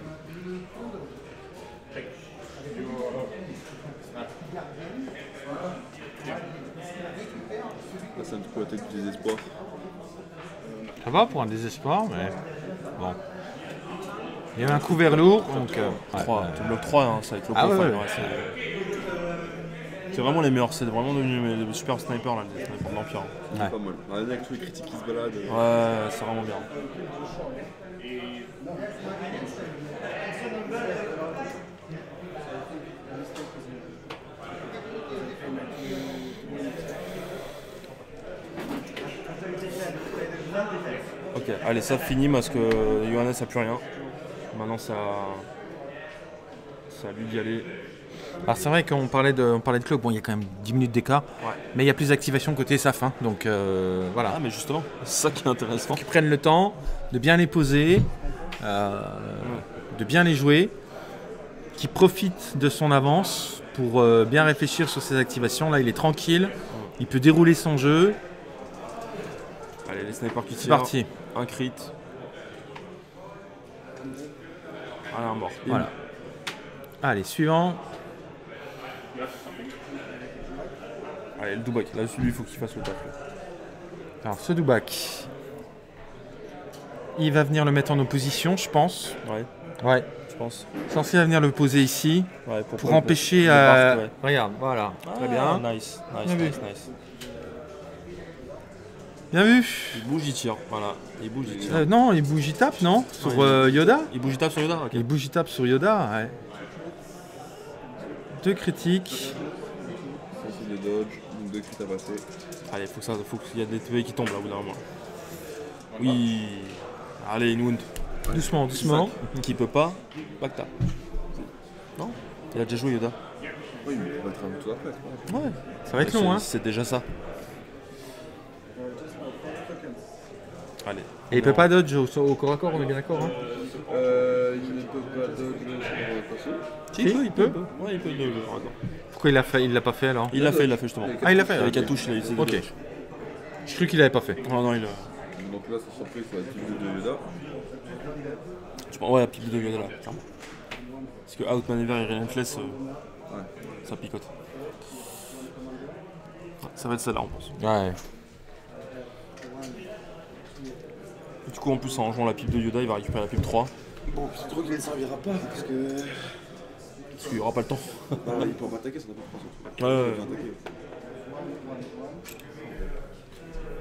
Là, c'est un petit peu la tête du désespoir. Ça va pour un désespoir, mais bon. Il y avait un couvert lourd, donc. Tu bloques 3, hein, ça va être le profil. C'est vraiment les meilleurs, c'est vraiment devenu les super snipers là, les snipers de l'Empire. C'est pas mal. On a avec tous les critiques qui se baladent. Ouais, c'est vraiment bien. Ok, allez, ça finit parce que Johannes n'a plus rien. Maintenant, ça. Ça a lui d'y aller. Alors c'est vrai qu'on parlait de clock, bon il y a quand même 10 minutes d'écart, mais il y a plus d'activation côté SAF, hein, donc voilà. Ah mais justement, c'est ça qui est intéressant. Qu'ils prennent le temps de bien les poser, de bien les jouer, qu'ils profitent de son avance pour bien réfléchir sur ses activations. Là il est tranquille, il peut dérouler son jeu. Allez les snipers qui tirent, c'est parti. Un crit. Allez un mort. Voilà. Allez, suivant. Allez, le Dewback. Là, celui-là, il faut qu'il fasse le taf. Alors, ce Dewback, il va venir le mettre en opposition, je pense. Ouais. Je pense. Censé venir le poser ici. Ouais, pour empêcher. Regarde, voilà. Très bien. Nice. Bien vu. Il bouge, il tire. Voilà. Il bouge, il tire. Non, il bouge, il tape, non? Sur Yoda. Il bouge, il tape sur Yoda. Okay. Il bouge, il tape sur Yoda, ouais. Deux critiques. C'est de Dodge, donc deux critiques à passer. Allez, faut qu'il y ait des TV qui tombent là au bout d'un moment. Oui. Allez, une wound. Doucement, doucement. Qui peut pas, Bacta. Non? Il a déjà joué Yoda. Oui, mais il va être un tour après. Ouais, ça va être long, hein. C'est déjà ça. Allez. Et il peut pas Dodge au corps à corps, on est bien d'accord, hein. Il ne peut pas Dodge. Si, il peut. Ouais, il peut Dodge. Pourquoi il l'a pas fait alors? Il l'a fait, justement. Ah, il l'a fait. Avec 4 touches, il a essayé de Dodge. Ok. Je crois qu'il l'avait pas fait. Non, il l'a. Donc là, sans surprise, il faut la pipe de Yoda. Ouais, la pipe de Yoda là. Parce que Outmaneuver et Relentless, ça picote. Ça va être celle-là, on pense. Ouais. Du coup, en plus, en jouant la pipe de Yoda, il va récupérer la pipe 3. Bon, c'est trop qu'il ne servira pas, parce que... Parce qu'il n'y aura pas le temps. Bah ouais, il peut pas attaquer, ça n'a pas de sens.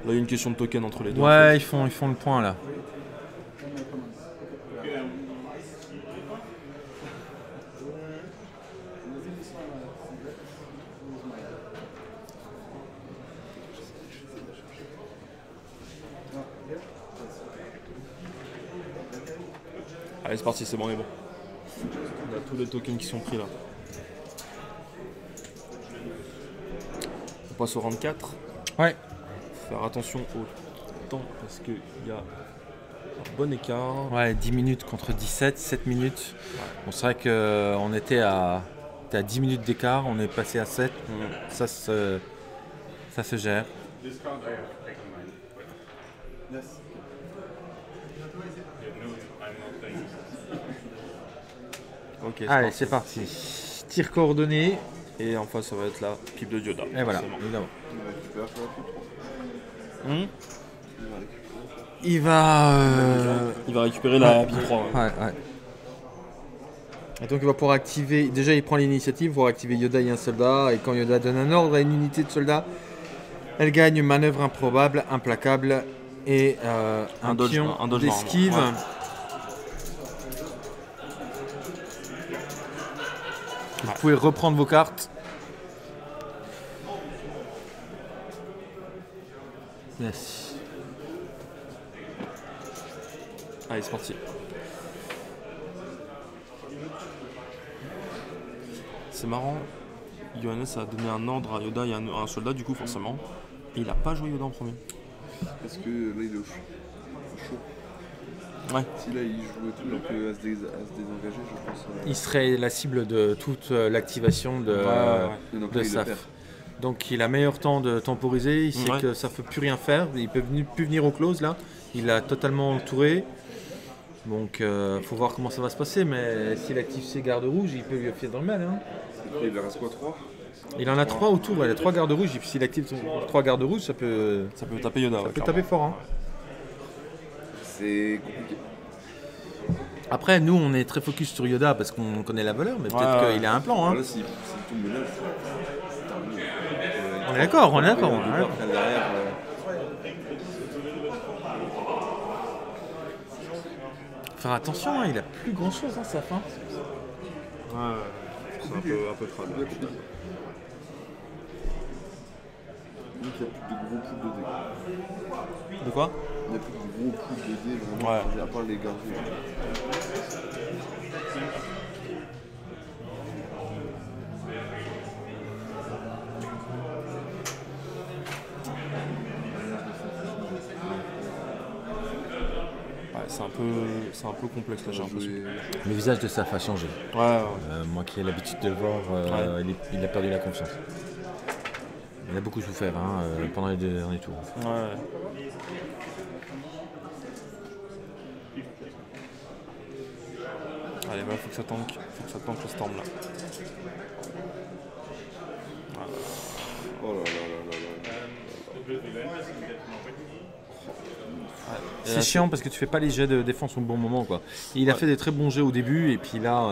Là, il y a une question de token entre les deux. Ouais, ils font le point, là. Allez, c'est parti, c'est bon, on est bon. On a tous les tokens qui sont pris là. On passe au round 4. Ouais. Faut faire attention au temps parce qu'il y a bon écart. Ouais, 10 minutes contre 17, 7 minutes. Ouais. Bon, c'est vrai qu'on était à 10 minutes d'écart, on est passé à 7. Mmh. Ça se gère. Yes. Ok, allez, c'est parti. Tir coordonné. Et en face, ça va être la pipe de Yoda. Et voilà, évidemment. Il va récupérer la pipe 3. Ouais, ouais. Et donc, il va pouvoir activer. Déjà, il prend l'initiative pour activer Yoda et un soldat. Et quand Yoda donne un ordre à une unité de soldats, elle gagne une manœuvre improbable, implacable et un pion d'esquive. Ouais. Vous pouvez reprendre vos cartes. Yes. Allez, c'est parti. C'est marrant. Johannes a donné un ordre à Yoda et à un soldat, du coup, forcément. Et il n'a pas joué Yoda en premier. Parce que là, il est au chaud. Ouais. Si là il joue tout, il peut à se désengager, je pense. Il serait la cible de toute l'activation de, de Saf. Donc il a meilleur temps de temporiser, il sait que ça ne peut plus rien faire, il ne peut plus venir aux clauses là, il a totalement entouré. Donc il faut voir comment ça va se passer, mais s'il active ses gardes rouges, il peut lui faire dans le mal. Hein. Il en reste quoi, 3 ? Il en a 3 autour, il a 3 gardes rouges, et puis s'il active 3 gardes rouges, ça peut taper Yoda. Ça peut taper fort. Hein. C'est compliqué. Après, nous, on est très focus sur Yoda parce qu'on connaît la valeur, mais peut-être qu'il a un plan. Hein. Là, si tout le ménage, on est d'accord, on est d'accord. Faire attention, hein, il a plus grand chose, hein, sa fin. Ouais, c'est un peu crade. Donc, il n'y a plus de gros poules de dés. De quoi ? Il n'y a plus de gros poules de dés, vraiment, à part les gardes. Ouais, c'est un peu complexe là, j'ai l'impression. Le visage de Saf a changé. Ouais, ouais. Moi qui ai l'habitude de le voir, il a perdu la confiance. Il a beaucoup souffert hein, pendant les 2 derniers tours. Ouais. Allez, bah, faut que ça tanque le storm là. Voilà. Oh là là là là là. C'est chiant parce que tu fais pas les jets de défense au bon moment quoi. Il a fait des très bons jets au début et puis là,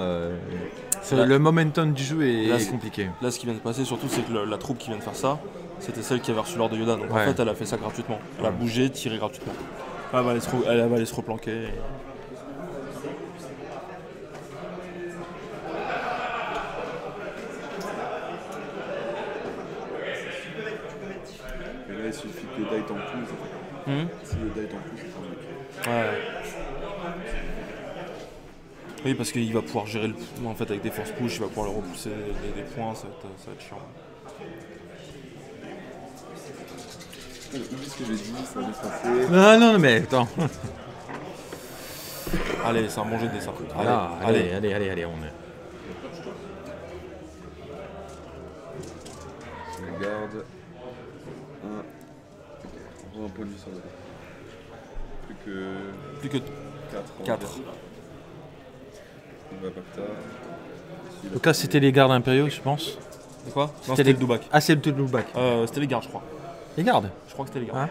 le momentum du jeu est compliqué. Là ce qui vient de passer surtout c'est que la troupe qui vient de faire ça, c'était celle qui avait reçu l'ordre de Yoda. Donc en fait elle a fait ça gratuitement. Elle a bougé, tiré gratuitement. Elle va aller se replanquer. Et... là il suffit que Yoda est en plus. Si Yoda est en plus, c'est un mec. Oui, parce qu'il va pouvoir gérer le pouls en fait avec des force push, il va pouvoir le repousser des points, ça va être chiant. Ce que j'ai dit, ça va se passer. Ah non, mais attends. Allez, c'est un bon jeu de dessin. Allez, on est. Je regarde. Un point de vue sur le plus que 4. Il va Bacta. Donc là c'était les gardes impériaux je pense. C'est quoi? C'était les Dewbacks. Ah c'est le Dewback. C'était les gardes je crois. Les gardes? Je crois que c'était les gardes. Hein?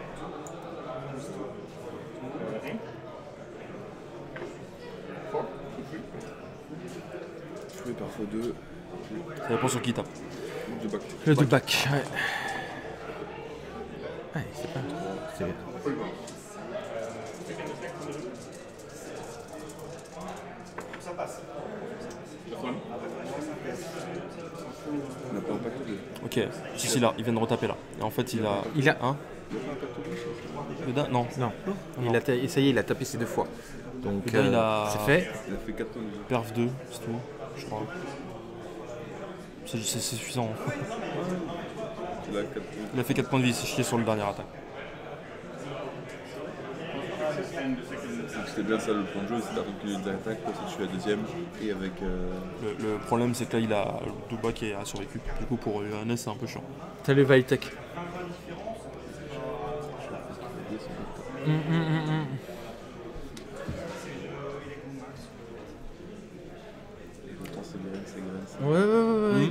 Je fais parfois 2. Ça dépend sur qui tape. Le Dewback. Le Dewback, ouais. Ouais, c'est pas trop. C'est bien. Ça passe. On n'a pas impacté. Ok, si là, il vient de retaper là. Et en fait, il a un. Non. Ça y est, il a tapé ses 2 fois. Donc, c'est fait. Il a fait 4 points de jeu. Perf 2, c'est tout, je crois. C'est suffisant. Il a fait 4 points de vie, c'est chier sur le dernier attaque. C'était bien ça le plan de jeu, c'est t'arrives qu'il y a une attaque, tu tues la deuxième et avec... Le problème c'est que là il a le Dooba qui a survécu, du coup pour Johannes c'est un peu chiant. T'as le Vitech. Ouais.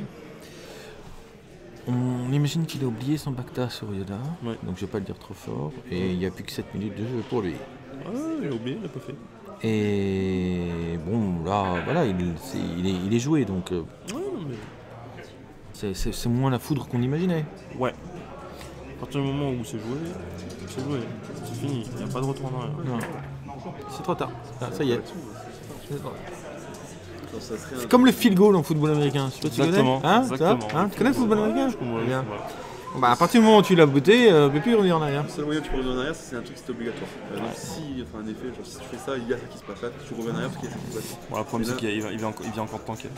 On imagine qu'il a oublié son Bacta sur Yoda, ouais. Donc je vais pas le dire trop fort, et il n'y a plus que 7 minutes de jeu pour lui. Ah, il a oublié, il n'a pas fait. Et bon, là, voilà, il est joué, donc... Ouais, mais... C'est moins la foudre qu'on imaginait. Ouais. À partir du moment où c'est joué, c'est fini, il n'y a pas de retour en arrière. C'est trop tard, ça y est. C'est comme le field goal en football américain. Je sais pas, tu exactement. Connais, hein, exactement. Ça, hein, tu connais le football américain? Je comprends bien. Ouais. Bah, à partir du moment où tu l'as botté, tu peux plus revenir en arrière. Le seul moyen où tu peux revenir en arrière, c'est un truc qui est obligatoire. Donc si, enfin, en effet, genre, si tu fais ça, il y a ça qui se passe là, tu reviens en arrière parce qu'il y a ça qui se passe. Bon, le problème, c'est qu'il vient encore de tanker.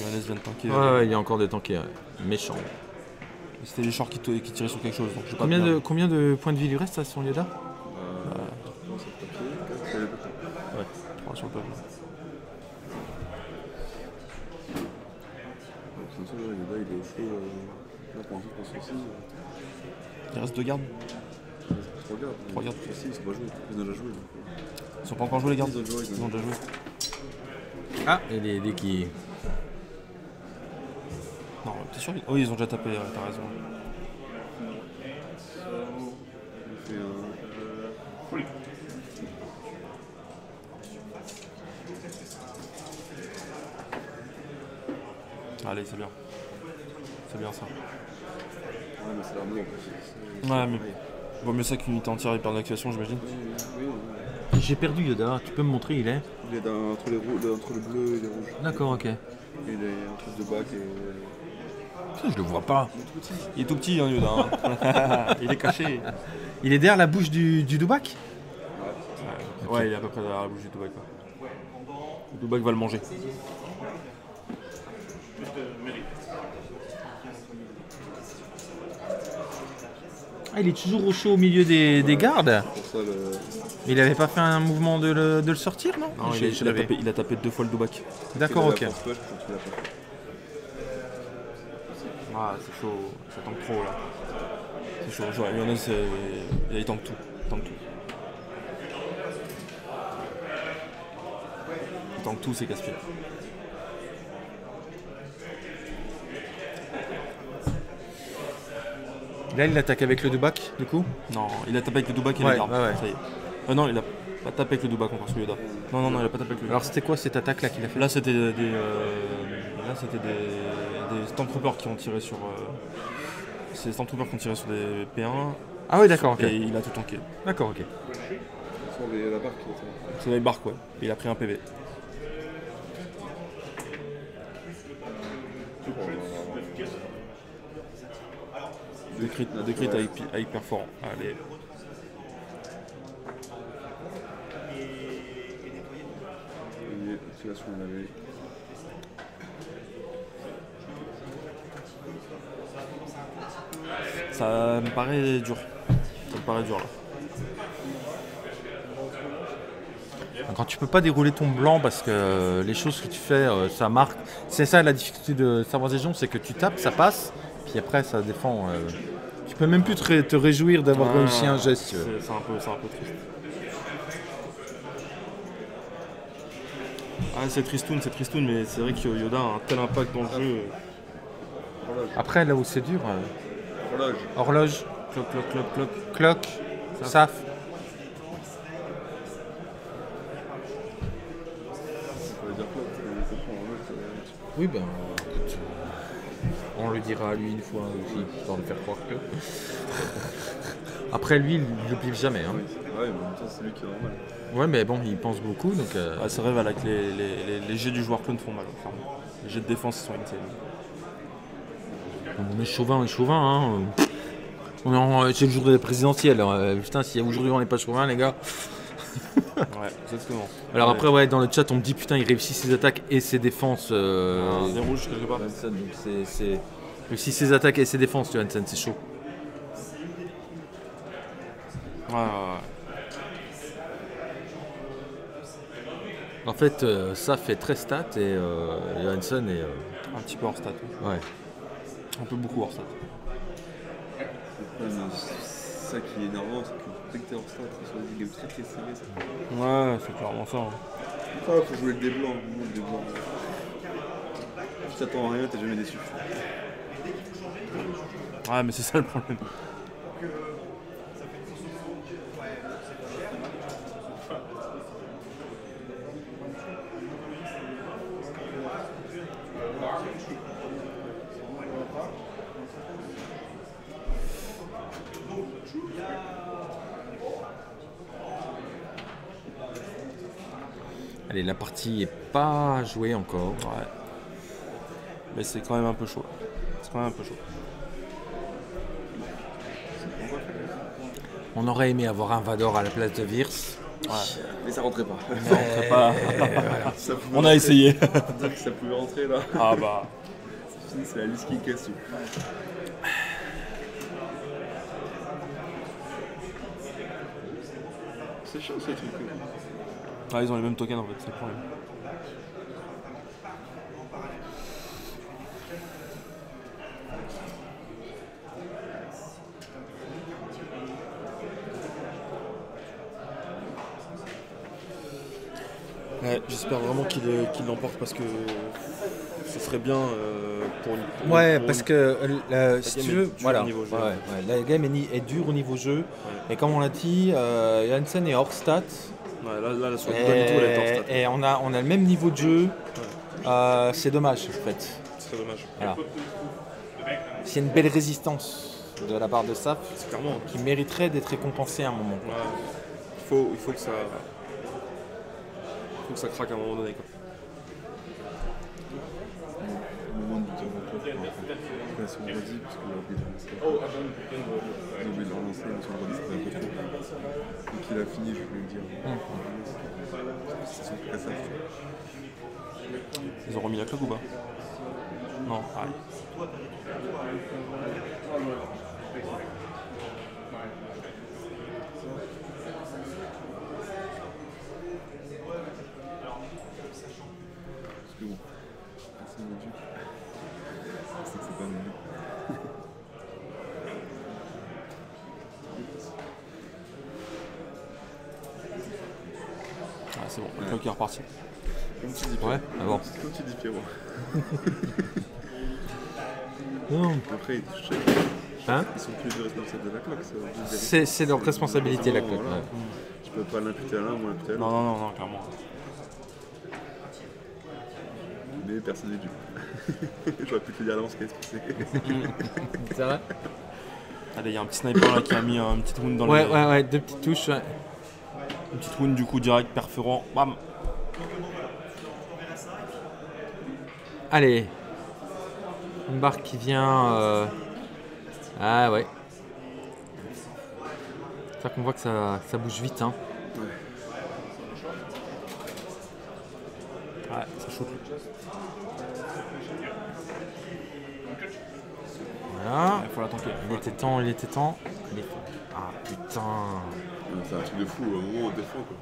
Johannes vient de tanker. Ouais, il y a encore des tankers. Ouais. Méchant. C'était les shorts qui tiraient sur quelque chose. Donc je combien de points de vie lui reste à son Yoda? Sur le papier. Il reste deux gardes. Trois gardes. Ils sont pas encore joués les gardes. Ils ont déjà joué. Ah, et les qui... Non, t'es sûr? Oh, ils ont déjà tapé, t'as raison. Allez, c'est bien. C'est bien ça. Ouais, mais c'est l'armée en plus. Ouais, mais vaut mieux ça qu'une unité entière et perdre l'activation, j'imagine. Oui. J'ai perdu Yoda, tu peux me montrer, il est? Il est entre le bleu et le rouge. D'accord, ok. Il est entre le bac et... Putain, je le vois pas. Il est tout petit, hein, Yoda. Hein. Il est caché. Il est derrière la bouche du Dewback? Ouais. Okay. Ouais, il est à peu près derrière la bouche du Dewback. Le Dewback va le manger. Ah, il est toujours au chaud au milieu des gardes. Il avait pas fait un mouvement de le sortir, non? Non, il a tapé deux fois le Dewback. D'accord, ok. Ah, c'est chaud, ça tank trop là. C'est chaud, genre, Johannes, il tank tout. Il tank tout, c'est casse-pied. Là, il attaque avec le Dewback, du coup? Non, il a tapé avec le Dewback et les gardes. Ouais. Ça y est. Non, il a pas tapé avec le Dewback encore sur Yoda. Non, il a pas tapé avec le Dewback. Alors, c'était quoi cette attaque-là qu'il a fait? Là, c'était des Stormtroopers qui ont tiré sur... C'est des Stormtroopers qui ont tiré sur des P1. Ah oui, d'accord, ok. Et il a tout tanké. D'accord, ok. Sur les barques, ouais. Et il a pris un PV. Décrit avec Perforant. Allez. Ça me paraît dur. Là. Quand tu peux pas dérouler ton blanc parce que les choses que tu fais, ça marque. C'est ça la difficulté de Star Wars Légion, c'est que tu tapes, ça passe, puis après ça défend. Tu peux même plus te réjouir d'avoir réussi un geste. C'est un peu triste. Ah, c'est tristoun, mais c'est vrai que Yoda a un tel impact dans le jeu. Après, là où c'est dur... Horloge. Clock. Saf. Oui, ben... On le dira à lui une fois aussi, pour lui faire croire que... Après lui, il l'oublie jamais. Hein. Ouais, mais en même temps, c'est lui qui est normal. Ouais, mais bon, il pense beaucoup, donc... Ah, c'est vrai, voilà, que les jets du joueur clone font mal. Enfin, les jets de défense sont inutiles. On est chauvin, hein. C'est le jour de la présidentielle. Putain, si aujourd'hui on n'est pas chauvin, les gars... Ouais, exactement. Alors après, ouais, dans le chat, on me dit putain, il réussit ses attaques et ses défenses. C'est rouge quelque part. Il réussit ses attaques et ses défenses, Johannes, c'est chaud. En fait, ça fait très stat et Johansson est... un petit peu hors stat. Ouais. Un peu beaucoup hors stat. C'est ça qui est énervant, c'est que dès que t'es hors stat, c'est sur les games très très serrés. Ouais, c'est clairement ça. Enfin, faut jouer le déblanc. Tu t'attends à rien, t'es jamais déçu. Ouais, mais c'est ça le problème. Allez, la partie est pas jouée encore. Ouais. Mais c'est quand même un peu chaud. C'est quand même un peu chaud. On aurait aimé avoir un Vador à la place de Veers. Ouais. Mais ça rentrait pas. Ça rentrait pas. Voilà. Ça on rentrer. A essayé. Dire que ça pouvait rentrer là. Ah bah. C'est la liste qui casse tout. C'est chaud ce truc. Ah, ils ont les mêmes tokens en fait, c'est le problème. Ouais, j'espère vraiment qu'il l'emporte parce que ce serait bien pour une... Ouais, pour parce une... que si tu veux, voilà, ouais, ouais, la game est dure au niveau jeu. Ouais. Et comme on l'a dit, Johansson est hors stats. Ouais, là, la soirée et, tout, elle est hors stats. Et on a le même niveau de jeu. Ouais. C'est dommage en fait. C'est dommage. Voilà. C'est une belle résistance de la part de Saf qui mériterait d'être récompensée à un moment. Ouais. Il faut que ça... que ça craque à un moment donné quoi. Ils ont remis la cloque ou pas? Non, ah oui. Ah, c'est bon, le clock est reparti. Comme tu dis Pierrot. Ouais, d'abord. Comme tu dis Pierrot. Après, ils sont plus de responsabilité de la cloque. C'est leur responsabilité la cloque. Voilà. Ouais. Tu peux pas l'imputer à l'un ou l'imputer à l'autre. Non, clairement. Mais personne n'est dû. J'aurais pu te dire l'avance qu'est-ce que c'est. C'est vrai. Allez, il y a un petit sniper là qui a mis une petite wound dans le... Ouais, deux petites touches. Ouais. Une petite wound du coup direct, perforant. Bam. Allez. Une barre qui vient... Ah ouais. C'est vrai qu'on voit que ça bouge vite. Hein. Ouais, ça chauffe. Voilà. Ouais, faut la tanker. Il était temps. Ah putain. C'est un truc de fou, au moment où on défend quoi.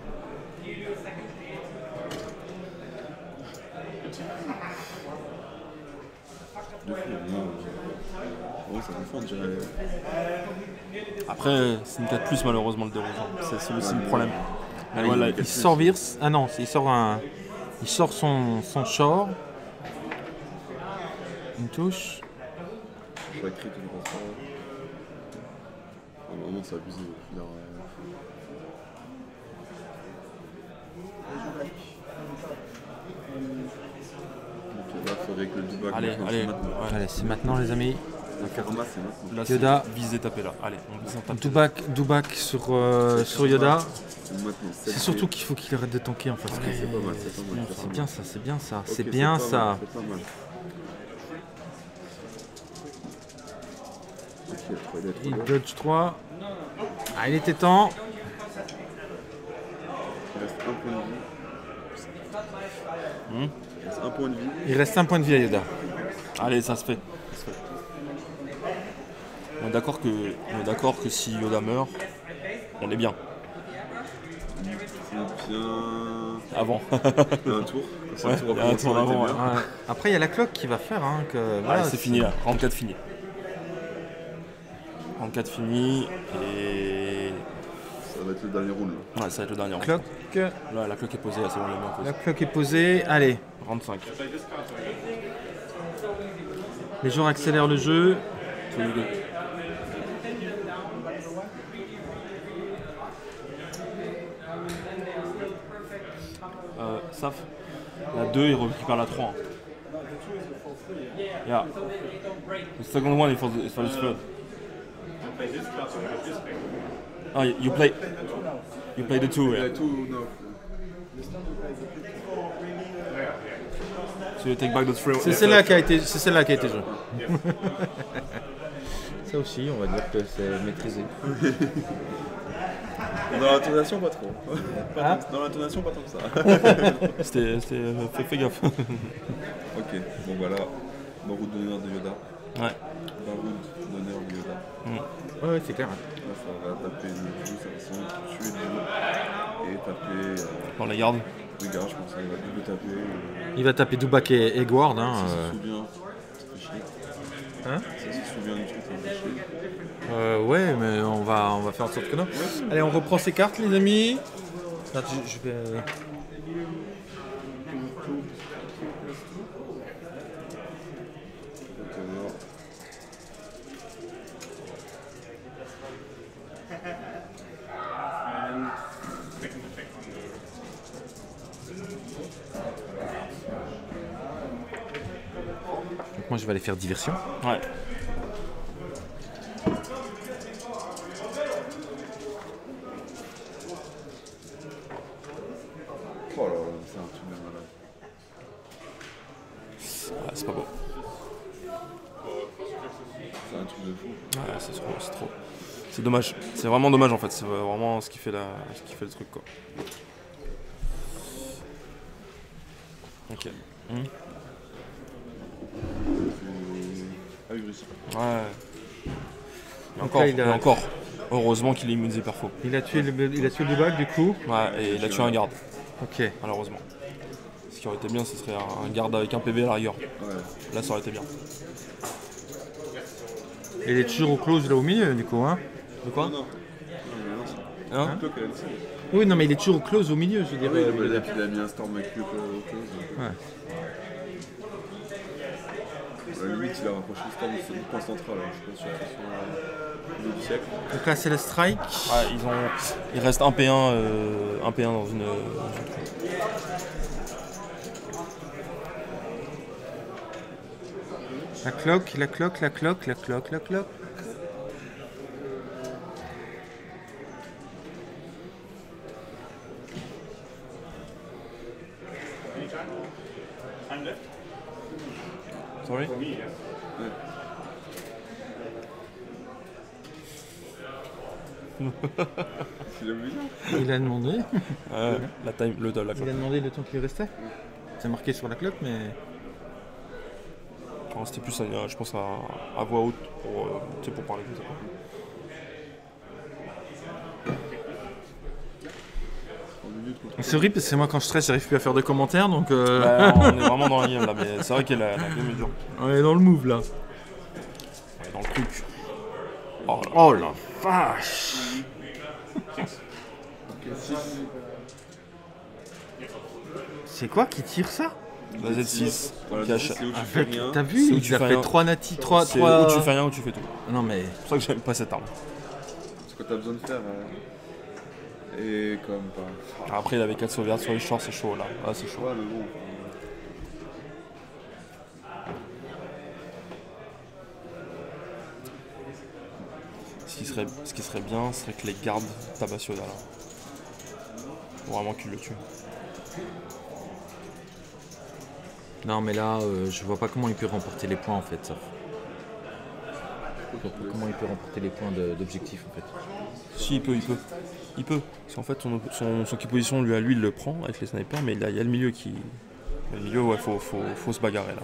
De fou, au moment où ça défend, déjà. Après, c'est une 4 plus malheureusement le dérangeant. C'est celui-ci le problème. Allez, voilà, il sort Veers. Ah non, il sort son short. Une touche. Je vais écrire tout le temps. Ah, vraiment, c'est abusé. Allez, c'est maintenant les amis. Là, Yoda, visée tapée là. Allez, on vise en tapée. Dewbacks sur Yoda. C'est surtout qu'il faut qu'il arrête de tanker en fait. C'est bien ça, c'est bien ça. C'est bien ça. Il dodge 3. Ah, il était temps. Il reste un point de vie. Il reste un point de vie. Il reste un point de vie à Yoda. Allez, ça se fait. On est d'accord que si Yoda meurt, On est bien. Avant. Il y a un tour. Ouais, un tour avant, ouais. Après, il y a la cloque qui va faire. Hein, que, voilà, c'est fini là. Round 4 fini. Round 4 fini. Et. Ça va être le dernier round. Là. Ouais, ça va être le dernier round. Cloque. Là, la cloque est posée. Là, c'est bon, elle est bien posée. La cloque est posée. Allez. Round 5. Les joueurs accélèrent le jeu. Tous les deux. Saf, la 2, il récupère la 3. Yeah. The second one, is for the spread. Oh, you play the 2, yeah. So you take back the 3. C'est celle-là qui a été jouée. Ça aussi, on va dire que c'est maîtrisé. Dans l'intonation, pas trop. Ah. Dans l'intonation, pas tant que ça. C'était. Fais gaffe. Ok, bon voilà. Route d'honneur de Yoda. Ouais. Route d'honneur de Yoda. Mmh. Ouais, ouais, c'est clair. Là, ça va taper le jeu, ça va se tuer le jeu. Et taper. Dans la garde. Les gardes, je pense. Il va plus le taper. Il va taper Dewbacks et Guard. Hein, ça se souvient. Hein? Ça se souvient du truc, ça fait chier. Ouais, mais on va faire en sorte que non. Allez, on reprend ces cartes, les amis. Attends, je vais... Donc moi, je vais aller faire diversion. Ouais. C'est pas beau. C'est un truc de fou. Ouais, c'est trop, c'est trop. C'est dommage. C'est vraiment dommage en fait. C'est vraiment ce qui fait le truc quoi. Ok. Mmh. Ah oui, ouais. Mais encore, là, mais encore. Heureusement qu'il est immunisé par faux. Il a tué le bac du coup. Ouais, et il a tué un garde. Ok. Malheureusement. Ce qui aurait été bien, ce serait un garde avec un PV à la rigueur. Ouais. Là, ça aurait été bien. Et les tirs aux closes là au milieu, du coup, hein? De quoi? Non, non. Hein? Oui, non, mais il est toujours aux closes au milieu, je dirais. Oui, là, il a mis un storm avec lui aux closes. Ouais. 8, il a rapproché le storm, c'est le point central, je pense, sur le milieu du siècle. Donc là, c'est le strike. Ouais, ils ont... Il reste un P1, dans une... La cloque, la cloque, la cloque, la cloque, la cloque. Sorry. Il a demandé. La cloque. Il a demandé le temps qui lui restait. C'est marqué sur la cloque, mais. Enfin, c'était plus, je pense, à voix haute pour parler de ça. C'est horrible parce que moi, quand je stresse, j'arrive plus à faire de commentaires. Donc on est vraiment dans le game là, mais c'est vrai qu'elle a bien mesure. On est dans le move là. On est dans le truc. Oh, oh la vache. C'est quoi qui tire ça? La Z6, voilà, t'as vu, il a fait 3 natis, 3... C'est où tu fais rien ou tu fais tout. Non mais... C'est pour ça que j'aime pas cette arme. C'est ce que t'as besoin de faire. Et comme pas... Après il avait 4 sauvegardes sur les shorts, c'est chaud là. Ah c'est chaud. Ouais, mais bon. Ce qui serait bien, ce serait que les gardes tabassent Yoda là. Faut vraiment qu'il le tue. Non mais là, je vois pas comment il peut remporter les points en fait, ça. Comment il peut remporter les points d'objectif en fait. Si, il peut. Parce qu'en fait, son key position, lui, il le prend avec les snipers, mais il y a le milieu qui... Le milieu, ouais, faut se bagarrer là.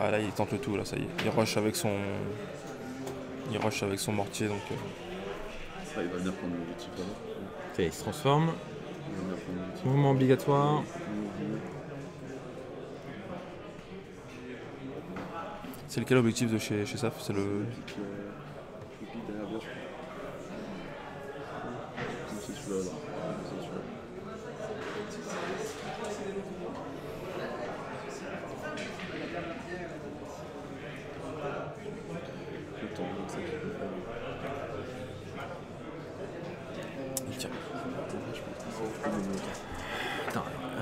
Ouais, là, il tente le tout, là, ça y est. Il rush avec son... Il rush avec son mortier donc. Ah, il va venir prendre l'objectif là-bas. Ok, il se transforme. Mouvement obligatoire. C'est lequel l'objectif de chez Saf? C'est le. C'est celui-là.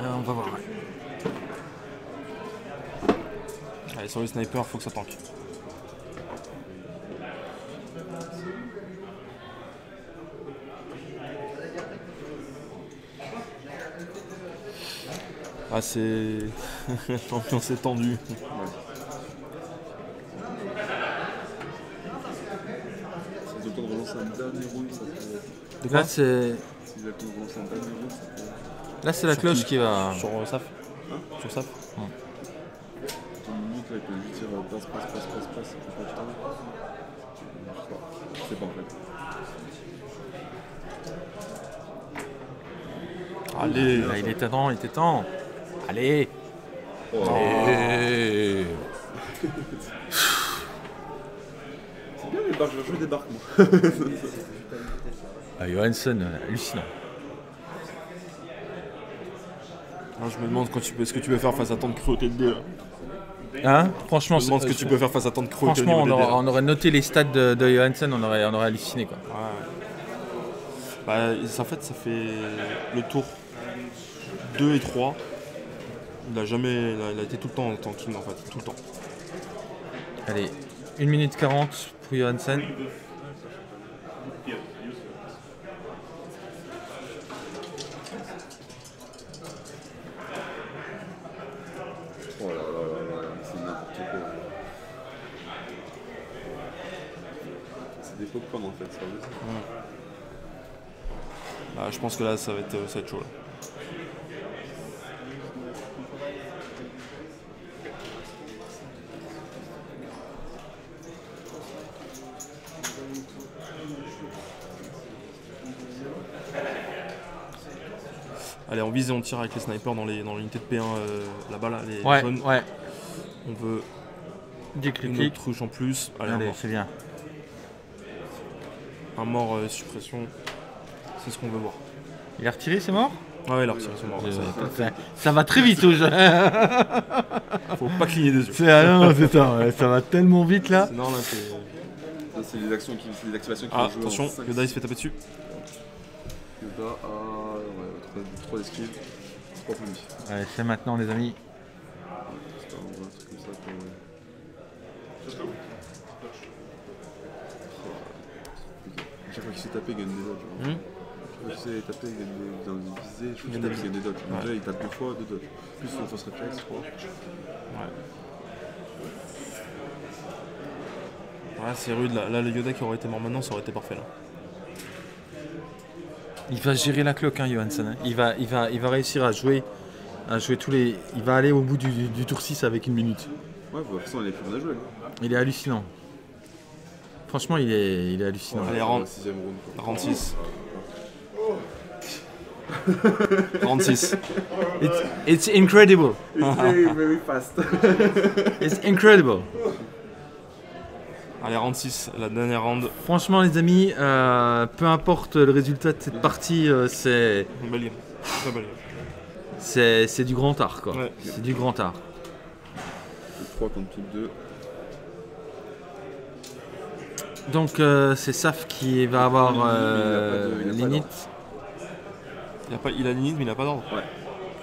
On va voir. Allez, sur le sniper, faut que ça tank. Ah, c'est. L'ambiance est tendue. Là, c'est. Là, c'est la cloche qui va. Sur Saf. Sur Saf. Ton minute, là, il peut lui dire passe. C'est pas en fait. Allez. Là, il était temps. Allez. Oh. Allez. C'est bien les barques, je débarque moi. Ah, Johansson, hallucinant. Je me demande ce que tu peux faire face à tant de cruauté de dés. Hein? Franchement, je me demande ce que tu peux faire face à tant de cruauté. Franchement, on aurait noté les stats de Johansson, on aurait halluciné quoi. Ouais. Bah, en fait, ça fait le tour 2 et 3. Il a été tout le temps en tanking en fait, tout le temps. Allez, 1 minute 40 pour Johansson. En fait, ça veut dire. Ouais. Bah, je pense que là ça va être chaud là. Allez, en visée on tire avec les snipers dans l'unité de P1 là-bas là, les jaunes. Ouais. On veut des critiques, truche en plus. Allez c'est bien. Un mort suppression, c'est ce qu'on veut voir. Il a retiré, c'est mort? Ah ouais, il a retiré, c'est mort. Ça va très vite au jeu. Faut pas cligner des yeux. Ça va tellement vite là. Non, là, c'est les actions les activations qui vont jouer. Attention, Yoda il se fait taper dessus. Yoda a 3 esquives, 3 points. Allez, c'est maintenant, les amis. C'est pas un truc comme ça pour. Chaque fois qu'il s'est tapé, il gagne des dodges. Chaque fois qu'il s'est tapé, il gagne des dodges. Je crois qu'il gagne des dodges. Déjà, il tape 2 fois, 2 dodges. Plus son force réflexe, je crois. Ouais. Ouais, c'est rude là. Là, le Yoda qui aurait été mort maintenant, ça aurait été parfait là. Il va gérer la cloque, hein, Johansson. Hein. Il va réussir à jouer tous les. Il va aller au bout du tour 6 avec 1 minute. Ouais, de toute façon, il est plus à jouer. Il est hallucinant. Franchement, il est hallucinant. Allez, round 6. 36. It's incredible. It's very, very fast. It's incredible. Allez, round 6, la dernière round. Franchement, les amis, peu importe le résultat de cette partie, c'est. C'est du grand art, quoi. Ouais. C'est du grand art. 3 contre toutes 2. Donc c'est Saf qui va avoir l'init. Il a l'init mais il n'a pas d'ordre. Ouais.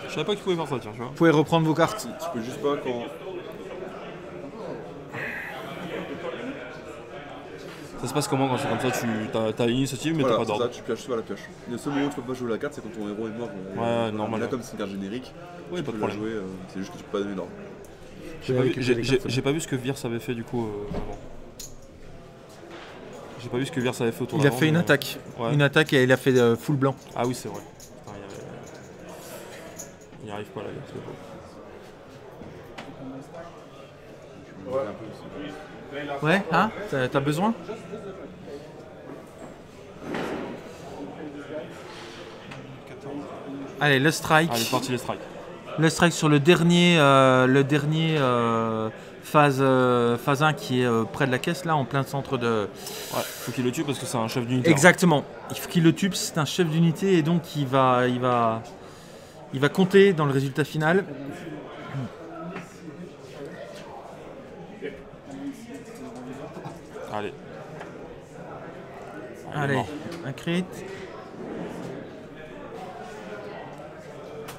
Je savais pas qu'il pouvait faire ça, tiens, tu vois. Vous pouvez reprendre vos cartes. Tu peux juste pas quand. Ça se passe comment quand c'est comme ça? Tu as l'initiative mais voilà, t'as pas d'ordre. Tu pioches, tu vas à la pioche. Le seul moment où tu peux pas jouer la carte c'est quand ton héros est mort. Ouais, normal. Là comme c'est une carte générique, ouais, pas de problème. C'est juste que tu peux pas donner d'ordre. J'ai pas vu ce que Veers avait fait du coup avant. J'ai pas vu ce que Veers avait fait autour. Il a fait une attaque. Ouais. Une attaque et il a fait full blanc. Ah oui, c'est vrai. Putain, il arrive pas là. Ouais, hein? T'as besoin? Allez, le strike. Allez, parti le strike. Le strike sur le dernier phase 1 qui est près de la caisse, là, en plein centre de... Ouais, faut qu'il le tue parce que c'est un chef d'unité. Exactement. Hein. Il faut qu'il le tue, c'est un chef d'unité et donc il va compter dans le résultat final. Allez. Allez, un crit.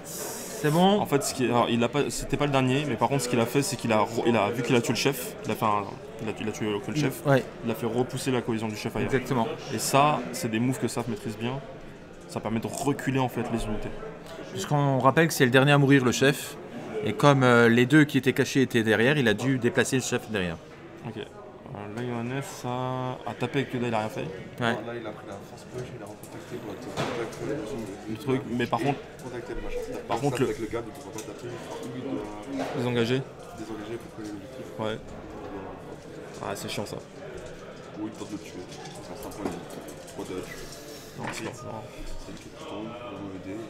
C'est bon. En fait, c'était pas le dernier, mais par contre, ce qu'il a fait, c'est qu'il a vu qu'il a tué le chef. Il a tué le chef. Ouais. Il a fait repousser la cohésion du chef ailleurs. Exactement. Et ça, c'est des moves que Saf maîtrise bien. Ça permet de reculer en fait les unités. Puisqu'on rappelle que c'est le dernier à mourir, le chef. Et comme les deux qui étaient cachés étaient derrière, il a dû déplacer le chef derrière. Ok. Là, Yohannes a tapé avec Yoda, il a rien fait. Ouais. Là, il a pris la force push, il a recontacté le truc, mais par contre. Par contre, avec le gars, il ne pourra pas taper. Désengager. Désengager pour coller l'objectif. Ouais. Ah, c'est chiant ça. Oui, il tente de le tuer. C'est un 5 points. 3 Dodge. Non, c'est pas ça. C'est le qui tombe, on va m'aider.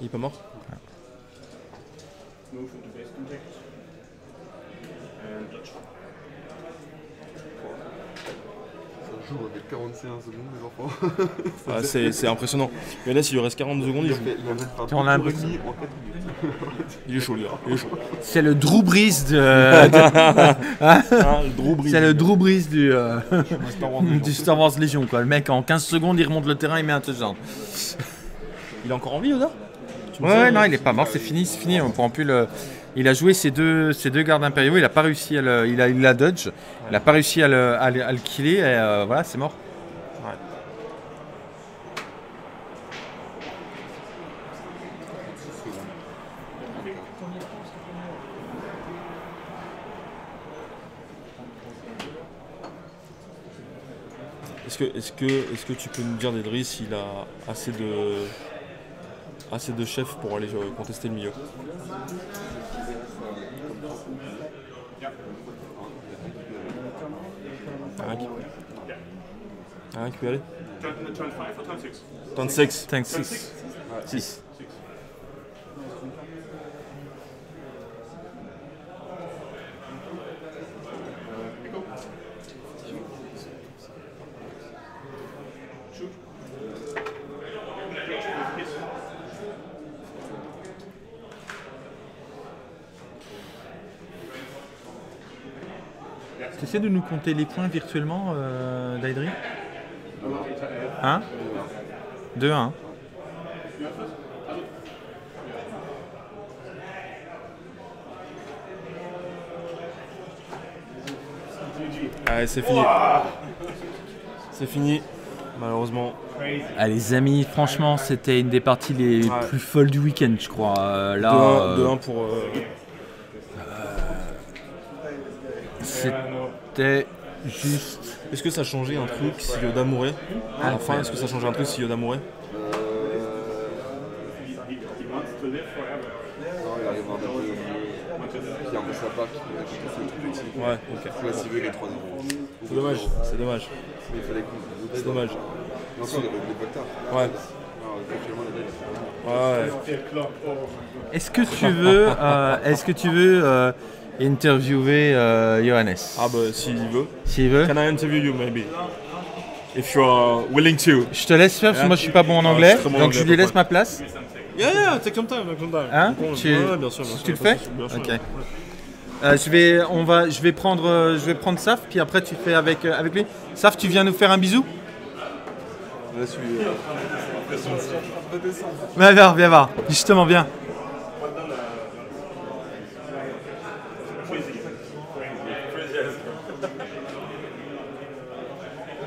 Il est pas mort. Ouais. Ça joue avec 41 secondes, les enfants. Ah, c'est impressionnant. Mais là, s'il lui reste 40 secondes, il joue. Il est chaud, lui. C'est le Drew Brees de. C'est le Drew Brees du Star Wars Légion, quoi. Le mec, en 15 secondes, il remonte le terrain, il met un touchdown. Il est encore en vie, Yoda? Ouais, non, il est pas mort, c'est fini, c'est fini. On pourra plus le... Il a joué ses deux gardes impériaux, il a pas réussi à le... Il a dodge, ouais. Il a pas réussi à le killer, et voilà, c'est mort. Ouais. Est-ce que tu peux nous dire, Dedris, s'il a assez de chefs pour aller contester le milieu. Un qui peut y aller. 36. 36. 6. T'essaies de nous compter les points virtuellement, Daidry? 1 2 1. Allez, c'est fini. C'est fini, malheureusement. Ah, les amis, franchement, c'était une des parties les plus folles du week-end, je crois. 2-1 pour... C'était juste... Est-ce que ça changeait un truc si Yoda mourait? Enfin, est-ce que ça changeait un truc si Yoda mourait? Ouais, ok. C'est dommage, c'est dommage. C'est dommage. Ouais. Ouais. Est-ce que tu veux interviewer Johannes? Ah bah s'il veut. S'il veut. Can I interview you maybe? If you are willing to. Je te laisse faire parce que moi je suis pas bon en anglais, donc je lui laisse ma place. Yeah, take some time, take some time. Hein? Tu le fais? Ok. Je vais prendre Saf, puis après tu fais avec lui. Saf, tu viens nous faire un bisou? Là, viens voir. Justement, viens.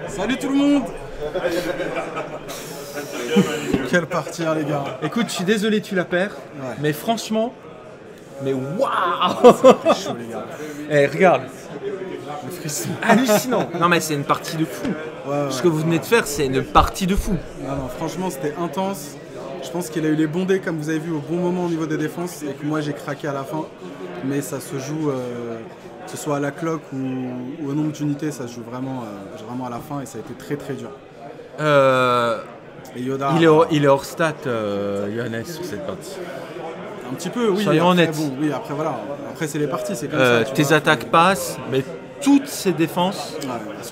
Salut tout le monde. Quelle partie, hein, les gars. Écoute, je suis désolé, tu la perds, ouais. Mais franchement, mais waouh. Chaud, les gars. Eh, regarde. C'est hallucinant. Non mais c'est une partie de fou. Ouais, ouais. Ce que vous venez de faire, c'est une partie de fou. Non, non, franchement, c'était intense. Je pense qu'il a eu les bondés, comme vous avez vu, au bon moment au niveau des défenses et que moi j'ai craqué à la fin. Mais ça se joue, que ce soit à la cloque ou au nombre d'unités, ça se joue vraiment à la fin et ça a été très très dur. Et Yoda, il est hors stat, Johannes, sur cette partie. Un petit peu, oui. Soyons honnêtes. Bon, oui, après voilà, après c'est les parties, c'est comme ça. Tes attaques passent, mais toutes ces défenses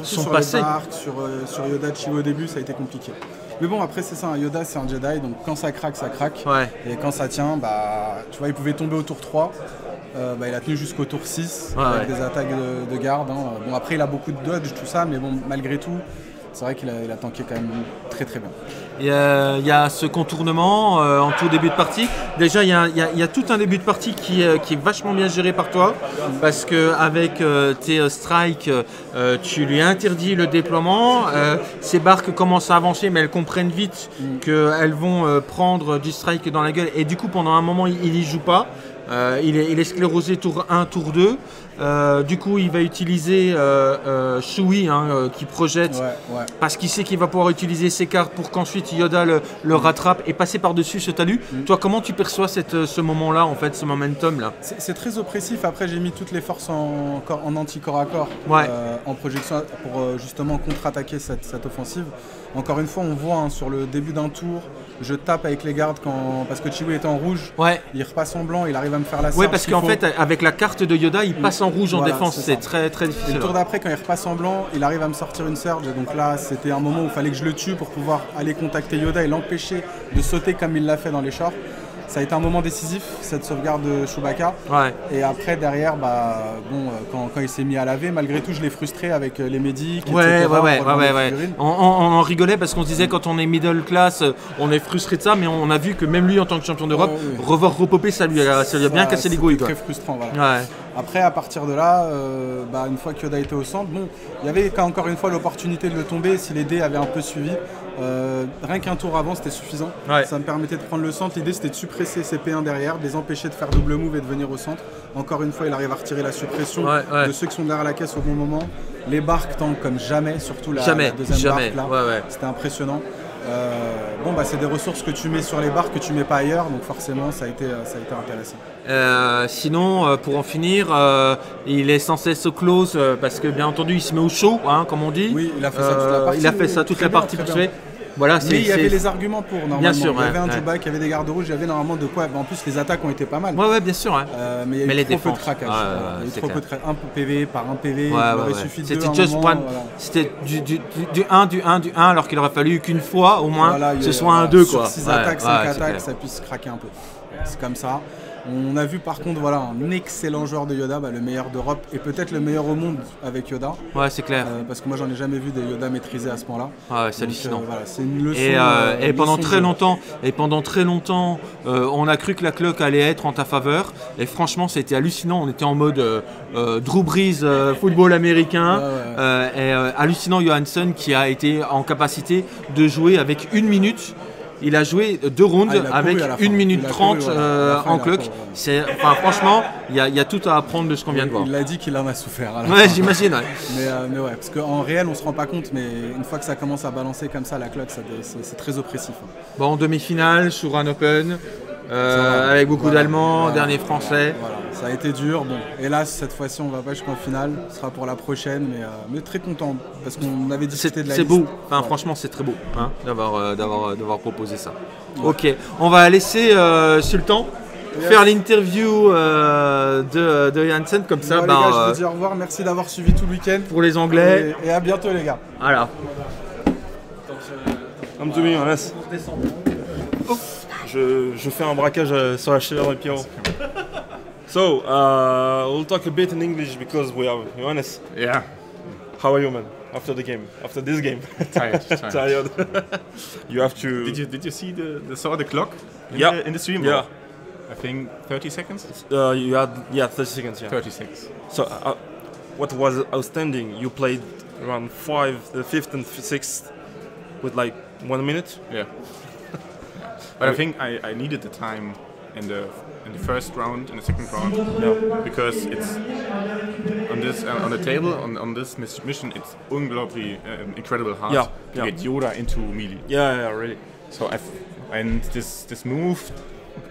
sont passées. Les barques, sur Yoda, Chewie au début, ça a été compliqué. Mais bon, après c'est ça, Yoda c'est un Jedi, donc quand ça craque, ça craque. Ouais. Et quand ça tient, bah tu vois, il pouvait tomber au tour 3, bah, il a tenu jusqu'au tour 6, ouais, avec des attaques de garde. Hein. Bon, après il a beaucoup de dodge, tout ça, mais bon, malgré tout, c'est vrai qu'il a tanké quand même très très bien. Il y a ce contournement en tout début de partie. Déjà, il y a tout un début de partie qui est vachement bien géré par toi. Parce qu'avec tes strikes, tu lui interdis le déploiement. Ces barques commencent à avancer, mais elles comprennent vite qu'elles vont prendre du strike dans la gueule. Et du coup, pendant un moment, il n'y joue pas. Il est sclérosé tour 1, tour 2. Du coup, il va utiliser Chewie, hein, qui projette, ouais. Parce qu'il sait qu'il va pouvoir utiliser ses cartes pour qu'ensuite Yoda le rattrape et passer par-dessus ce talus. Toi, comment tu perçois ce moment-là, en fait, ce momentum-là? C'est très oppressif. Après, j'ai mis toutes les forces en anti-corps à corps, ouais, en projection pour justement contre-attaquer cette offensive. Encore une fois, on voit, hein, sur le début d'un tour, je tape avec les gardes parce que Chewie est en rouge, ouais, il repasse en blanc, il arrive à me faire la sarde. Oui, parce qu'en fait, avec la carte de Yoda, il passe en rouge, voilà, en défense, c'est très très difficile. Et le tour d'après, quand il repasse en blanc, il arrive à me sortir une surge. Donc là, c'était un moment où il fallait que je le tue pour pouvoir aller contacter Yoda et l'empêcher de sauter comme il l'a fait dans les shorts. Ça a été un moment décisif, cette sauvegarde de Chewbacca. Ouais. Et après, derrière, bah, bon, quand il s'est mis à laver, malgré tout, je l'ai frustré avec les Medic. Ouais, etc., ouais. On rigolait parce qu'on se disait, quand on est middle class, on est frustré de ça, mais on a vu que même lui, en tant que champion d'Europe, revoir repopper, ça lui a bien cassé les couilles. C'était très frustrant, voilà. Ouais. Après, à partir de là, bah, une fois que Yoda était au centre, bon, il y avait encore une fois l'opportunité de le tomber si les dés avaient un peu suivi. Rien qu'un tour avant, c'était suffisant. Ouais. Ça me permettait de prendre le centre. L'idée, c'était de suppresser ces P1 derrière, de les empêcher de faire double move et de venir au centre. Encore une fois, il arrive à retirer la suppression, ouais, de ceux qui sont derrière la caisse au bon moment. Les barques tankent comme jamais, surtout la deuxième barque là. Ouais. C'était impressionnant. Bon, bah, c'est des ressources que tu mets sur les barres que tu mets pas ailleurs, donc forcément ça a été intéressant. Sinon, pour en finir, il est sans cesse au close parce que bien entendu il se met au chaud, hein, comme on dit. Oui, il a fait ça toute la partie. Il a fait ça toute la partie pour tuer. Voilà, mais il y avait les arguments pour, normalement. Bien sûr, il y avait un Dewbacks, il y avait des gardes rouges, il y avait normalement de quoi. En plus, les attaques ont été pas mal. Ouais, bien sûr. Hein. Mais il y a eu trop peu de craquage. Il y a eu trop peu de craquage. Un PV par un PV, il aurait suffi de deux. C'était juste one. Voilà. C'était du 1, alors qu'il aurait fallu qu'une fois, au moins, voilà, ce soit un 2. Sur 6 attaques, 5 attaques, ça puisse craquer un peu. C'est comme ça. On a vu par contre, voilà, un excellent joueur de Yoda, bah, le meilleur d'Europe et peut-être le meilleur au monde avec Yoda. Ouais, c'est clair. Parce que moi, j'en ai jamais vu des Yoda maîtrisés à ce point-là. Ah ouais, c'est hallucinant. Voilà, c'est une leçon. Et pendant très longtemps, on a cru que la cloque allait être en ta faveur. Et franchement, c'était hallucinant. On était en mode Drew Brees, football américain. Hallucinant, Johansson qui a été en capacité de jouer avec 1 minute. Il a joué 2 rounds avec 1 minute 30 en clock. Enfin, franchement, il y a tout à apprendre de ce qu'on vient de voir. Il a dit qu'il en a souffert. Ouais, j'imagine. Ouais. Mais ouais, parce qu'en réel, on ne se rend pas compte, mais une fois que ça commence à balancer comme ça, la clock, c'est très oppressif. Hein. Bon, en demi-finale, sur un open, avec beaucoup d'Allemands, dernier Français. Voilà, ça a été dur. Bon, hélas, cette fois-ci, on ne va pas jusqu'en finale. Ce sera pour la prochaine, mais très content parce qu'on avait discuté de la liste. C'est beau. Enfin, franchement, c'est très beau, hein, d'avoir proposé ça. Ouais. Ok, on va laisser Sultan faire l'interview de Johansson comme ça. Bon, bah, les gars, je vous dis au revoir. Merci d'avoir suivi tout le week-end. Pour les Anglais. Et à bientôt, les gars. Voilà. Comme tout le monde, je fais un braquage sur la chaleur des Pierrot. So, we'll talk a bit in English because we are Johannes. Yeah. How are you, man? After the game, after this game. Tired. You have to. Did you see the clock? In the stream. Yeah. I think 30 seconds. You had 30 seconds. Yeah. 36. So, what was outstanding? You played around the 5th and 6th, with like 1 minute. Yeah. But I think I needed the time in the first round, in the second round, because it's on the table on this mission. It's incredibly incredible hard to get Yoda into melee. Yeah, yeah, really. So this move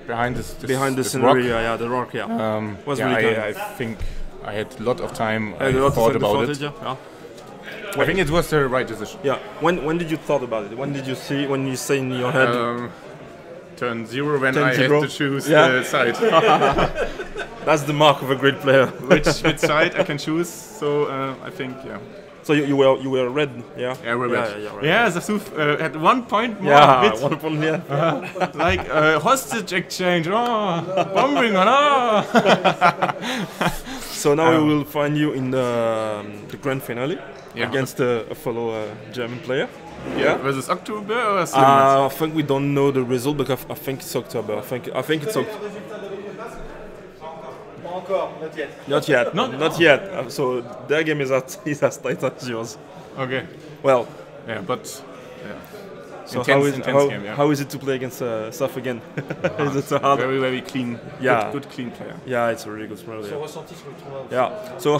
behind this rock, the rock, was really good. I think I had a lot of time. I thought about it. Yeah. I think it was the right decision. Yeah. When did you thought about it? When did you see? When you say in your head? Turn zero when I have to choose the side. That's the mark of a great player. Which side I can choose? So I think So you were red, Yeah, we're red. Yeah, Safsouf had 1 point more. Yeah, bit. 1 point. Yeah. Like hostage exchange. Oh, bombing. So now we will find you in the grand finale against a fellow German player. Yeah, versus October or something? I think we don't know the result because I think it's October. I think it's October. Not yet. So their game is as tight as yours. Okay. Well. Yeah, but. Yeah. So how is it to play against Saf again? Is it so hard? Very, very clean. Yeah. Good clean player. Yeah, it's a really good player. Yeah. So.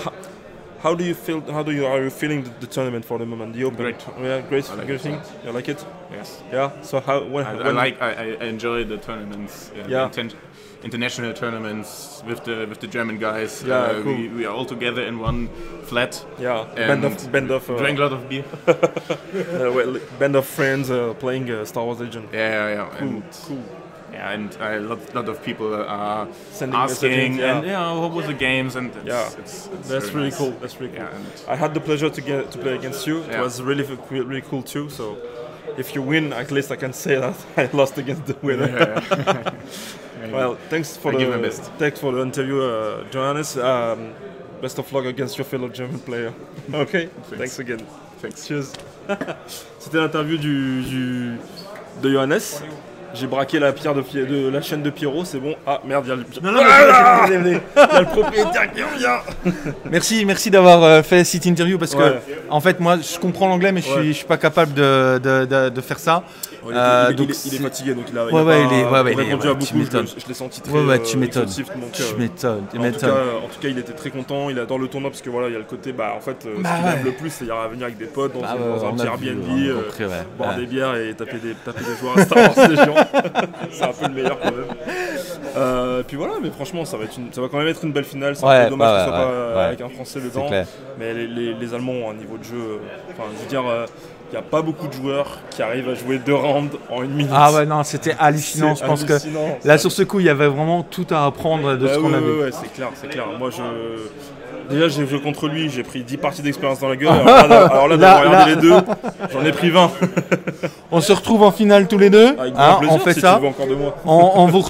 How do you feel? Are you feeling the tournament for the moment? The Open. Great. Yeah, great. Like good thing. You like it? Yes. Yeah. So how? I enjoy the tournaments. International tournaments with the German guys. Yeah. Cool. We are all together in one flat. Yeah. Band of. Drink a lot of beer. Band of friends playing Star Wars Legion. Yeah. Cool. Yeah, and a lot of people are asking, what was the games, and it's that's really cool. That's really cool. I had the pleasure to play against you. It was really cool too. So, if you win, at least I can say that I lost against the winner. Well, thanks for the interview, Johannes. Best of luck against your fellow German player. Okay. Thanks again. Thanks. Cheers. C'était l'interview de Johannes. J'ai braqué la pierre de la chaîne de Pierrot, c'est bon. Ah merde, il y a le propriétaire qui revient. Merci d'avoir fait cette interview parce que en fait moi je comprends l'anglais mais je suis pas capable de faire ça. Il est fatigué donc il a répondu à beaucoup. Je l'ai senti très exhaustif. En tout cas il était très content, il adore le tournoi parce que voilà il y a le côté en fait ce qu'il aime le plus c'est y revenir avec des potes dans un petit Airbnb, boire des bières et taper des joueurs à Star Wars Légion. C'est un peu le meilleur quand même. Et puis voilà, mais franchement ça va quand même être une belle finale. C'est un peu dommage que ce soit pas avec un Français dedans. Mais les Allemands ont un niveau de jeu, enfin je veux dire, il n'y a pas beaucoup de joueurs qui arrivent à jouer 2 rounds en 1 minute. Ah ouais, non, c'était hallucinant. Je pense que là, sur ce coup, il y avait vraiment tout à apprendre de ce qu'on avait. Ouais, c'est clair, c'est clair. Moi, déjà, j'ai joué contre lui, j'ai pris 10 parties d'expérience dans la gueule. Alors là, d'avoir regardé les deux, j'en ai pris 20. On se retrouve en finale tous les deux. Avec grand plaisir, on fait ça. Tu veux encore de moi. On vous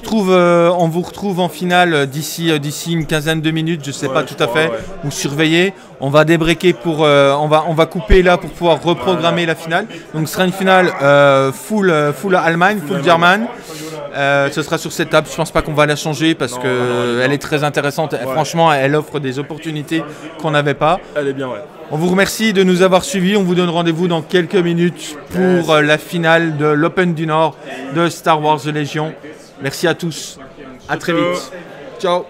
retrouve en finale d'ici une quinzaine de minutes, je sais pas tout à fait. Vous surveillez. On va débraquer pour, on va couper là pour pouvoir reprogrammer la finale. Donc ce sera une finale full Allemagne, full German. Ce sera sur cette table. Je pense pas qu'on va la changer parce que elle est très intéressante. Franchement, elle offre des opportunités qu'on n'avait pas. Elle est bien, ouais. On vous remercie de nous avoir suivis. On vous donne rendez-vous dans quelques minutes pour la finale de l'Open du Nord de Star Wars Legion. Merci à tous. À très vite. Ciao.